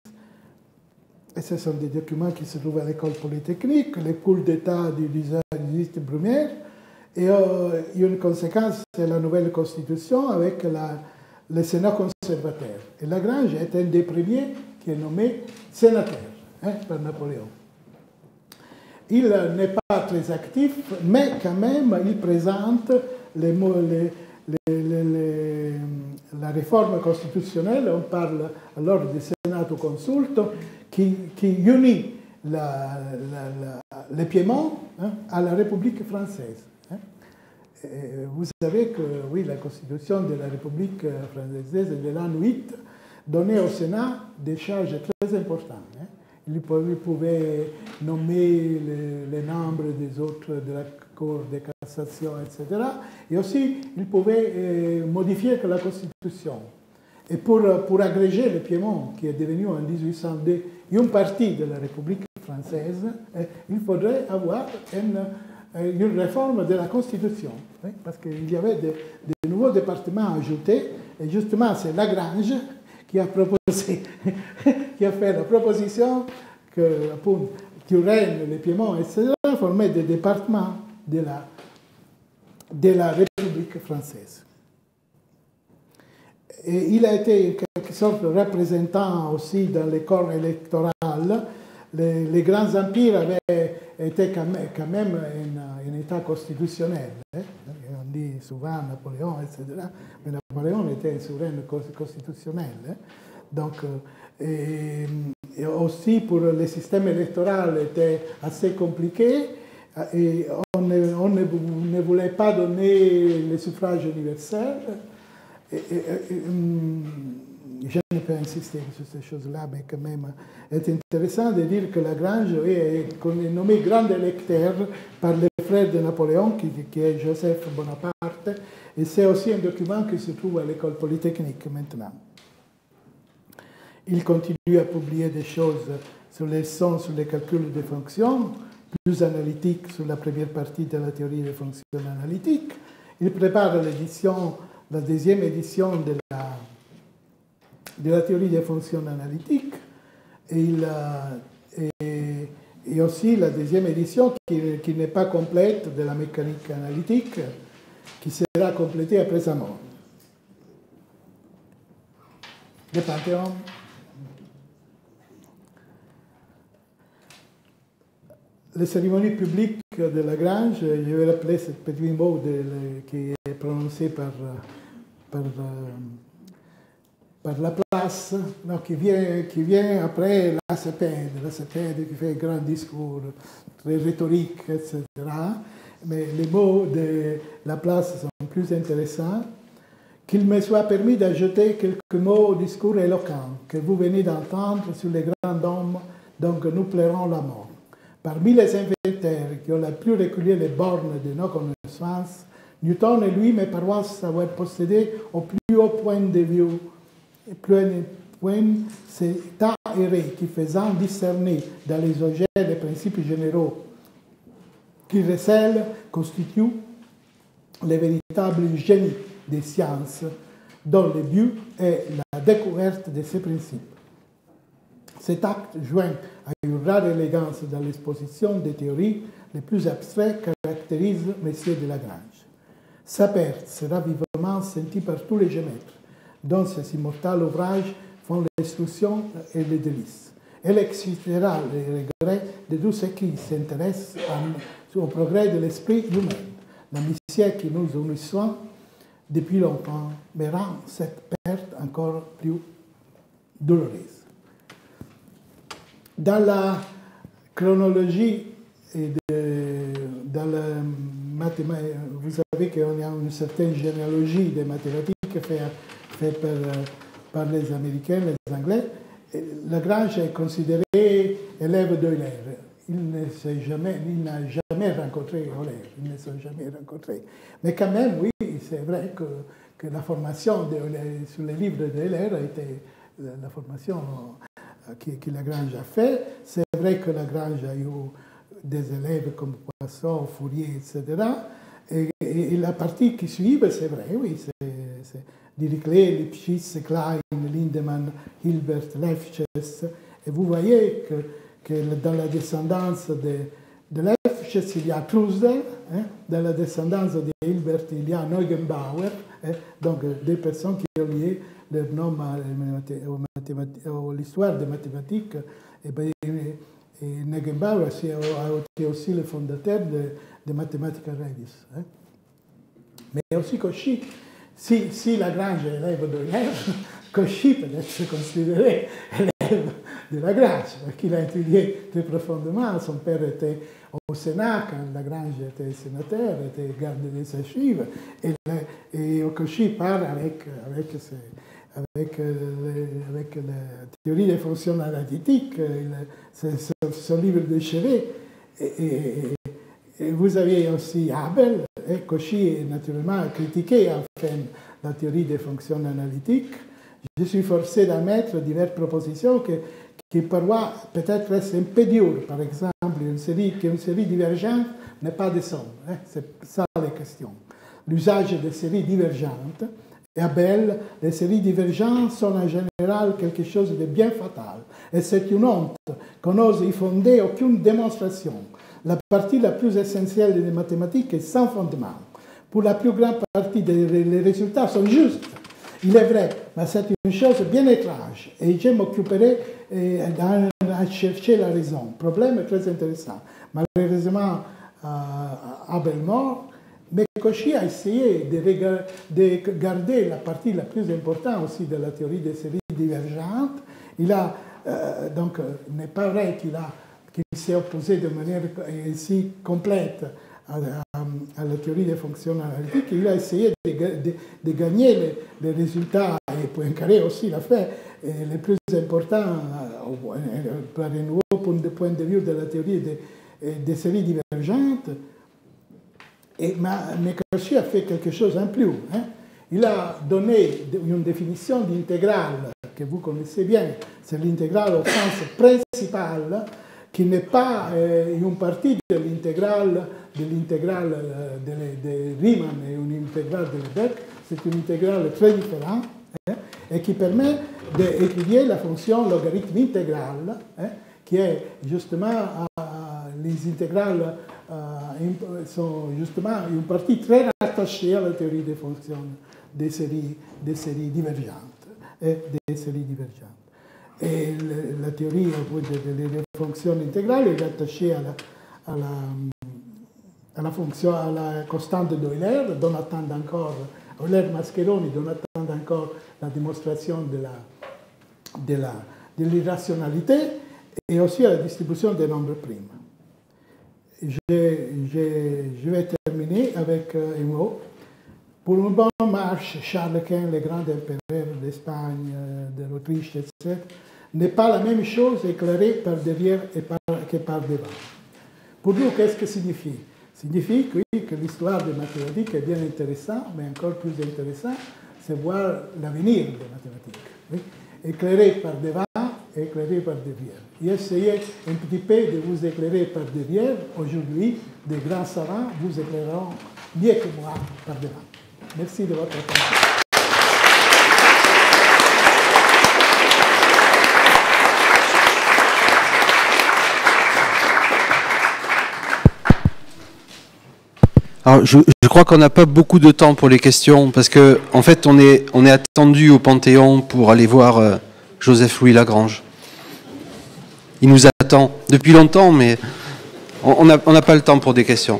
Et ce sont des documents qui se trouvent à l'école polytechnique, les cours d'État du 18 Brumaire. Et une conséquence, c'est la nouvelle constitution avec le Sénat conservateur. Et Lagrange est un des premiers qui est nommé sénateur. par Napoléon. Il n'est pas très actif, mais quand même, il présente la réforme constitutionnelle. On parle alors du Senato Consulto qui unit le Piémont à la République française. Et vous savez que oui, la constitution de la République française de l'an 8 donnait au Sénat des charges très importantes. Il pouvait nommer les membres des autres de la Cour de cassation, etc. Et aussi, il pouvait modifier la Constitution. Et pour agréger le Piémont, qui est devenu en 1802 une partie de la République française, il faudrait avoir une réforme de la Constitution. Parce qu'il y avait de nouveaux départements ajoutés. Et justement, c'est Lagrange qui a proposé, qui a fait la proposition que pour Turenne, le Piémont, etc., former des départements de la République française. Et il a été en quelque sorte représentant aussi dans les corps électoraux. Les grands empires avaient été quand même un état constitutionnel. On dit souvent Napoléon, etc. Mais Napoléon était un souverain constitutionnel. Donc, et aussi pour le système électoral était assez compliqué. Et on ne voulait pas donner le suffrage universel. Je ne peux insister sur ces choses-là, mais quand même, c'est intéressant de dire que Lagrange est nommé grand électeur par le frère de Napoléon, qui est Joseph Bonaparte, et c'est aussi un document qui se trouve à l'École polytechnique maintenant. Il continue à publier des choses sur les sons, sur les calculs des fonctions, plus analytiques sur la première partie de la théorie des fonctions analytiques. Il prépare l'édition, la deuxième édition de la théorie des fonctions analytiques et aussi la deuxième édition qui n'est pas complète de la mécanique analytique qui sera complétée après sa mort. Le Panthéon. Les cérémonies publiques de Lagrange, je vais rappeler ce petit mot qui est prononcé par la place, non, qui vient après la CPED qui fait un grand discours très rhétorique, etc. Mais les mots de la place sont plus intéressants. Qu'il me soit permis d'ajouter quelques mots au discours éloquent que vous venez d'entendre sur les grands hommes dont nous plairons la mort. Parmi les inventaires qui ont la plus reculé les bornes de nos connaissances, Newton et lui me paraissent avoir possédé au plus haut point de vue cet arrêt qui faisant discerner dans les objets les principes généraux qui recèlent constituent les véritables génies des sciences dont le but est la découverte de ces principes. Cet acte joint à une rare élégance dans l'exposition des théories les plus abstraites caractérise M. de Lagrange. Sa perte sera vivement sentie par tous les géomètres, dont ces immortels ouvrages font l'instruction et les délices. Elle excitera les regrets de tous ceux qui s'intéressent au progrès de l'esprit humain. L'amitié qui nous unissons depuis longtemps mais rend cette perte encore plus douloureuse. Dans la chronologie, dans la mathématique, vous savez qu'on a une certaine généalogie des mathématiques faite par les Américains, les Anglais. Lagrange est considéré élève d'Euler. Il n'a jamais rencontré Euler. Ils ne se sont jamais rencontrés. Mais quand même, oui, c'est vrai que la formation sur les livres d'Euler a été la formation que Lagrange a fait. C'est vrai que Lagrange a eu des élèves comme Poisson, Fourier, etc. Et la partie qui suit, c'est vrai, oui, c'est Dirichlet, Lipschitz, Klein, Lindemann, Hilbert, Lefschetz. Et vous voyez que dans la descendance de Lefschetz, il y a Krusel, dans la descendance de Hilbert, il y a Neugebauer, donc des personnes qui ont lié de l'histoire des mathématiques, et Neugebauer a été aussi le fondateur de Mathematical Redis. Mais aussi Cauchy, si Lagrange est élève de Lagrange, Cauchy peut être considéré élève de Lagrange, parce qu'il a étudié très profondément. Son père était au Sénat, quand Lagrange était sénateur, était garde des archives, et Cauchy parle avec la théorie des fonctions analytiques, son livre de chevet. Et vous avez aussi Abel, et Cauchy est naturellement critiqué enfin la théorie des fonctions analytiques. Je suis forcé d'admettre diverses propositions qui parfois peut-être restent un peu dures. Par exemple, qu'une série divergente n'est pas des sommes. C'est ça la question. L'usage des séries divergentes. Et Abel, les séries divergentes sont en général quelque chose de bien fatal. Et c'est une honte qu'on n'ose y fonder aucune démonstration. La partie la plus essentielle des mathématiques est sans fondement. Pour la plus grande partie, les résultats sont justes. Il est vrai, mais c'est une chose bien étrange et je m'occuperai à chercher la raison. Le problème est très intéressant. Malheureusement, Abel mort, mais Cauchy a essayé de garder la partie la plus importante aussi de la théorie des séries divergentes. Il a, donc, il n'est pas vrai qu'il s'est opposé de manière si complète à la théorie des fonctions analytiques. Il a essayé de gagner les résultats, et Poincaré aussi l'a fait, les plus importants par un nouveau point de vue de la théorie des séries divergentes. Mais Cauchy a fait quelque chose en plus. Il a donné une définition d'intégrale que vous connaissez bien. C'est l'intégrale au sens principal, qui n'est pas une partie de l'intégrale de Riemann et une intégrale de Lebesgue. C'est une intégrale très différente et qui permet d'étudier la fonction logarithme intégrale, qui est justement, les intégrales sont justement une partie très rattachée à la théorie des fonctions des séries divergentes. Et la théorie des fonctions intégrales est attachée à la constante d'Euler, dont attend encore Euler-Mascheroni, dont attend encore la démonstration de l'irrationalité, et aussi à la distribution des nombres primes. Je vais terminer avec un mot. Pour une bonne marche, Charles Quint, le grand empereur d'Espagne, de l'Autriche, etc., n'est pas la même chose éclairée par derrière que par devant. Pour nous, qu'est-ce que signifie? Signifie que l'histoire des mathématiques est bien intéressante, mais encore plus intéressant, c'est voir l'avenir des mathématiques. Oui? Éclairée par devant, éclairée par derrière. Essayez un petit peu de vous éclairer par derrière. Aujourd'hui, des grands savants vous éclaireront mieux que moi par devant. Merci de votre attention. Alors, je crois qu'on n'a pas beaucoup de temps pour les questions, parce que, en fait, on est attendu au Panthéon pour aller voir Joseph-Louis Lagrange. Il nous attend depuis longtemps, mais on n'a pas le temps pour des questions.